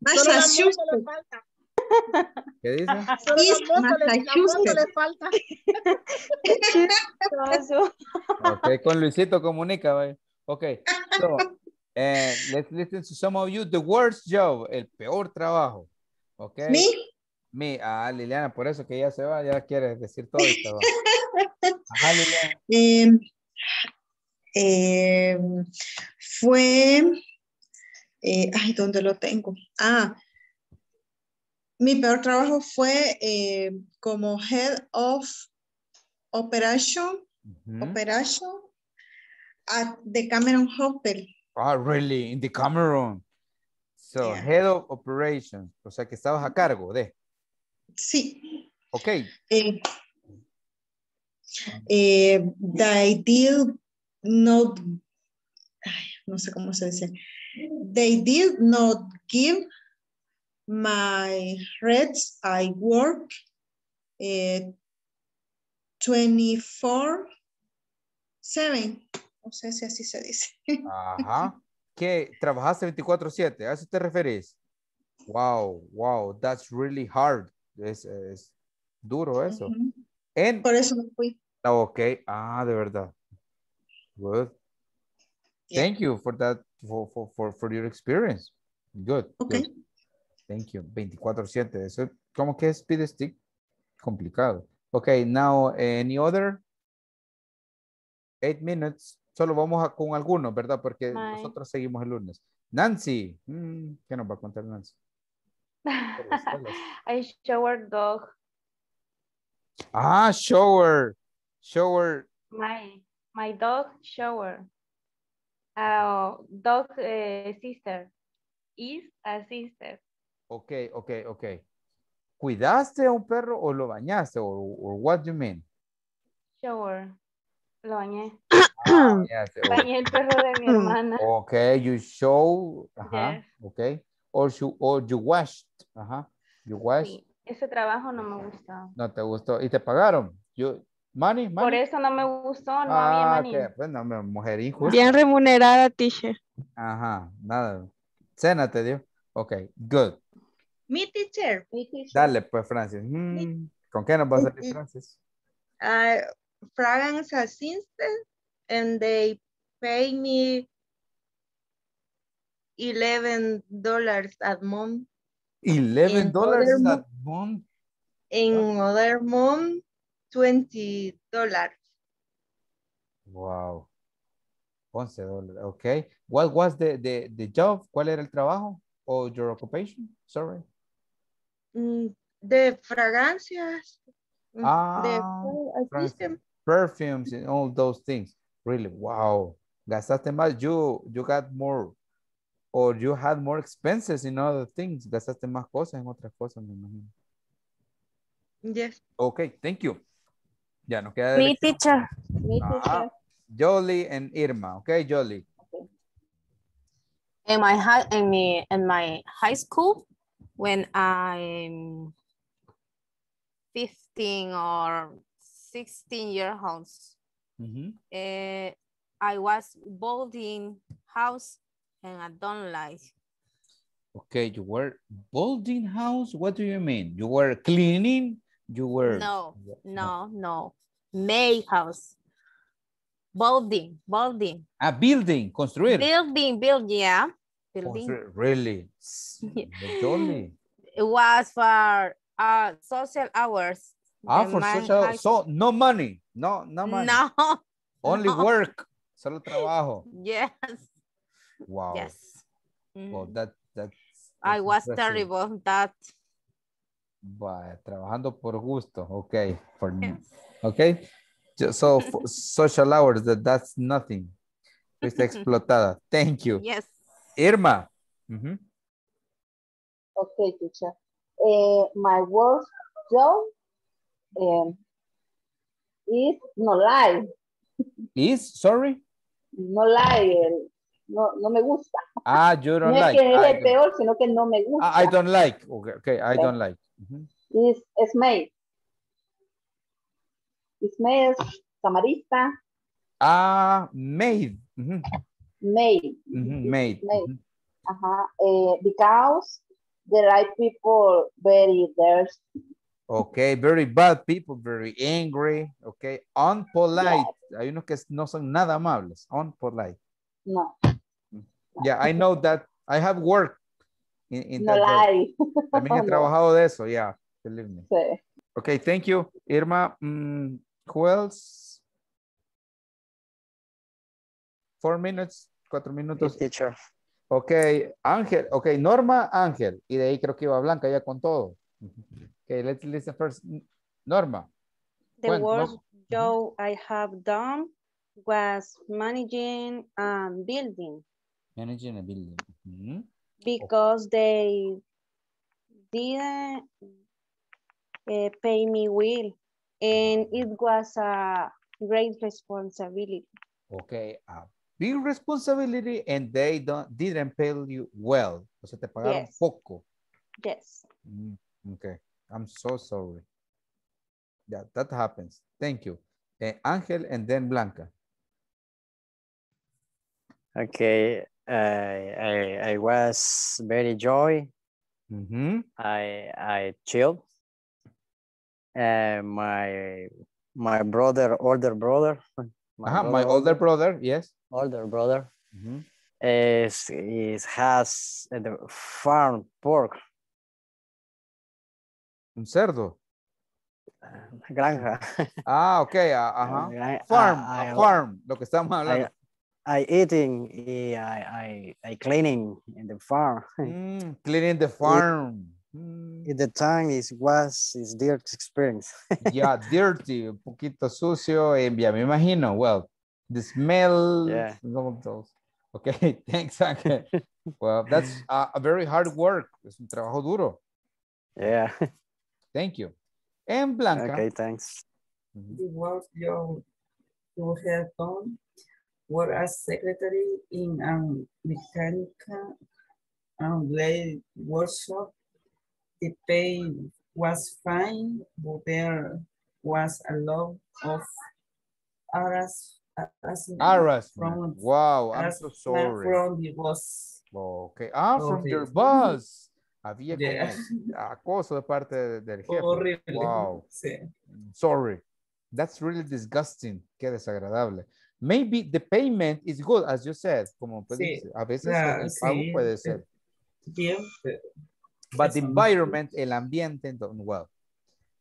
Massachusetts. ¿Qué dice? Solo la moto le falta. Okay, con Luisito comunica, ¿vale? Okay. So, let's listen to some of you. The worst job, el peor trabajo. Okay. Me. Ah, Liliana, por eso que ya se va, ya quiere decir todo y se va. Ajá, Liliana. ¿Dónde lo tengo? Ah, mi peor trabajo fue como head of operation, at the Cameron Hotel. Ah, really? In the Cameron. So, yeah. Head of operation. O sea, que estabas a cargo de. Sí. Ok. They did not, no sé cómo se dice. They did not give my rates. I work 24/7. No sé si así se dice. Ajá. ¿Qué? ¿Trabajaste 24/7? ¿A eso te referís? Wow. That's really hard. Es duro eso. Por eso me fui. Ok. Ah, de verdad. Good. Yeah. Thank you for that, for your experience. Good. Okay. Good. Thank you. 24/7. Eso, ¿cómo que es speed stick? Complicado. Okay, now, any other? 8 minutes. Solo vamos a con algunos, ¿verdad? Porque nosotros seguimos el lunes. Nancy. ¿Qué nos va a contar Nancy? I shower dog. Ah, shower. Shower. My dog shower. Our dog sister is a sister. Okay. ¿Cuidaste a un perro o lo bañaste? Or what do you mean? Shower. Lo bañé. Bañé el perro de mi hermana. Okay, you show. Ajá. Yes. Okay. Or you washed. Ajá. You washed. Sí. Ese trabajo no me gustó. No te gustó. ¿Y te pagaron? Money. Por eso no me gustó, no había money. Okay. Bueno, mujer injusta. Bien remunerada, teacher. Ajá, nada. Cena te dio. Ok, good. Mi teacher. Dale, pues, Francis. ¿Con qué nos va a salir, Francis? Fragrance assistant, and they pay me $11 a month. $11 a month? In other month. $20. Wow. $11. Okay. What was the job? ¿Cuál era el trabajo? Or your occupation? Sorry. The fragancias. The perfumes and all those things. Really? Wow. Gastaste más. You got more. Or you had more expenses in other things. Gastaste más cosas en otras cosas, me imagino. Yes. Okay. Thank you. Ya nos queda. Mi teacher. Jolie and Irma. Okay, Jolie. Okay. In my high school, when I'm 15 or 16 years old, I was building house and I don't like. Okay, you were building house. What do you mean? You were cleaning. You were no. Make house. Building. A building, construir. Building, yeah. Building. Really? Really? It was for social hours. For social hours. So no money. No money. No. Only work. Solo trabajo. Yes. Wow. Yes. Well, I was terrible at that. But trabajando por gusto, okay. Okay. So for social hours, that's nothing. Está explotada. Thank you. Yes. Irma. Okay, teacher. My worst job is no lie. Is sorry. No lie. No me gusta. You don't like. No es que es peor, sino que no me gusta. I don't like. Okay. I don't like. Ismael, camarista. Maid. made. Mm-hmm, made. Made. Mm-hmm. Because the right people very thirsty. Okay, very bad people, very angry. Okay, unpolite. Yeah. Hay unos que no son nada amables. Unpolite. No. Yeah, I know that. I have worked in no that lie. También he trabajado de eso. Yeah, believe me. Sí. Okay, thank you, Irma. Who else? 4 minutes, 4 minutos. Teacher. Okay, Ángel. Okay, Norma, Ángel. Y de ahí creo que iba Blanca ya con todo. Okay, let's listen first. Norma. The worst job I have done was managing a building. Managing a building. Mm-hmm. Because they didn't pay me well. And it was a great responsibility. Okay, a big responsibility and they didn't pay you well. O sea, te pagaron yes. poco. Yes. Mm, okay. I'm so sorry. Yeah, that happens. Thank you. Angel and then Blanca. Okay. I was very joy. Mm-hmm. I chilled. My brother, older brother. My, brother, my older brother, yes. Older brother. Mm-hmm. Has the farm pork. Un cerdo. Granja. Ah, okay. Farm. Farm. Lo que estamos hablando. I eating. I cleaning in the farm. Mm, cleaning the farm. At the time it was his dirty experience. Yeah, dirty, un poquito sucio. Ya me imagino. Well, the smell. Yeah. Okay, thanks. Okay. Well, that's a very hard work. Es un trabajo duro. Yeah. Thank you. And Blanca. Okay, thanks. The work you have done were as secretary in a mechanical and blade workshop. The pay was fine, but there was a lot of harassment. Wow, I'm so sorry. From the boss. Okay, from your boss. Había acoso de parte del jefe. Horrible. Wow. Sí. Sorry. That's really disgusting. Qué desagradable. Maybe the payment is good, as you said. Como puede sí. Ser. A veces el pago puede ser. Bien. But the environment, el ambiente, well.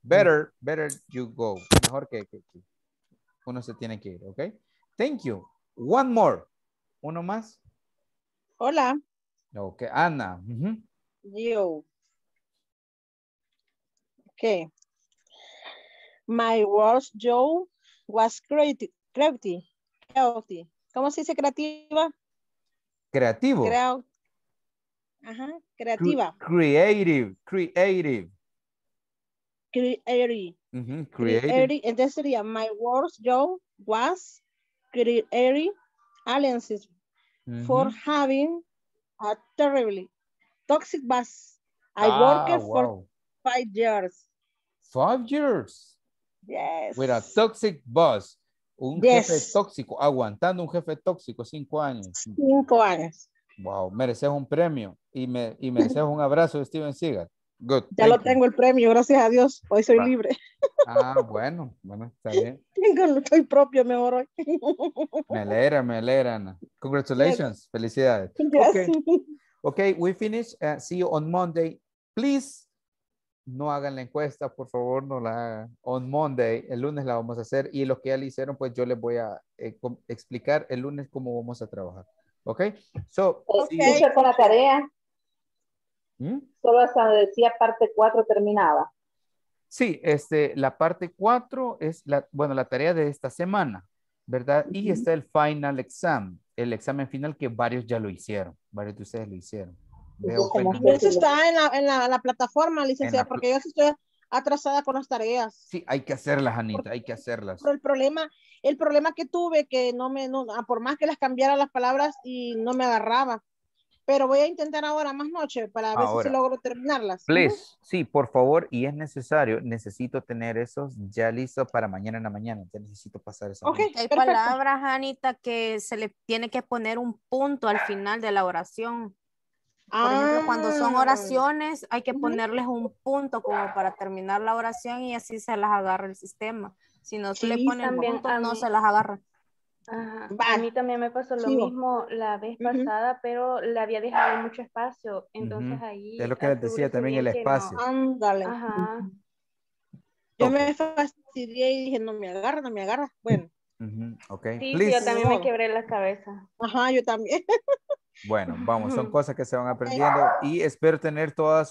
Better you go. Mejor que uno se tiene que ir, ¿ok? Thank you. One more. Uno más. Hola. Ok, Ana. Mm-hmm. You. Okay. My worst job was creative. ¿Cómo se dice creativa? Creativo. Creativa. Creative. Mm-hmm. Creative. Entonces sería my worst job was creative alliances for having a terribly toxic bus. I worked for 5 years. 5 years? Yes. With a toxic boss. Un jefe tóxico. Aguantando un jefe tóxico 5 años. 5 años. Wow, mereces un premio. Y mereces un abrazo de Steven Seagal. Good. Ya lo tengo el premio, gracias a Dios. Hoy soy libre. Bueno. Bueno, está bien. Soy propio mejor hoy. Me alegra, Ana. Congratulations. Felicidades. Gracias. Okay. Okay, we finish. See you on Monday. Please, no hagan la encuesta, por favor, no la hagan. On Monday, el lunes la vamos a hacer. Y los que ya la hicieron, pues yo les voy a explicar el lunes cómo vamos a trabajar. Okay? So, con la tarea. Solo hasta decía parte 4 terminada. Sí, la parte 4 es la tarea de esta semana, ¿verdad? Y está el final exam. El examen final que varios ya lo hicieron. Varios de ustedes lo hicieron. Eso está en la plataforma, licenciada, porque yo estoy atrasada con las tareas. Sí, hay que hacerlas, Anita, porque hay que hacerlas. Pero el problema que tuve, que no por más que las cambiara las palabras y no me agarraba. Pero voy a intentar ahora más noche para ver ahora, si logro terminarlas. Please, sí, por favor, y es necesario. Necesito tener esos ya listos para mañana en la mañana. Ya necesito pasar eso. Okay, hay perfecto. Palabras, Anita, que se le tiene que poner un punto al final de la oración. Por ejemplo, cuando son oraciones, hay que ponerles un punto como para terminar la oración y así se las agarra el sistema. Si no se le ponen punto, no se las agarra. Ajá. A mí también me pasó lo mismo la vez pasada, pero le había dejado mucho espacio, entonces ahí es lo que les decía también, el espacio. Ándale. Ajá. Yo me fastidié y dije, no me agarra, no me agarra. Bueno. Okay. Sí, yo también me quebré la cabeza. Ajá, yo también. Bueno, vamos, son cosas que se van aprendiendo y espero tener todas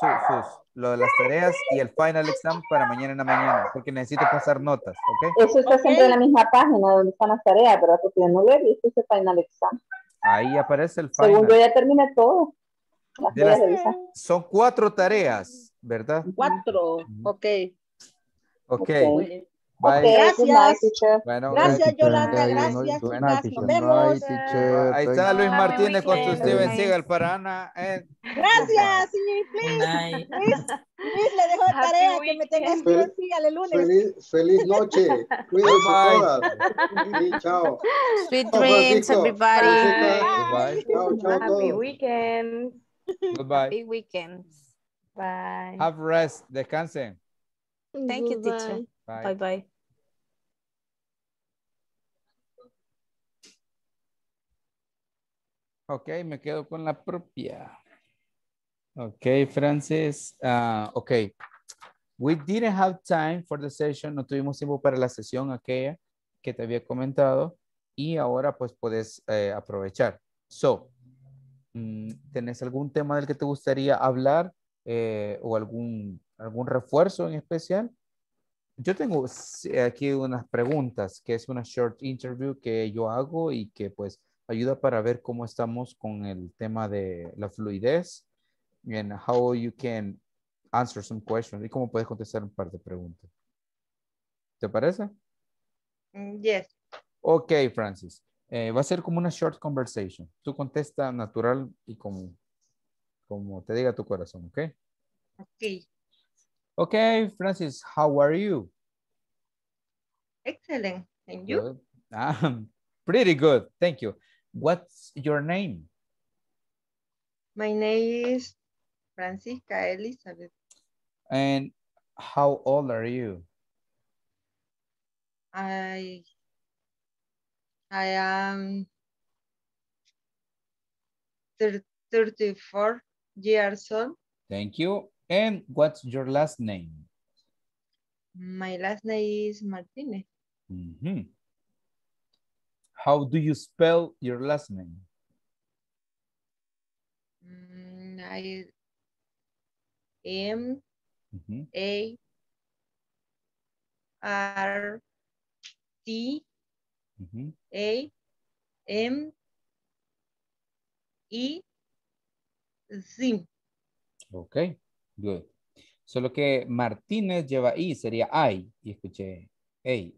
lo de las tareas y el final exam para mañana en la mañana, porque necesito pasar notas, ¿ok? Eso está siempre en la misma página donde están las tareas, pero tú tienes no leer y este es el final exam. Ahí aparece el final. Según yo ya terminé todo. Son 4 tareas, ¿verdad? 4, ok. Gracias. Bueno, gracias, Yolanda. Gracias. Nos vemos. Ahí está Luis Martínez con su Steven Seagal para Ana. Gracias, señor. Luis, le dejo de tarea que me tenga Steven Seagal el lunes. Feliz noche. Cuídense todas. Chao. Sweet dreams, everybody. Happy weekend. Happy weekend. Bye. Have rest. Descansen. Thank you, teacher. Bye bye. Ok, me quedo con la propia. Ok, Francis. Ok. We didn't have time for the session. No tuvimos tiempo para la sesión aquella que te había comentado. Y ahora pues puedes aprovechar. So, ¿tenés algún tema del que te gustaría hablar? ¿O algún refuerzo en especial? Yo tengo aquí unas preguntas, que es una short interview que yo hago y que pues ayuda para ver cómo estamos con el tema de la fluidez and how you can answer some questions y cómo puedes contestar un par de preguntas. ¿Te parece? Yes. Ok, Francis. Va a ser como una short conversation. Tú contesta natural y como te diga tu corazón, ¿ok? Ok. Okay, Francis, how are you? Excellent. And you? Pretty good. Thank you. What's your name? My name is Francisca Elizabeth. And how old are you? I am 34 years old. Thank you. And what's your last name? My last name is Martinez. How do you spell your last name? I M A R T A M E Z. Okay. Good. Solo que Martínez lleva I, sería I. Y escuché A.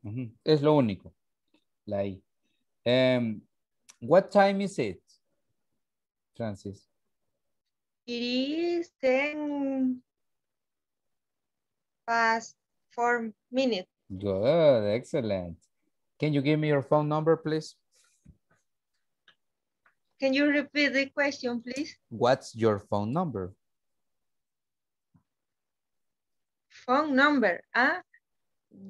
Es lo único. La I. What time is it, Francis? It is 10:04. Good. Excellent. Can you give me your phone number, please? Can you repeat the question, please? What's your phone number? Phone number,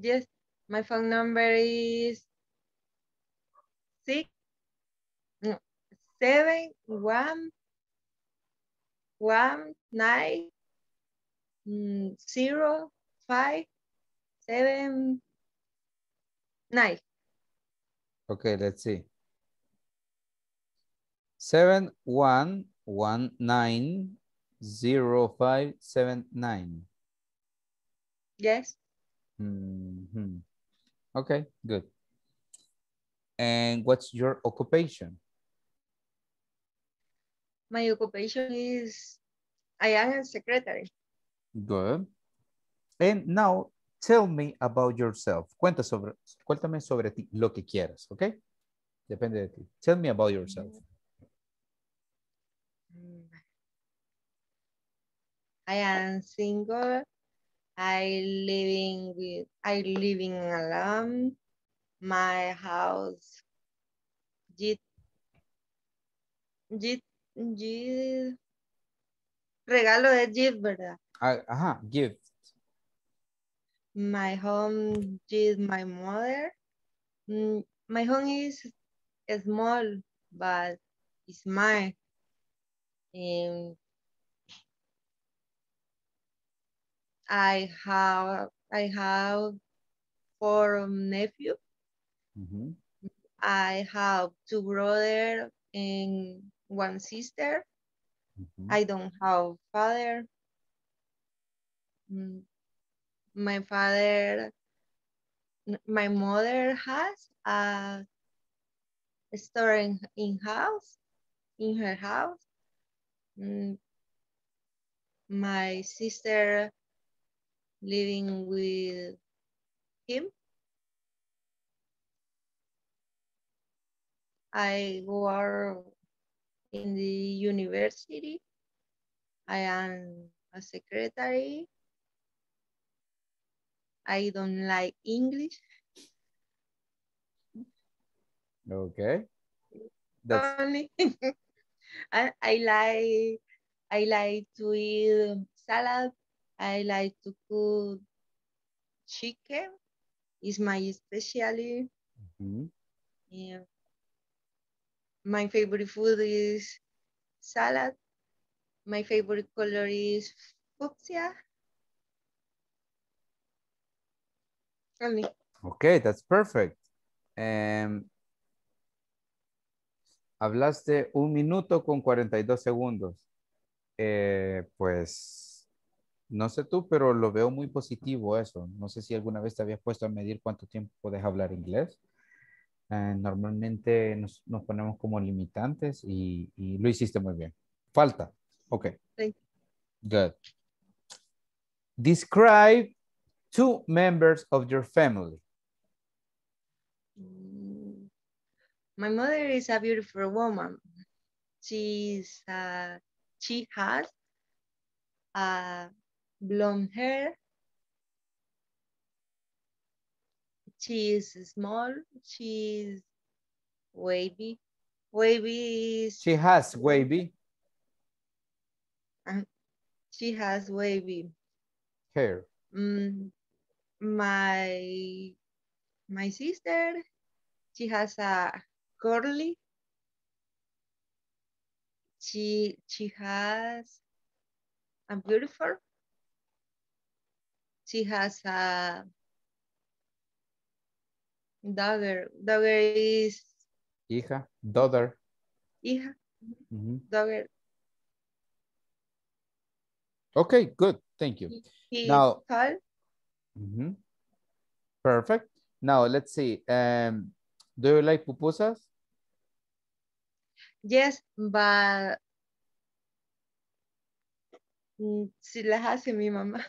yes, my phone number is 671190579. Okay, let's see. 71190 579. Yes. Okay, good. And what's your occupation? My occupation is, I am a secretary. Good. And now, tell me about yourself. Cuéntame sobre ti, lo que quieras, okay? Depende de ti. Tell me about yourself. I am single. I living alone. My house regalo de gift, ¿verdad? Ajá, gift. My home is my mother. My home is small, but it's mine. I have four nephews. Mm-hmm. I have two brothers and one sister. Mm-hmm. I don't have father. My mother has a store in her house. My sister living with him. I work in the university. I am a secretary. I don't like English. Okay. That's... Only I like to eat salad. I like to cook chicken. It's my specialty. Mm-hmm. Yeah. My favorite food is salad. My favorite color is fuchsia. Okay, that's perfect. Hablaste 1 minuto con 42 segundos. Pues, no sé tú, pero lo veo muy positivo eso. No sé si alguna vez te habías puesto a medir cuánto tiempo puedes hablar inglés. Normalmente nos ponemos como limitantes y lo hiciste muy bien. Falta. Ok. Thank you. Good. Describe two members of your family. My mother is a beautiful woman. She has blonde hair. She is small. She is wavy. Wavy is... She has wavy. She has wavy hair. My sister, she has a curly. She has a beautiful. She has a daughter. Daughter is hija. Daughter. Hija. Mm-hmm. Daughter. Okay, good. Thank you. He now. Tall. Mm-hmm. Perfect. Now let's see. Do you like pupusas? Yes, but si las hace mi mamá.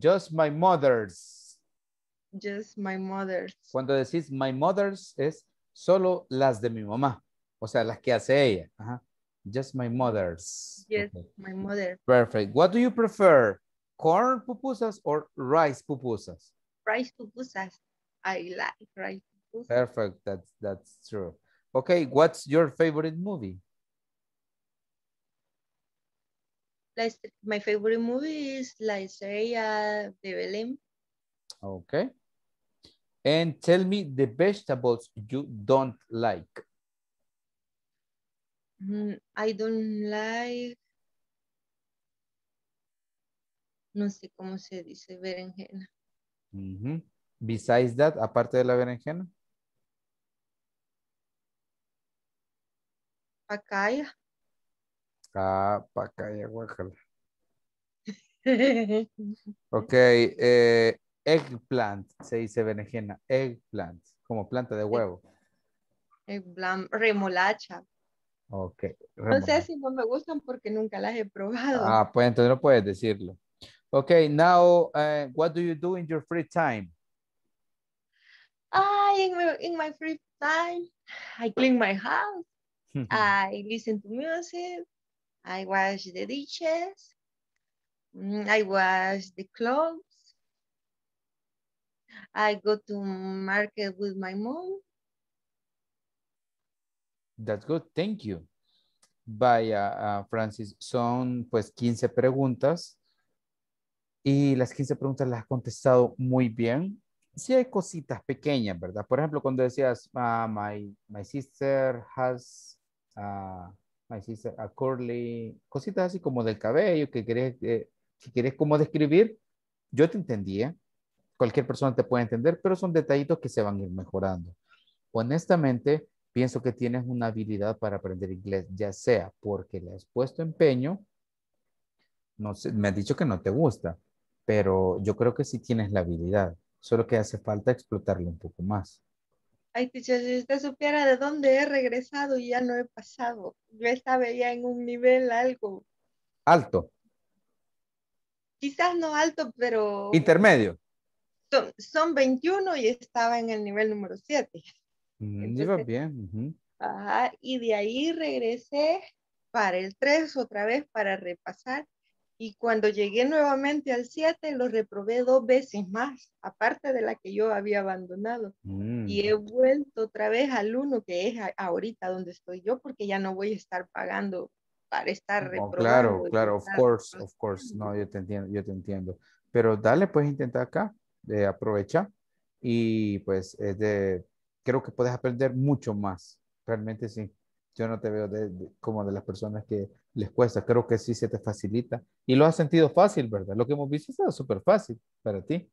Just my mother's. Just my mother's. Cuando decís my mother's es solo las de mi mamá. O sea, las que hace ella. Ajá. Just my mother's. Yes, okay. My mother. Perfect. What do you prefer? Corn pupusas or rice pupusas? Rice pupusas. I like rice pupusas. Perfect. That's true. Okay. What's your favorite movie? My favorite movie is La Estrella de Belén. Okay. And tell me the vegetables you don't like. I don't like. No sé cómo se dice berenjena. Mm-hmm. Besides that, aparte de la berenjena. Pacaya. Pacaya, guácala. Ok, eggplant, se dice berenjena. Eggplant, como planta de huevo. Eggplant, remolacha. Ok. Remolacha. No sé si no me gustan porque nunca las he probado. Pues entonces no puedes decirlo. Okay, now, what do you do in your free time? In my free time, I clean my house. I listen to music. I wash the dishes. I wash the clothes. I go to market with my mom. That's good, thank you. Vaya, Francis, son pues 15 preguntas y las 15 preguntas las has contestado muy bien. Sí hay cositas pequeñas, ¿verdad? Por ejemplo, cuando decías, my sister a curly, cositas así como del cabello que querés, si querés como describir, yo te entendía. Cualquier persona te puede entender, pero son detallitos que se van a ir mejorando. Honestamente, pienso que tienes una habilidad para aprender inglés, ya sea porque le has puesto empeño, no sé, me has dicho que no te gusta, pero yo creo que sí tienes la habilidad, solo que hace falta explotarlo un poco más. Ay, teacher, si usted supiera de dónde he regresado y ya no he pasado. Yo estaba ya en un nivel algo. ¿Alto? Quizás no alto, pero... ¿Intermedio? Son 21 y estaba en el nivel número 7. Lleva bien. Ajá, y de ahí regresé para el 3 otra vez para repasar. Y cuando llegué nuevamente al 7 lo reprobé 2 veces más, aparte de la que yo había abandonado. Y he vuelto otra vez al 1 que es ahorita donde estoy yo, porque ya no voy a estar pagando para estar reprobando. Claro, claro, of course. No, yo te entiendo. Pero dale, pues intenta acá. Aprovecha y pues creo que puedes aprender mucho más, realmente sí. Yo no te veo como de las personas que les cuesta, creo que sí se te facilita y lo has sentido fácil, ¿verdad? Lo que hemos visto está súper fácil para ti.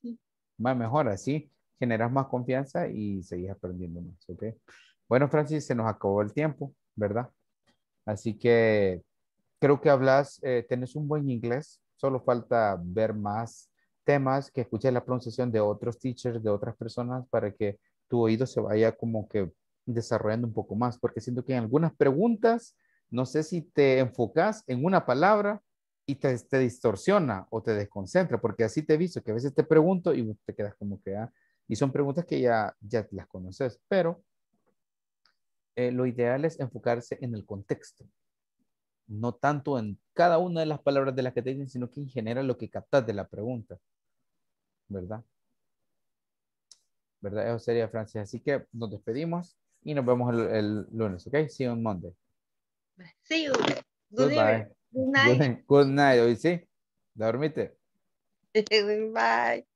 Sí. Va mejor así, generas más confianza y seguís aprendiendo más, ¿ok? Bueno, Francis, se nos acabó el tiempo, ¿verdad? Así que creo que hablas, tenés un buen inglés, solo falta ver más temas, que escuches la pronunciación de otros teachers, de otras personas, para que tu oído se vaya como que desarrollando un poco más, porque siento que en algunas preguntas, no sé si te enfocas en una palabra y te distorsiona o te desconcentra, porque así te he visto, que a veces te pregunto y te quedas como que, y son preguntas que ya las conoces, pero lo ideal es enfocarse en el contexto, no tanto en cada una de las palabras de las que te dicen, sino que en general lo que captas de la pregunta, ¿verdad? ¿Verdad? Eso sería, Francis. Así que nos despedimos y nos vemos el lunes, ¿ok? See you on Monday. See you. Good night. Good night. Hoy sí. Dormite. Bye.